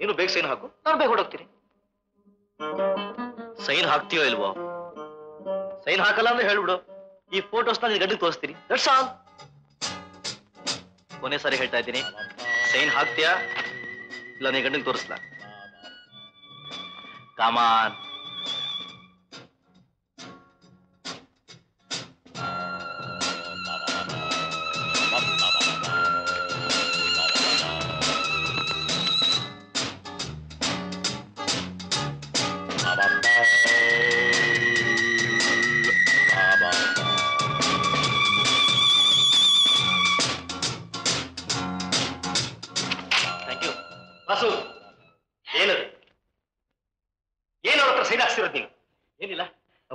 ನೀನು ಬೇಗ ಸೈನ್ ಹಾಕು ನಾನು ಬೇಗ ಹೊರಟೋಗ್ತೀನಿ ಸೈನ್ ಹಾಕ್ತೀಯೋ ಇಲ್ವೋ ಸೈನ್ ಹಾಕಲ್ಲ ಅಂದ್ರೆ ಹೇಳ್ಬಿಡು ಈ ಫೋಟೋಸ್ನ ನಿನ್ನ ಗಂಡಿಗೆ ತೋರಿಸ್ತೀನಿ ದಟ್ಸ್ ಆಲ್ ಕೊನೆ ಸಾರಿ ಹೇಳ್ತಾ ಇದ್ದೀನಿ ಸೈನ್ ಹಾಕ್ತೀಯಾ ಇಲ್ಲ ನೀ ಗಂಡಿಗೆ ತೋರಿಸ್ಲಾ ಕಾಮಾನ್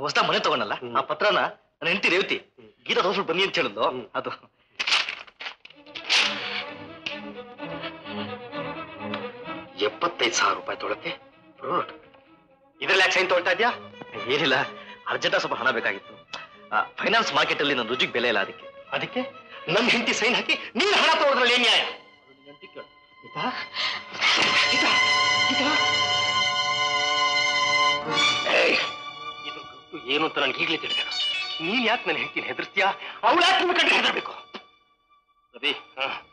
ಹೊಸ ಮನೆ ತಗೊಂಡಲ್ಲ ಆ ಪತ್ರನ ನನ್ನ ಹೆಂಡತಿ ರೇವತಿ ಗೀತಾ ತೋರ್ಸ್ಬಿಟ್ಟು ಬನ್ನಿ ಅಂತ ಹೇಳಿದ್ಲು ಅದು ಎಪ್ಪತ್ತೈದು ಸಾವಿರ ರೂಪಾಯಿ ತೊಳತೆ ಇದ್ರಲ್ಲಿ ಯಾಕೆ ಸೈನ್ ತೊಗೊಳ್ತಾ ಇದ್ಯಾ ಏನಿಲ್ಲ ಅರ್ಜೆಂಟಾಗಿ ಸ್ವಲ್ಪ ಹಣ ಬೇಕಾಗಿತ್ತು ಫೈನಾನ್ಸ್ ಮಾರ್ಕೆಟ್ ಅಲ್ಲಿ ನನ್ನ ರುಚಿಗೆ ಬೆಲೆ ಇಲ್ಲ ಅದಕ್ಕೆ ಅದಕ್ಕೆ ನನ್ನ ಹೆಂಡತಿ ಸೈನ್ ಹಾಕಿ ನೀನು ಹಣ ತಗೊಳೋದ್ರಲ್ಲಿ ಏನ್ ನ್ಯಾಯ ಏನು ಅಂತ ನನ್ಗೆ ಈಗಲೇ ತಿಳಿದ ನೀನ್ ಯಾಕೆ ನನ್ನ ಹೆಂಡತಿನ ಹೆದರ್ಸ್ತೀಯಾ ಅವಳ ಯಾಕೆ ನಿಮ್ಮ ಕಂಡು ಹೆದರ್ಬೇಕು ರವಿ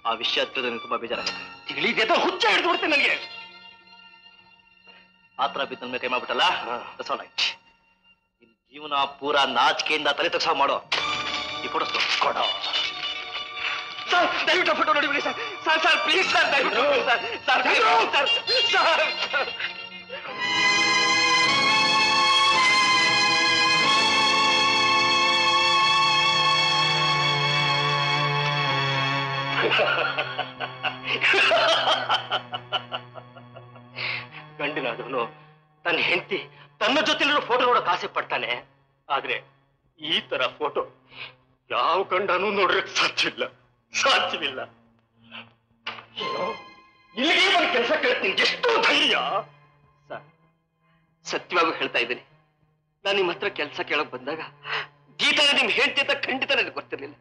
ಆ ವಿಷಯ ಹತ್ತಿರದ ನನಗೆ ತುಂಬಾ ಬೇಜಾರಾಗುತ್ತೆ ತಿಳಿದ ಹುಚ್ಚ ಹಿಡಿದು ಬಿಡ್ತೇನೆ ನನಗೆ ಆತರ ಬಿದ್ದ ನನ್ನ ಕೈ ಮಾಡ್ಬಿಟ್ಟಲ್ಲ ಜೀವನ ಪೂರಾ ನಾಚಿಕೆಯಿಂದ ತಲೆ ತಕ್ಷ ಮಾಡೋ ಈ ಫೋಟೋಸ್ ಕೊಡೋ ಸರ್ ದಯವಿಟ್ಟು ಫೋಟೋ ನೋಡಿಬಿಡಿ sir sir sir please sir ದಯವಿಟ್ಟು ಸರ್ ಸರ್ ಸರ್ ಗಂಡಿನಾದವನು ತನ್ನ ಹೆಂಡತಿ ತನ್ನ ಜೊತೆ ಫೋಟೋ ನೋಡಕ್ ಆಸೆ ಪಡ್ತಾನೆ ಆದ್ರೆ ಈ ತರ ಫೋಟೋ ಯಾವ ಗಂಡನೂ ನೋಡ್ರಕ್ ಸಾಧ್ಯವಿಲ್ಲ ಸಾಧ್ಯವಿಲ್ಲ ಇಲ್ಲಿಗೆ ಒಂದು ಕೆಲಸ ಕೇಳ್ತೀನಿ ಎಷ್ಟು ಧೈರ್ಯ ಸತ್ಯವಾಗೂ ಹೇಳ್ತಾ ಇದ್ದೀನಿ ನಾನು ನಿಮ್ಮ ಹತ್ರ ಕೆಲಸ ಕೇಳಕ್ ಬಂದಾಗ ಗೀತಾ ನಿಮ್ ಹೆಂಡತಿ ಅಂತ ಖಂಡಿತ ನನಗೆ ಗೊತ್ತಿರ್ಲಿಲ್ಲ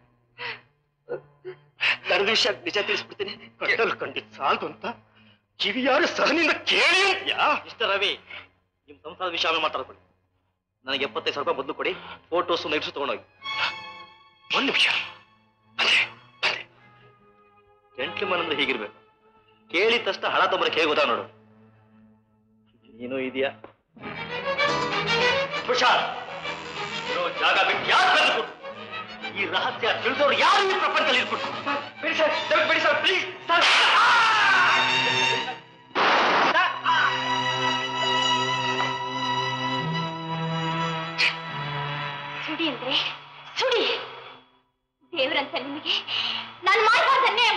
ನನ್ನ ವಿಷಯ ನಿಜ ತಿಳಿಸ್ಬಿಡ್ತೀನಿ ಕಟ್ಟಲು ಖಂಡಿತ ಸಾಲದು ಅಂತ ಕಿವಿಯಾರು ಸಹನಿಂದ ಕೇಳಿ ಅಂತ್ಯಾ ಇಷ್ಟ ರವಿ ನಿಮ್ ಸಂಸಾರದ ವಿಷಯ ಮಾತಾಡ್ಕೊಳ್ಳಿ ನನಗೆ ಎಪ್ಪತ್ತೈದು ಸಾವಿರ ರೂಪಾಯಿ ಬದಲು ಕೊಡಿ ಫೋಟೋಸ್ ನೆಕ್ಸ್ಟ್ ತಗೊಂಡೋಗಿ ಒಂದು ನಿಮಿಷ ಎಂಟ್ಲಿ ಮನ ಅಂದ್ರೆ ಹೀಗಿರ್ಬೇಕು ಕೇಳಿದ ತಕ್ಷಣ ಹಣ ತೊಂಬರಕ್ಕೆ ಹೇಗೆ ಗೊತ್ತಾ ನೋಡು ನೀನು ಇದೆಯಾ ಹುಷಾರ್ ಜಾಗ ಬಿಟ್ಟು ಯಾರು ಈ ರಹಸ್ಯ ತಿಳಿದವ್ರು ಯಾರು ಈ ಪ್ರಪಂಚದಲ್ಲಿ ಇರ್ಬಿಟ್ಟು ಬಿಡಿ ಸರ್ ಬಿಡಿ ಸರ್ ಪ್ಲೀಸ್ ಸರ್ ಸುಡಿ ಅಂದ್ರೆ ಸುಡಿ ದೇವರಂತ ನಿಮಗೆ ನಾನು ಮಾಡಬಾರ್ದು ಅನ್ಯಾಯ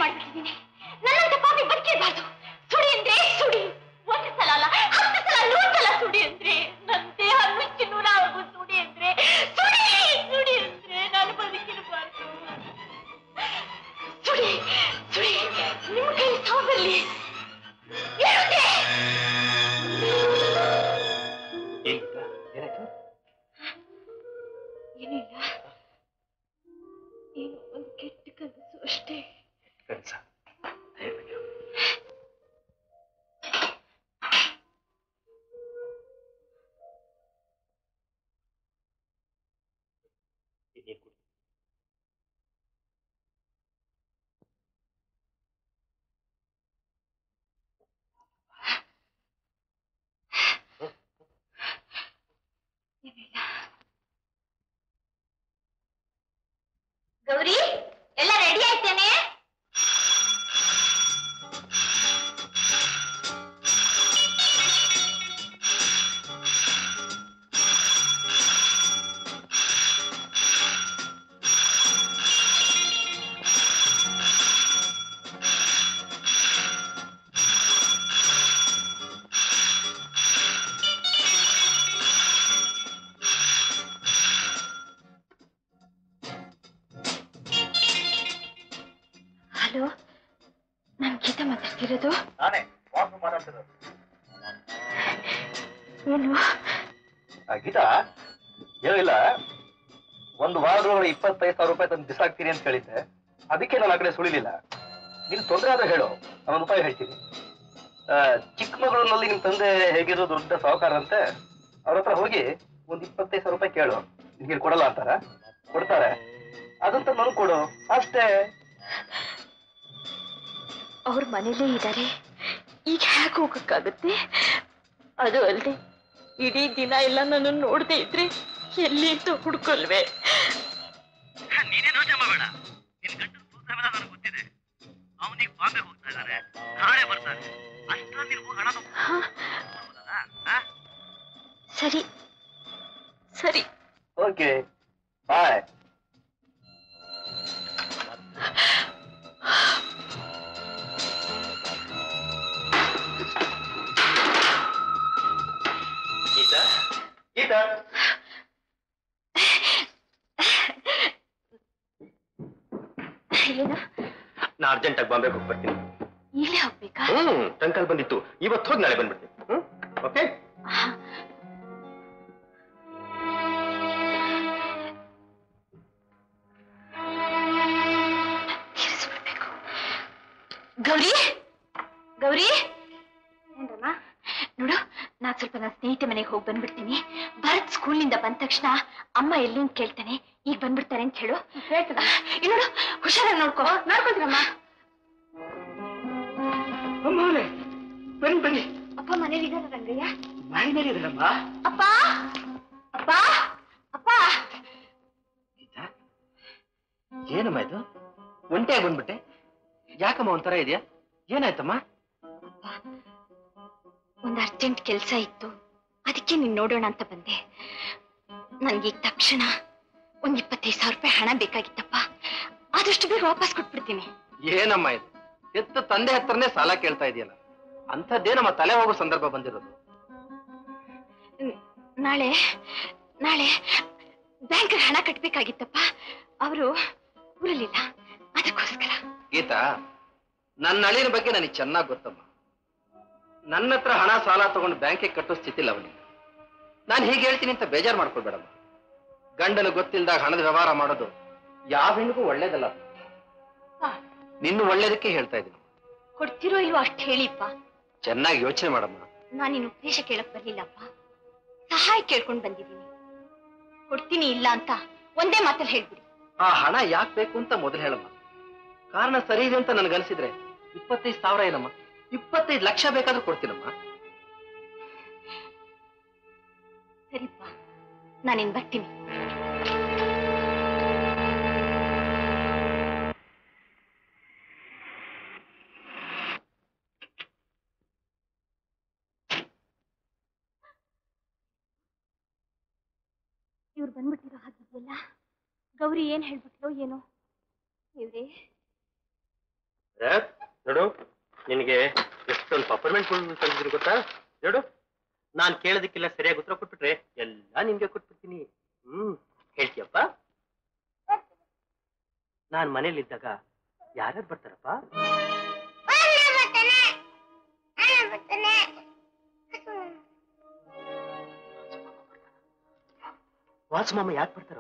ಹುಡುಕಲ್ವೇ ಸಾಲ ಕೇಳ್ತಾ ಇದೆಯಲ್ಲ ಅಂತದೇ ನಮ್ಮ ತಲೆ ಹೋಗೋ ಸಂದರ್ಭ ಬಂದಿರೋದು. ನಾಳೆ ನಾಳೆ ಬ್ಯಾಂಕ್ ಹಣ ಕಟ್ಟಬೇಕಾಗಿತ್ತಪ್ಪ, ಅವರು ಊರಲಿಲ್ಲ, ಅದಕ್ಕೋಸ್ಕರ. ಗೀತಾ, ನನ್ನ ಅಳಿನ ಬಗ್ಗೆ ನನಗೆ ಚೆನ್ನಾಗಿ ಗೊತ್ತಮ್ಮ. ನನ್ನ ಹತ್ರ ಹಣ ಸಾಲ ತಗೊಂಡು ಬ್ಯಾಂಕಿಗೆ ಕಟ್ಟೋ ಸ್ಥಿತಿ ಇಲ್ಲ ಅವನಿಗೆ. ನಾನು ಹೀಗೆ ಹೇಳ್ತೀನಿ ಅಂತ ಬೇಜಾರು ಮಾಡ್ಕೊಳ್ಬೇಡಮ್ಮ. ಗಂಡನು ಗೊತ್ತಿಲ್ಲದಾಗ ಹಣದ ವ್ಯವಹಾರ ಮಾಡೋದು ಯಾವ ಹೆಣ್ಣಿಗೂ ಒಳ್ಳೇದಲ್ಲ. ನಿನ್ನ ಒಳ್ಳೇದಕ್ಕೆ ಹೇಳ್ತಾ ಇದ್ದೀನಿ. ಕೊಡ್ತಿರೋ ಇಲ್ವೋ ಅಷ್ಟು ಹೇಳಿಪ್ಪ. ಚೆನ್ನಾಗಿ ಯೋಚನೆ ಮಾಡಮ್ಮ. ನಾನು ನಿನ್ನ ಉಪದೇಶ ಕೇಳಕ್ ಬರ್ಲಿಲ್ಲಪ್ಪ, ಸಹಾಯ ಕೇಳ್ಕೊಂಡು ಬಂದಿದ್ದೀನಿ. ಕೊಡ್ತೀನಿ ಇಲ್ಲ ಅಂತ ಒಂದೇ ಮಾತಲ್ಲಿ ಹೇಳ್ಬಿಡಿ. ಆ ಹಣ ಯಾಕೆ ಬೇಕು ಅಂತ ಮೊದಲು ಹೇಳಮ್ಮ. ಕಾರಣ ಸರಿ ಇದೆ ಅಂತ ನನ್ಗನ್ಸಿದ್ರೆ ಇಪ್ಪತ್ತೈದು ಸಾವಿರ ಏನಮ್ಮ, ಇಪ್ಪತ್ತೈದು ಲಕ್ಷ ಬೇಕಾದ್ರೂ ಕೊಡ್ತೀನಮ್ಮ. ಸರಿಪ್ಪ, ನಾನಿನ್ ಬರ್ತೀನಿ. ಬಂದ್ಬಿಟ್ಟಿರೋ ಹಾಗಿದೆಯಲ್ಲ, ಗೌರಿ ಏನ್ ಹೇಳ್ಬಿಟ್ಲು ಏನೋ. ನೋಡು, ನಿನಗೆ ಎಷ್ಟೊಂದು ಅಪಾರ್ಟ್ಮೆಂಟ್ ಗೊತ್ತಾ? ನೋಡು, ನಾನ್ ಕೇಳೋದಕ್ಕೆಲ್ಲ ಸರಿಯಾಗಿ ಉತ್ತರ ಕೊಟ್ಬಿಟ್ರೆ ಎಲ್ಲ ನಿಮ್ಗೆ ಕೊಟ್ಬಿಡ್ತೀನಿ. ಹ್ಮ್, ಹೇಳ್ತೀಯಪ್ಪ? ನಾನ್ ಮನೇಲಿದ್ದಾಗ ಯಾರ್ಯಾರು ಬರ್ತಾರಪ್ಪ? वासुमाम याक पड़ता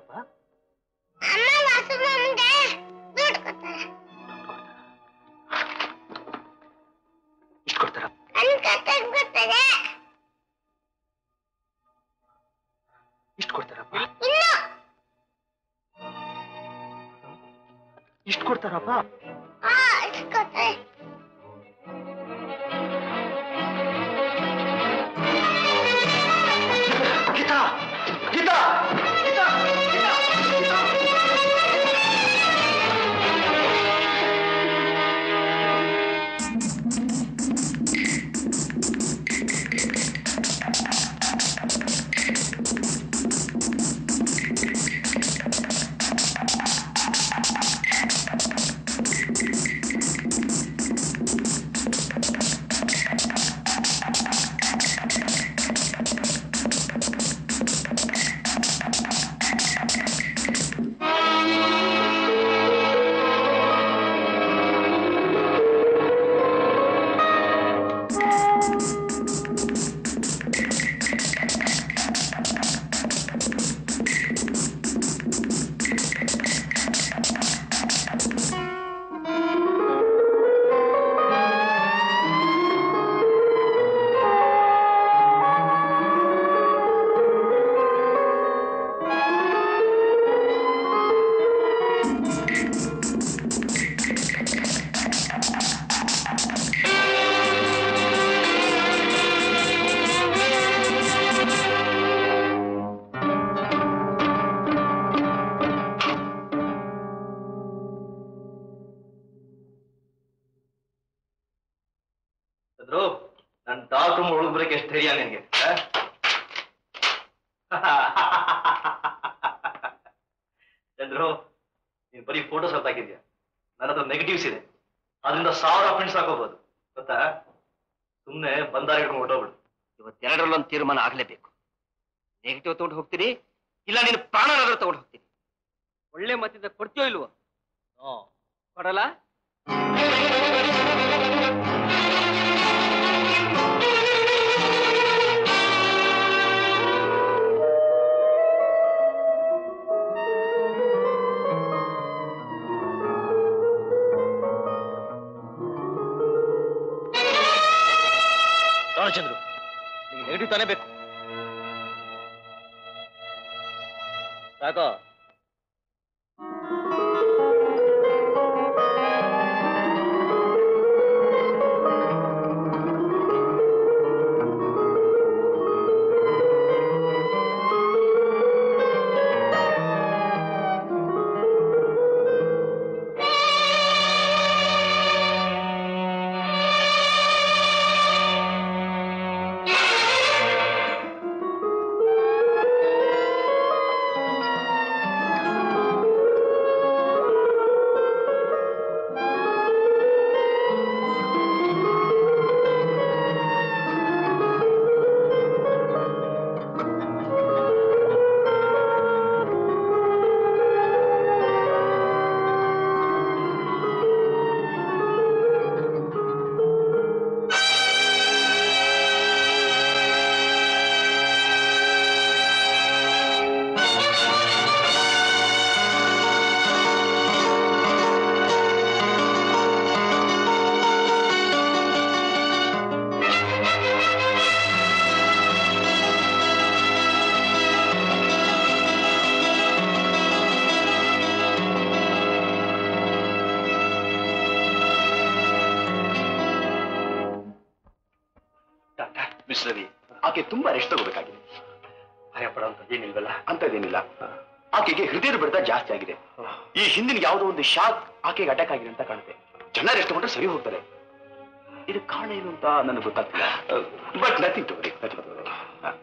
शाक आके अटैक आगे कहते जन रेस्ट तक सरी होता है कारण ऐन गल but nothing to worry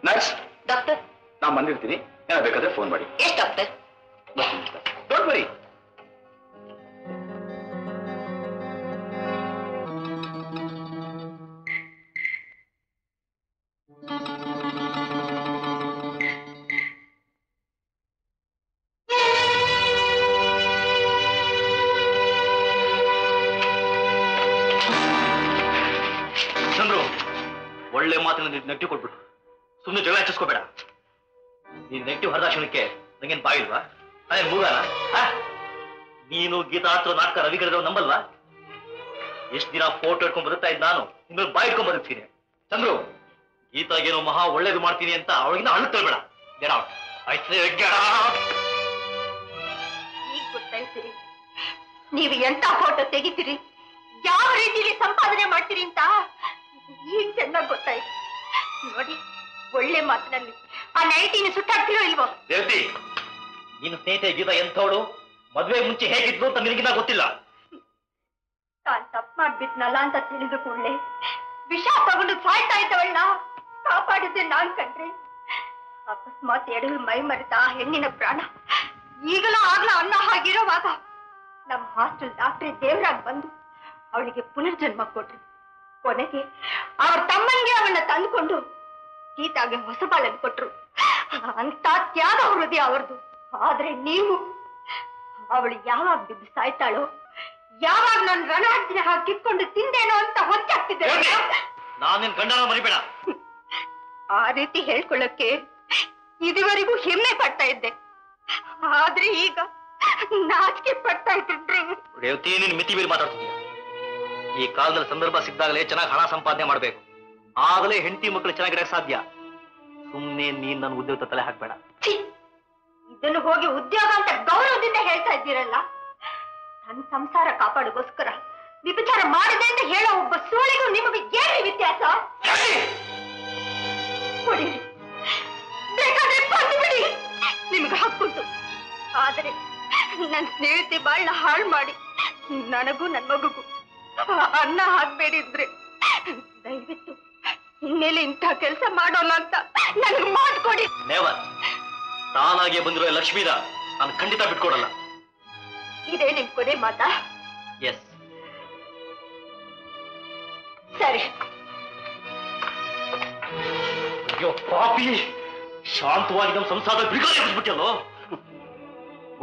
nurse doctor ना बंदी ऐन phone doctor don't worry negative को सुम्ने जगह हच्चिसकोबेड नेगटिव हरदाक्षण के ನಂಗೇನ್ ಬಾಯಿ ಇಲ್ವಾ? ಅದೇ ಮೂಗನ? ನೀನು ಗೀತಾ ಹತ್ರ ನಾಟಕ ರವಿ ಕರೆದವ ನಂಬಲ್ವಾ? ಎಷ್ಟು ದಿನ ಫೋಟೋ ಇಟ್ಕೊಂಡ್ ಬದುಕ್ತಾ ಇದ್ ನಾನು ಇನ್ಮೇಲೆ ಬಾಯಿ ಇಟ್ಕೊಂಡ್ ಬದುಕ್ತೀನಿ. ಚಂದ್ರು, ಗೀತಾಗೇನೋ ಮಹಾ ಒಳ್ಳೇದು ಮಾಡ್ತೀನಿ ಅಂತ ಅವಳಿಗಿಂತ ಹಣ್ಣು ತಳ್ಬೇಡ. Get out. ಈಗ ಗೊತ್ತಾಯ್ತೀರಿ ನೀವು ಎಂತ ಫೋಟೋ ತೆಗಿತೀರಿ, ಯಾವ ರೀತಿಯಲ್ಲಿ ಸಂಪಾದನೆ ಮಾಡ್ತೀರಿ ಅಂತ ಈಗ ಚೆನ್ನಾಗಿ ಗೊತ್ತಾಯ್ತು. ನೋಡಿ ಒಳ್ಳೆ ಮಾತಿನಲ್ಲಿ ಆ ನೈಟಿನ ಸುಟ್ಟಾಡ್ತೀರೋ ಇಲ್ವೋ? ದೇವತಿ, ನೀನು ಸ್ನೇಹಿತೆ ಗೀತಾ ಎಂಥವಳು, ಮದುವೆ ಮುಂಚೆ ಹೇಗಿದ್ರು ಅಂತ ನಿನಗಿನ್ನ ಗೊತ್ತಿಲ್ಲ. ತಾನ್ ತಪ್ಪು ಮಾಡ್ಬಿಟ್ನಲ್ಲ ಅಂತ ತಿಳಿದು ಕೂಡಲೇ ವಿಷ ತಗೊಂಡು ಸಾಯ್ತಾ ಇದ್ದವಳನ್ನ ಕಾಪಾಡಿದ್ದೆ ನಾನ್ ಕಂಡ್ರೆ, ಅಕಸ್ಮಾತ್ ಎಡಲು ಮೈ ಮರೆತ ಆ ಹೆಣ್ಣಿನ ಪ್ರಾಣ ಈಗಲೂ ಆಗ್ಲಾ ಅನ್ನ ಹಾಗಿರೋವಾಗ ನಮ್ಮ ಹಾಸ್ಟೆಲ್ ಡಾಕ್ಟ್ರೆ ದೇವರಾಗಿ ಬಂದು ಅವಳಿಗೆ ಪುನರ್ಜನ್ಮ ಕೊಟ್ರು. ಕೊನೆಗೆ ಅವ್ರ ತಮ್ಮನಿಗೆ ಅವನ್ನ ತಂದುಕೊಂಡು ಗೀತಾಗೆ ಹೊಸ ಬಾಳನ್ನು ಕೊಟ್ರು. ಅಂತ ತ್ಯಾಗ ಹೃದಯ ಅವ್ರದ್ದು. ಆದ್ರೆ ನೀವು ಅವಳು ಯಾವಾಗ ಬಿದ್ದು ಸಾಯ್ತಾಳೋ, ಯಾವಾಗ ನಾನು ರಣ ಹತ್ತಿರ ಹಾಕಿಕೊಂಡು ತಿಂದೇನೋ ಅಂತ ಹೊಂಚಾಗ್ತಿದ್ದೆ. ನಾನೇನ್ ಗಂಡನ ಮರಿಬೇಡ ಆ ರೀತಿ ಹೇಳ್ಕೊಳ್ಳಕ್ಕೆ ಇದುವರೆಗೂ ಹೆಮ್ಮೆ ಪಡ್ತಾ ಇದ್ದೆ, ಆದ್ರೆ ಈಗ ನಾಚಿಕೆ ಪಡ್ತಾ ಇದ್ರಿ. ರೇವತಿ, ನೀನ್ ಮಿತಿ ಬೀರಿ ಮಾತಾಡ್ತಿದ್ಯಾ. ಈ ಕಾಲದಲ್ಲಿ ಸಂದರ್ಭ ಸಿಕ್ಕಾಗಲೇ ಚೆನ್ನಾಗಿ ಹಣ ಸಂಪಾದನೆ ಮಾಡ್ಬೇಕು, ಆಗಲೇ ಹೆಂಡತಿ ಮಕ್ಕಳು ಚೆನ್ನಾಗಿಡಕ್ ಸಾಧ್ಯ. ಸುಮ್ನೆ ನೀನ್ ನನ್ನ ಉದ್ಯೋಗ ತಲೆ ಹಾಕ್ಬೇಡ. ಇದನ್ನು ಹೋಗಿ ಉದ್ಯೋಗ ಅಂತ ಗೌರವದಿಂದ ಹೇಳ್ತಾ ಇದ್ದೀರಲ್ಲ, ನನ್ನ ಸಂಸಾರ ಕಾಪಾಡಗೋಸ್ಕರ ವಿಪಚಾರ ಮಾಡಿದೆ ಅಂತ ಹೇಳೋ ಒಬ್ಬ ಸುಳಿಗೂ ನಿಮಗೆ ಏನು ವ್ಯತ್ಯಾಸ? ಕೊಡಿರಿ, ಬೇಕಾದ್ರೆ ಬಂದು ಬಿಡಿ, ನಿಮ್ಗೆ ಹಕ್ಕುಂಟು. ಆದರೆ ನನ್ನ ಸ್ನೇಹಿತೆ ಬಾಳ್ನ ಹಾಳು ಮಾಡಿ ನನಗೂ ನನ್ನ ಮಗುಗೂ ಅನ್ನ ಹಾಕ್ಬೇಡಿದ್ರೆ ದಯವಿಟ್ಟು ಇನ್ಮೇಲೆ ಇಂಥ ಕೆಲಸ ಮಾಡೋಣ ಅಂತ ನನಗೆ ಮಾಡ್ಕೊಡಿ. ನೇವರ್, ತಾನಾಗೆ ಬಂದಿರೋ ಲಕ್ಷ್ಮೀರ ನಾನು ಖಂಡಿತ ಬಿಟ್ಕೊಡಲ್ಲ. ಇದೇ ನಿಮ್ ಕೊನೆ ಮಾತಾ? ಎಸ್. ಸರಿ. ಅಯ್ಯೋ ಪಾಪಿ, ಶಾಂತವಾಗಿ ನಮ್ಮ ಸಂಸಾರದಲ್ಲಿ ಬಿರುಗಾಳಿ ಎಬ್ಬಿಸ್ಬಿಟ್ಟಲ್ಲೋ.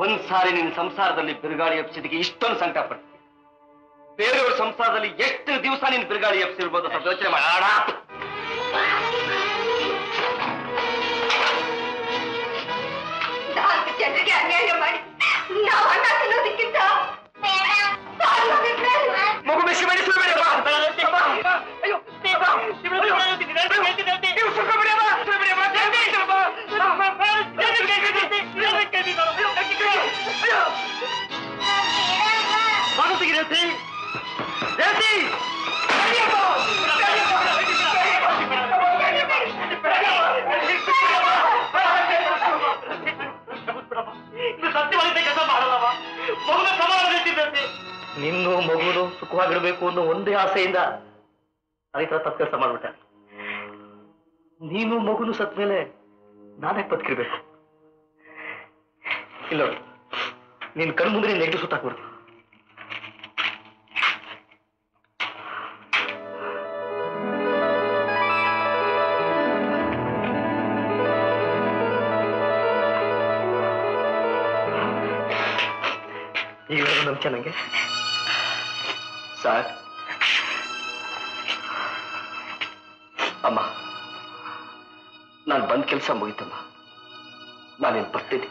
ಒಂದ್ಸಾರಿ ನಿನ್ನ ಸಂಸಾರದಲ್ಲಿ ಬಿರುಗಾಳಿ ಎಬ್ಬಿಸಿದಕ್ಕೆ ಇಷ್ಟೊಂದು ಸಂಕಟ ಪಡ್ತೀನಿ. ಬೇರೆಯವ್ರ ಸಂಸಾರದಲ್ಲಿ ಎಷ್ಟು ದಿವಸ ನೀನು ಬಿರುಗಾಳಿ ಎಬ್ಬಿಸಿರ್ಬೋದು ಅಂತ ಯೋಚನೆ ಮಾಡೋಣ. ನಾಲ್ಕು ಜನರಿಗೆ ಅನ್ಯಾಯ ಮಾಡಿ ನಾವು ಅನ್ನ ತಿನ್ನೋದಕ್ಕಿಂತ ಮಗು ಮಿಶ್ರ ಮಾಡಿ ಸುಳ್ಬೇಡಪ್ಪ. ಅಯ್ಯೋ ನೀವು ಸುಳ್ಕ ಬಿಡಪ್ಪ, ಸುಳ್ಬಿಡಪ್ಪ. ಮಾನಸಿಗೆ ನಿನ್ನೂ ಮಗುನು ಸುಖವಾಗಿರ್ಬೇಕು ಅನ್ನೋ ಒಂದೇ ಆಸೆಯಿಂದ ರೈತರ ತಪ್ಪು ಕೆಲಸ ಮಾಡ್ಬಿಟ್ಟ. ನೀನು ಮಗುನು ಸತ್ ಮೇಲೆ ನಾನೇ ಬದುಕಿರ್ಬೇಕು. ಇಲ್ಲ, ನಿನ್ ಕಣ್ ಮುಂದೆ ನೀನ್ ನೆಗೆದು ಸುತ್ತಾಕ್ಬಿಡ್ತು. ನನಗೆ ಸಾರ್ ಅಮ್ಮ, ನಾನು ಬಂದ ಕೆಲಸ ಮುಗಿತಮ್ಮ, ನಾನೇನು ಬರ್ತೀನಿ.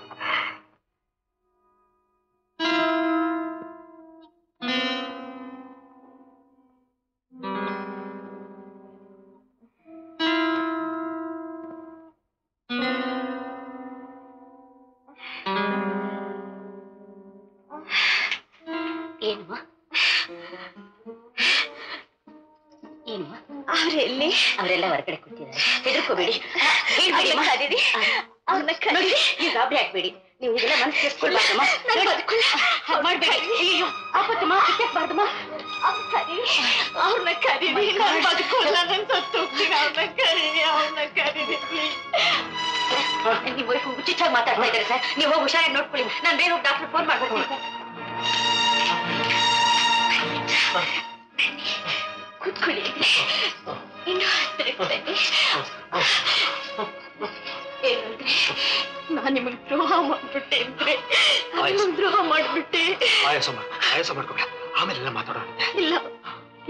ಅವರೆಲ್ಲ ಹೊರಗಡೆ ಕೂತಿದ್ದಾರೆ, ಹೆದರ್ಕೋಬೇಡಿ. ಗಾಬರಿ ಹಾಕ್ಬೇಡಿ, ನೀವು ಇದೆಲ್ಲ ಮನಸ್ಸು ಕೆಡಿಸ್ಕೊಳ್ಬಾರ್ದಮ್ಮ, ಮಾಡ್ಬೇಡಿ. ಅಪ್ಪತ್ತಮ್ಮ ಸಿಕ್ಕಬಾರ್ದಮ್ಮ, ಅವ್ರನ್ನ ಕರೀರಿ, ನಾನು ಬದುಕೋಲ್ಲ, ನಾನು ಸತ್ತು ಹೋಗ್ತೀನಿ, ಅವ್ರನ್ನ ಕರೀರಿ, ಅವ್ರನ್ನ ಕರೀರಿ. ನೀವು ಹುಚ್ಚಿಚ್ಚಾಗಿ ಮಾತಾಡ್ತಾ ಇದ್ದಾರೆ ಸರ್, ನೀವು ಹೋಗಿ ಹುಷಾರಾಗಿ ನೋಡ್ಕೊಳ್ಳಿ, ನಾನು ಬೇಗ ಹೋಗಿ ಡಾಕ್ಟರ್ ಫೋನ್ ಮಾಡ್ಕೊಳ್ತೀನಿ ಸರ್. ಕೂತ್ಕೊಳ್ಳಿ, ಇನ್ನು ಹತ್ತಿರ ಬನ್ನಿ. ಏನಂದ್ರೆ ನಾನು ನಿಮಗೆ ದ್ರೋಹ ಮಾಡ್ಬಿಟ್ಟೆ ಅಂದ್ರೆ ನಿಮಗೆ ದ್ರೋಹ ಮಾಡ್ಬಿಟ್ಟೆ. ಆಯಾಸ ಮಾಡ್ಕೊಬೇಡ, ಆಮೇಲೆಲ್ಲ ಮಾತಾಡೋಣ. ಇಲ್ಲ,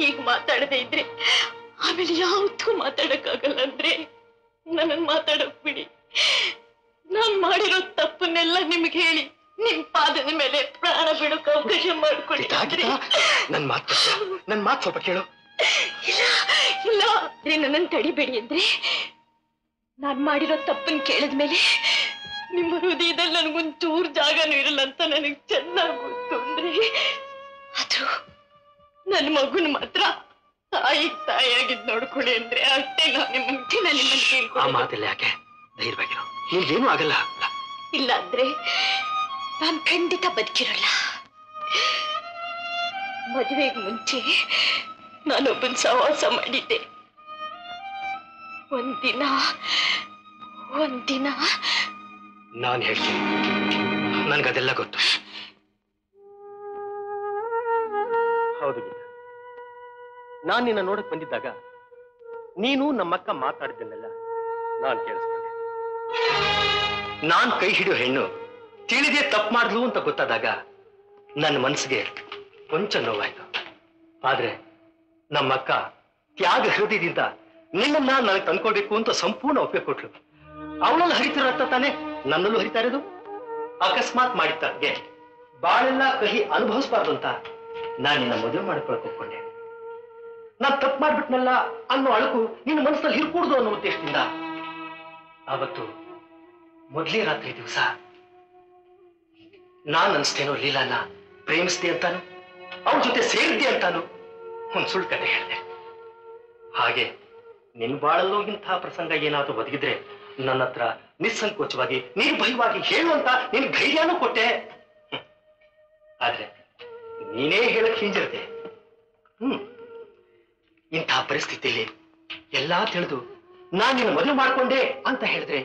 ಈಗ ಮಾತಾಡದೆ ಇದ್ರೆ ಆಮೇಲೆ ಯಾವತ್ತೂ ಮಾತಾಡಕ್ಕಾಗಲ್ಲ. ಅಂದ್ರೆ ನನ್ನನ್ನು ಮಾತಾಡಕ್ ಬಿಡಿ, खंडित बदकिरल्ल मदुवेगे मुंचे नानोब्बन सहवास माडिद्दे ಒಂದಿನ ಒಂದಿನ ನಾನು ಹೇಳ್ತೀನಿ ನನಗೆ ಅದೆಲ್ಲ ಗೊತ್ತು ಹೌದು ಬಿಡ ನಾನು ನಿನ್ನ ನೋಡಕ್ಕೆ ಬಂದಿದ್ದಾಗ ನೀನು ನಮ್ಮಕ್ಕ ಮಾತಾಡಿದ್ದೆಲ್ಲ ನಾನು ಕೇಳಿಸ್ಕೊಂಡೆ ನಾನು ಕೈ ಹಿಡಿಯೋ ಹೆಣ್ಣು ತಿಳಿದೇ ತಪ್ಪು ಮಾಡ್ಲು ಅಂತ ಗೊತ್ತಾದಾಗ ನನ್ನ ಮನಸ್ಸಿಗೆ ಕೊಂಚ ನೋವಾಯಿತು ಆದರೆ ನಮ್ಮಕ್ಕ ತ್ಯಾಗ ಹೃದಯದಿಂದ ನಿನ್ನನ್ನ ನನಗೆ ತಂದ್ಕೊಳ್ಬೇಕು ಅಂತ ಸಂಪೂರ್ಣ ಒಪ್ಪಿಗೆ ಕೊಟ್ಲು ಅವಳಲ್ಲಿ ಹರಿತಿರೋ ರಕ್ತ ತಾನೆ ನನ್ನಲ್ಲೂ ಹರಿತಾ ಇರೋದು ಅಕಸ್ಮಾತ್ ಮಾಡಿದ್ದಾಗೆ ಬಾಳೆಲ್ಲ ಕಹಿ ಅನುಭವಿಸಬಾರ್ದು ಅಂತ ನಾನು ನಿನ್ನ ಮದುವೆ ಮಾಡ್ಕೊಳ್ಳೋಕೆ ಒಪ್ಪಿಕೊಂಡೆ ನಾನು ತಪ್ಪು ಮಾಡ್ಬಿಟ್ನಲ್ಲ ಅನ್ನೋ ಅಳಕು ನಿನ್ನ ಮನಸ್ಸಲ್ಲಿ ಹಿರ್ಕೂಡ್ದು ಅನ್ನೋ ಉದ್ದೇಶದಿಂದ ಆವತ್ತು ಮೊದಲೇ ರಾತ್ರಿ ದಿವಸ ನಾನು ಅನ್ಸ್ತೇನೋ ಲೀಲಾನ ಪ್ರೇಮಿಸಿದೆ ಅಂತಾನು ಅವಳ ಜೊತೆ ಸೇರಿದ್ದೆ ಅಂತಾನು ಒಂದು ಸುಳ್ಳು ಕತೆ ಹೇಳಿದೆ ಹಾಗೆ ನಿನ್ನ ಬಾಳಲ್ಲೂ ಇಂತಹ ಪ್ರಸಂಗ ಏನಾದರೂ ಬದುಕಿದ್ರೆ ನನ್ನ ಹತ್ರ ನಿಸ್ಸಂಕೋಚವಾಗಿ ನಿರ್ಭಯವಾಗಿ ಹೇಳುವಂತ ನಿನ್ ಧೈರ್ಯನೂ ಕೊಟ್ಟೆ ಆದ್ರೆ ನೀನೇ ಹೇಳಕ್ ಹಿಂಜರದೆ ಹ್ಮ್ ಇಂತಹ ಪರಿಸ್ಥಿತಿಯಲ್ಲಿ ಎಲ್ಲಾ ತಿಳಿದು ನಾನು ನಿನ್ನ ಮದುವೆ ಮಾಡ್ಕೊಂಡೆ ಅಂತ ಹೇಳಿದ್ರೆ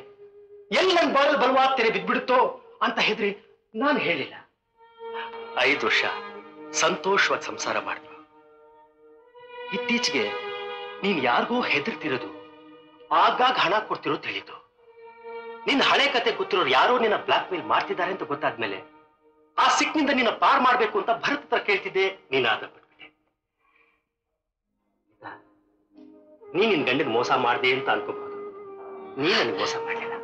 ಎಲ್ಲಿ ನನ್ನ ಬಾಳಲ್ಲಿ ಬಲವಾದ ತೆರೆ ಬಿದ್ಬಿಡುತ್ತೋ ಅಂತ ಹೇಳಿದ್ರೆ ನಾನು ಹೇಳಿಲ್ಲ ಐದು ವರ್ಷ ಸಂತೋಷವಾಗಿ ಸಂಸಾರ ಮಾಡಿದ್ವಿ ಇತ್ತೀಚೆಗೆ ನೀನ್ ಯಾರಿಗೂ ಹೆದರ್ತಿರೋದು ಆಗಾಗ ಹಣ ಕೊಡ್ತಿರೋ ತಿಳಿತು ನಿನ್ನ ಹಳೆ ಕತೆ ಗೊತ್ತಿರೋರು ಯಾರೋ ನಿನ್ನ ಬ್ಲಾಕ್ ಮೇಲ್ ಮಾಡ್ತಿದ್ದಾರೆ ಅಂತ ಗೊತ್ತಾದ್ಮೇಲೆ ಆ ಸಿಕ್ನಿಂದ ನಿನ್ನ ಪಾರ್ ಮಾಡ್ಬೇಕು ಅಂತ ಭರತ್ ಹತ್ರ ಕೇಳ್ತಿದ್ದೆ ನೀನ್ ಆದ ಬಿಟ್ಬಿಟ್ಟೆ ನೀನ್ ನಿನ್ ಗಂಡನ್ ಮೋಸ ಮಾಡಿದೆ ಅಂತ ಅನ್ಕೋಬಹುದು ನೀನ್ ನನಗೆ ಮೋಸ ಮಾಡಲಿಲ್ಲ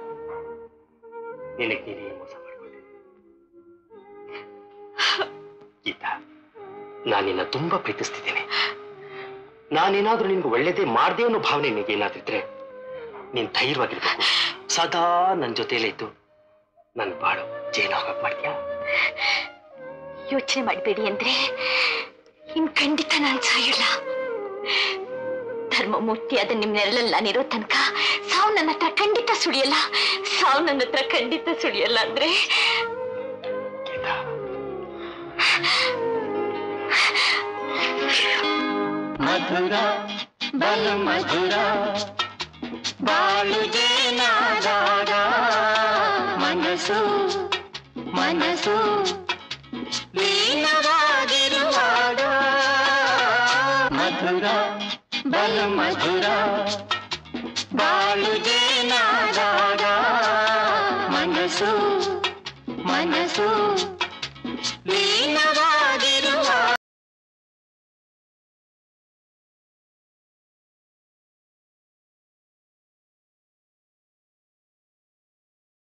ನಿನಗೆ ನೀನೇ ಮೋಸ ಮಾಡ್ಕೊಂಡೆ ಗೀತಾ ನಾನು ನಿನ್ನ ತುಂಬಾ ಪ್ರೀತಿಸ್ತಿದ್ದೇನೆ ನಾನೇನಾದ್ರೂ ನಿನ್ಗೆ ಒಳ್ಳೇದೇ ಮಾಡ್ದೆ ಅನ್ನೋ ಭಾವನೆ ನಿನಗೆ ಏನಾದಿದ್ರೆ ನೀನ್ ಧೈರ್ಯವಾಗಿರ್ಬೇಕು ಸದಾ ನನ್ನ ಜೊತೆಲೇ ಇದ್ದು ನನ್ನ ಬಾಳು ಜೇನ ಹೋಗಕ್ ಮಾಡ್ತೀಯ ಯೋಚನೆ ಮಾಡಬೇಡಿ ಅಂದ್ರೆ ನಿಮ್ ಖಂಡಿತ ನಾನು ಸಾಯಲ್ಲ ಧರ್ಮ ಮೂರ್ತಿಯಾದ ನಿಮ್ ನೆರಳಲ್ಲಿ ನಾನಿರೋ ತನಕ ಸಾವು ನನ್ನ ಹತ್ರ ಖಂಡಿತ ಸುಳಿಯಲ್ಲ ಸಾವು ನನ್ನ ಹತ್ರ ಖಂಡಿತ ಸುಳಿಯಲ್ಲ ಅಂದ್ರೆ मधुरा बलु मधुरा बालु जेना दारा मनसु मनसु लीनवागिरुव मधुरा बलु मधुरा बालु जेना दारा मनसु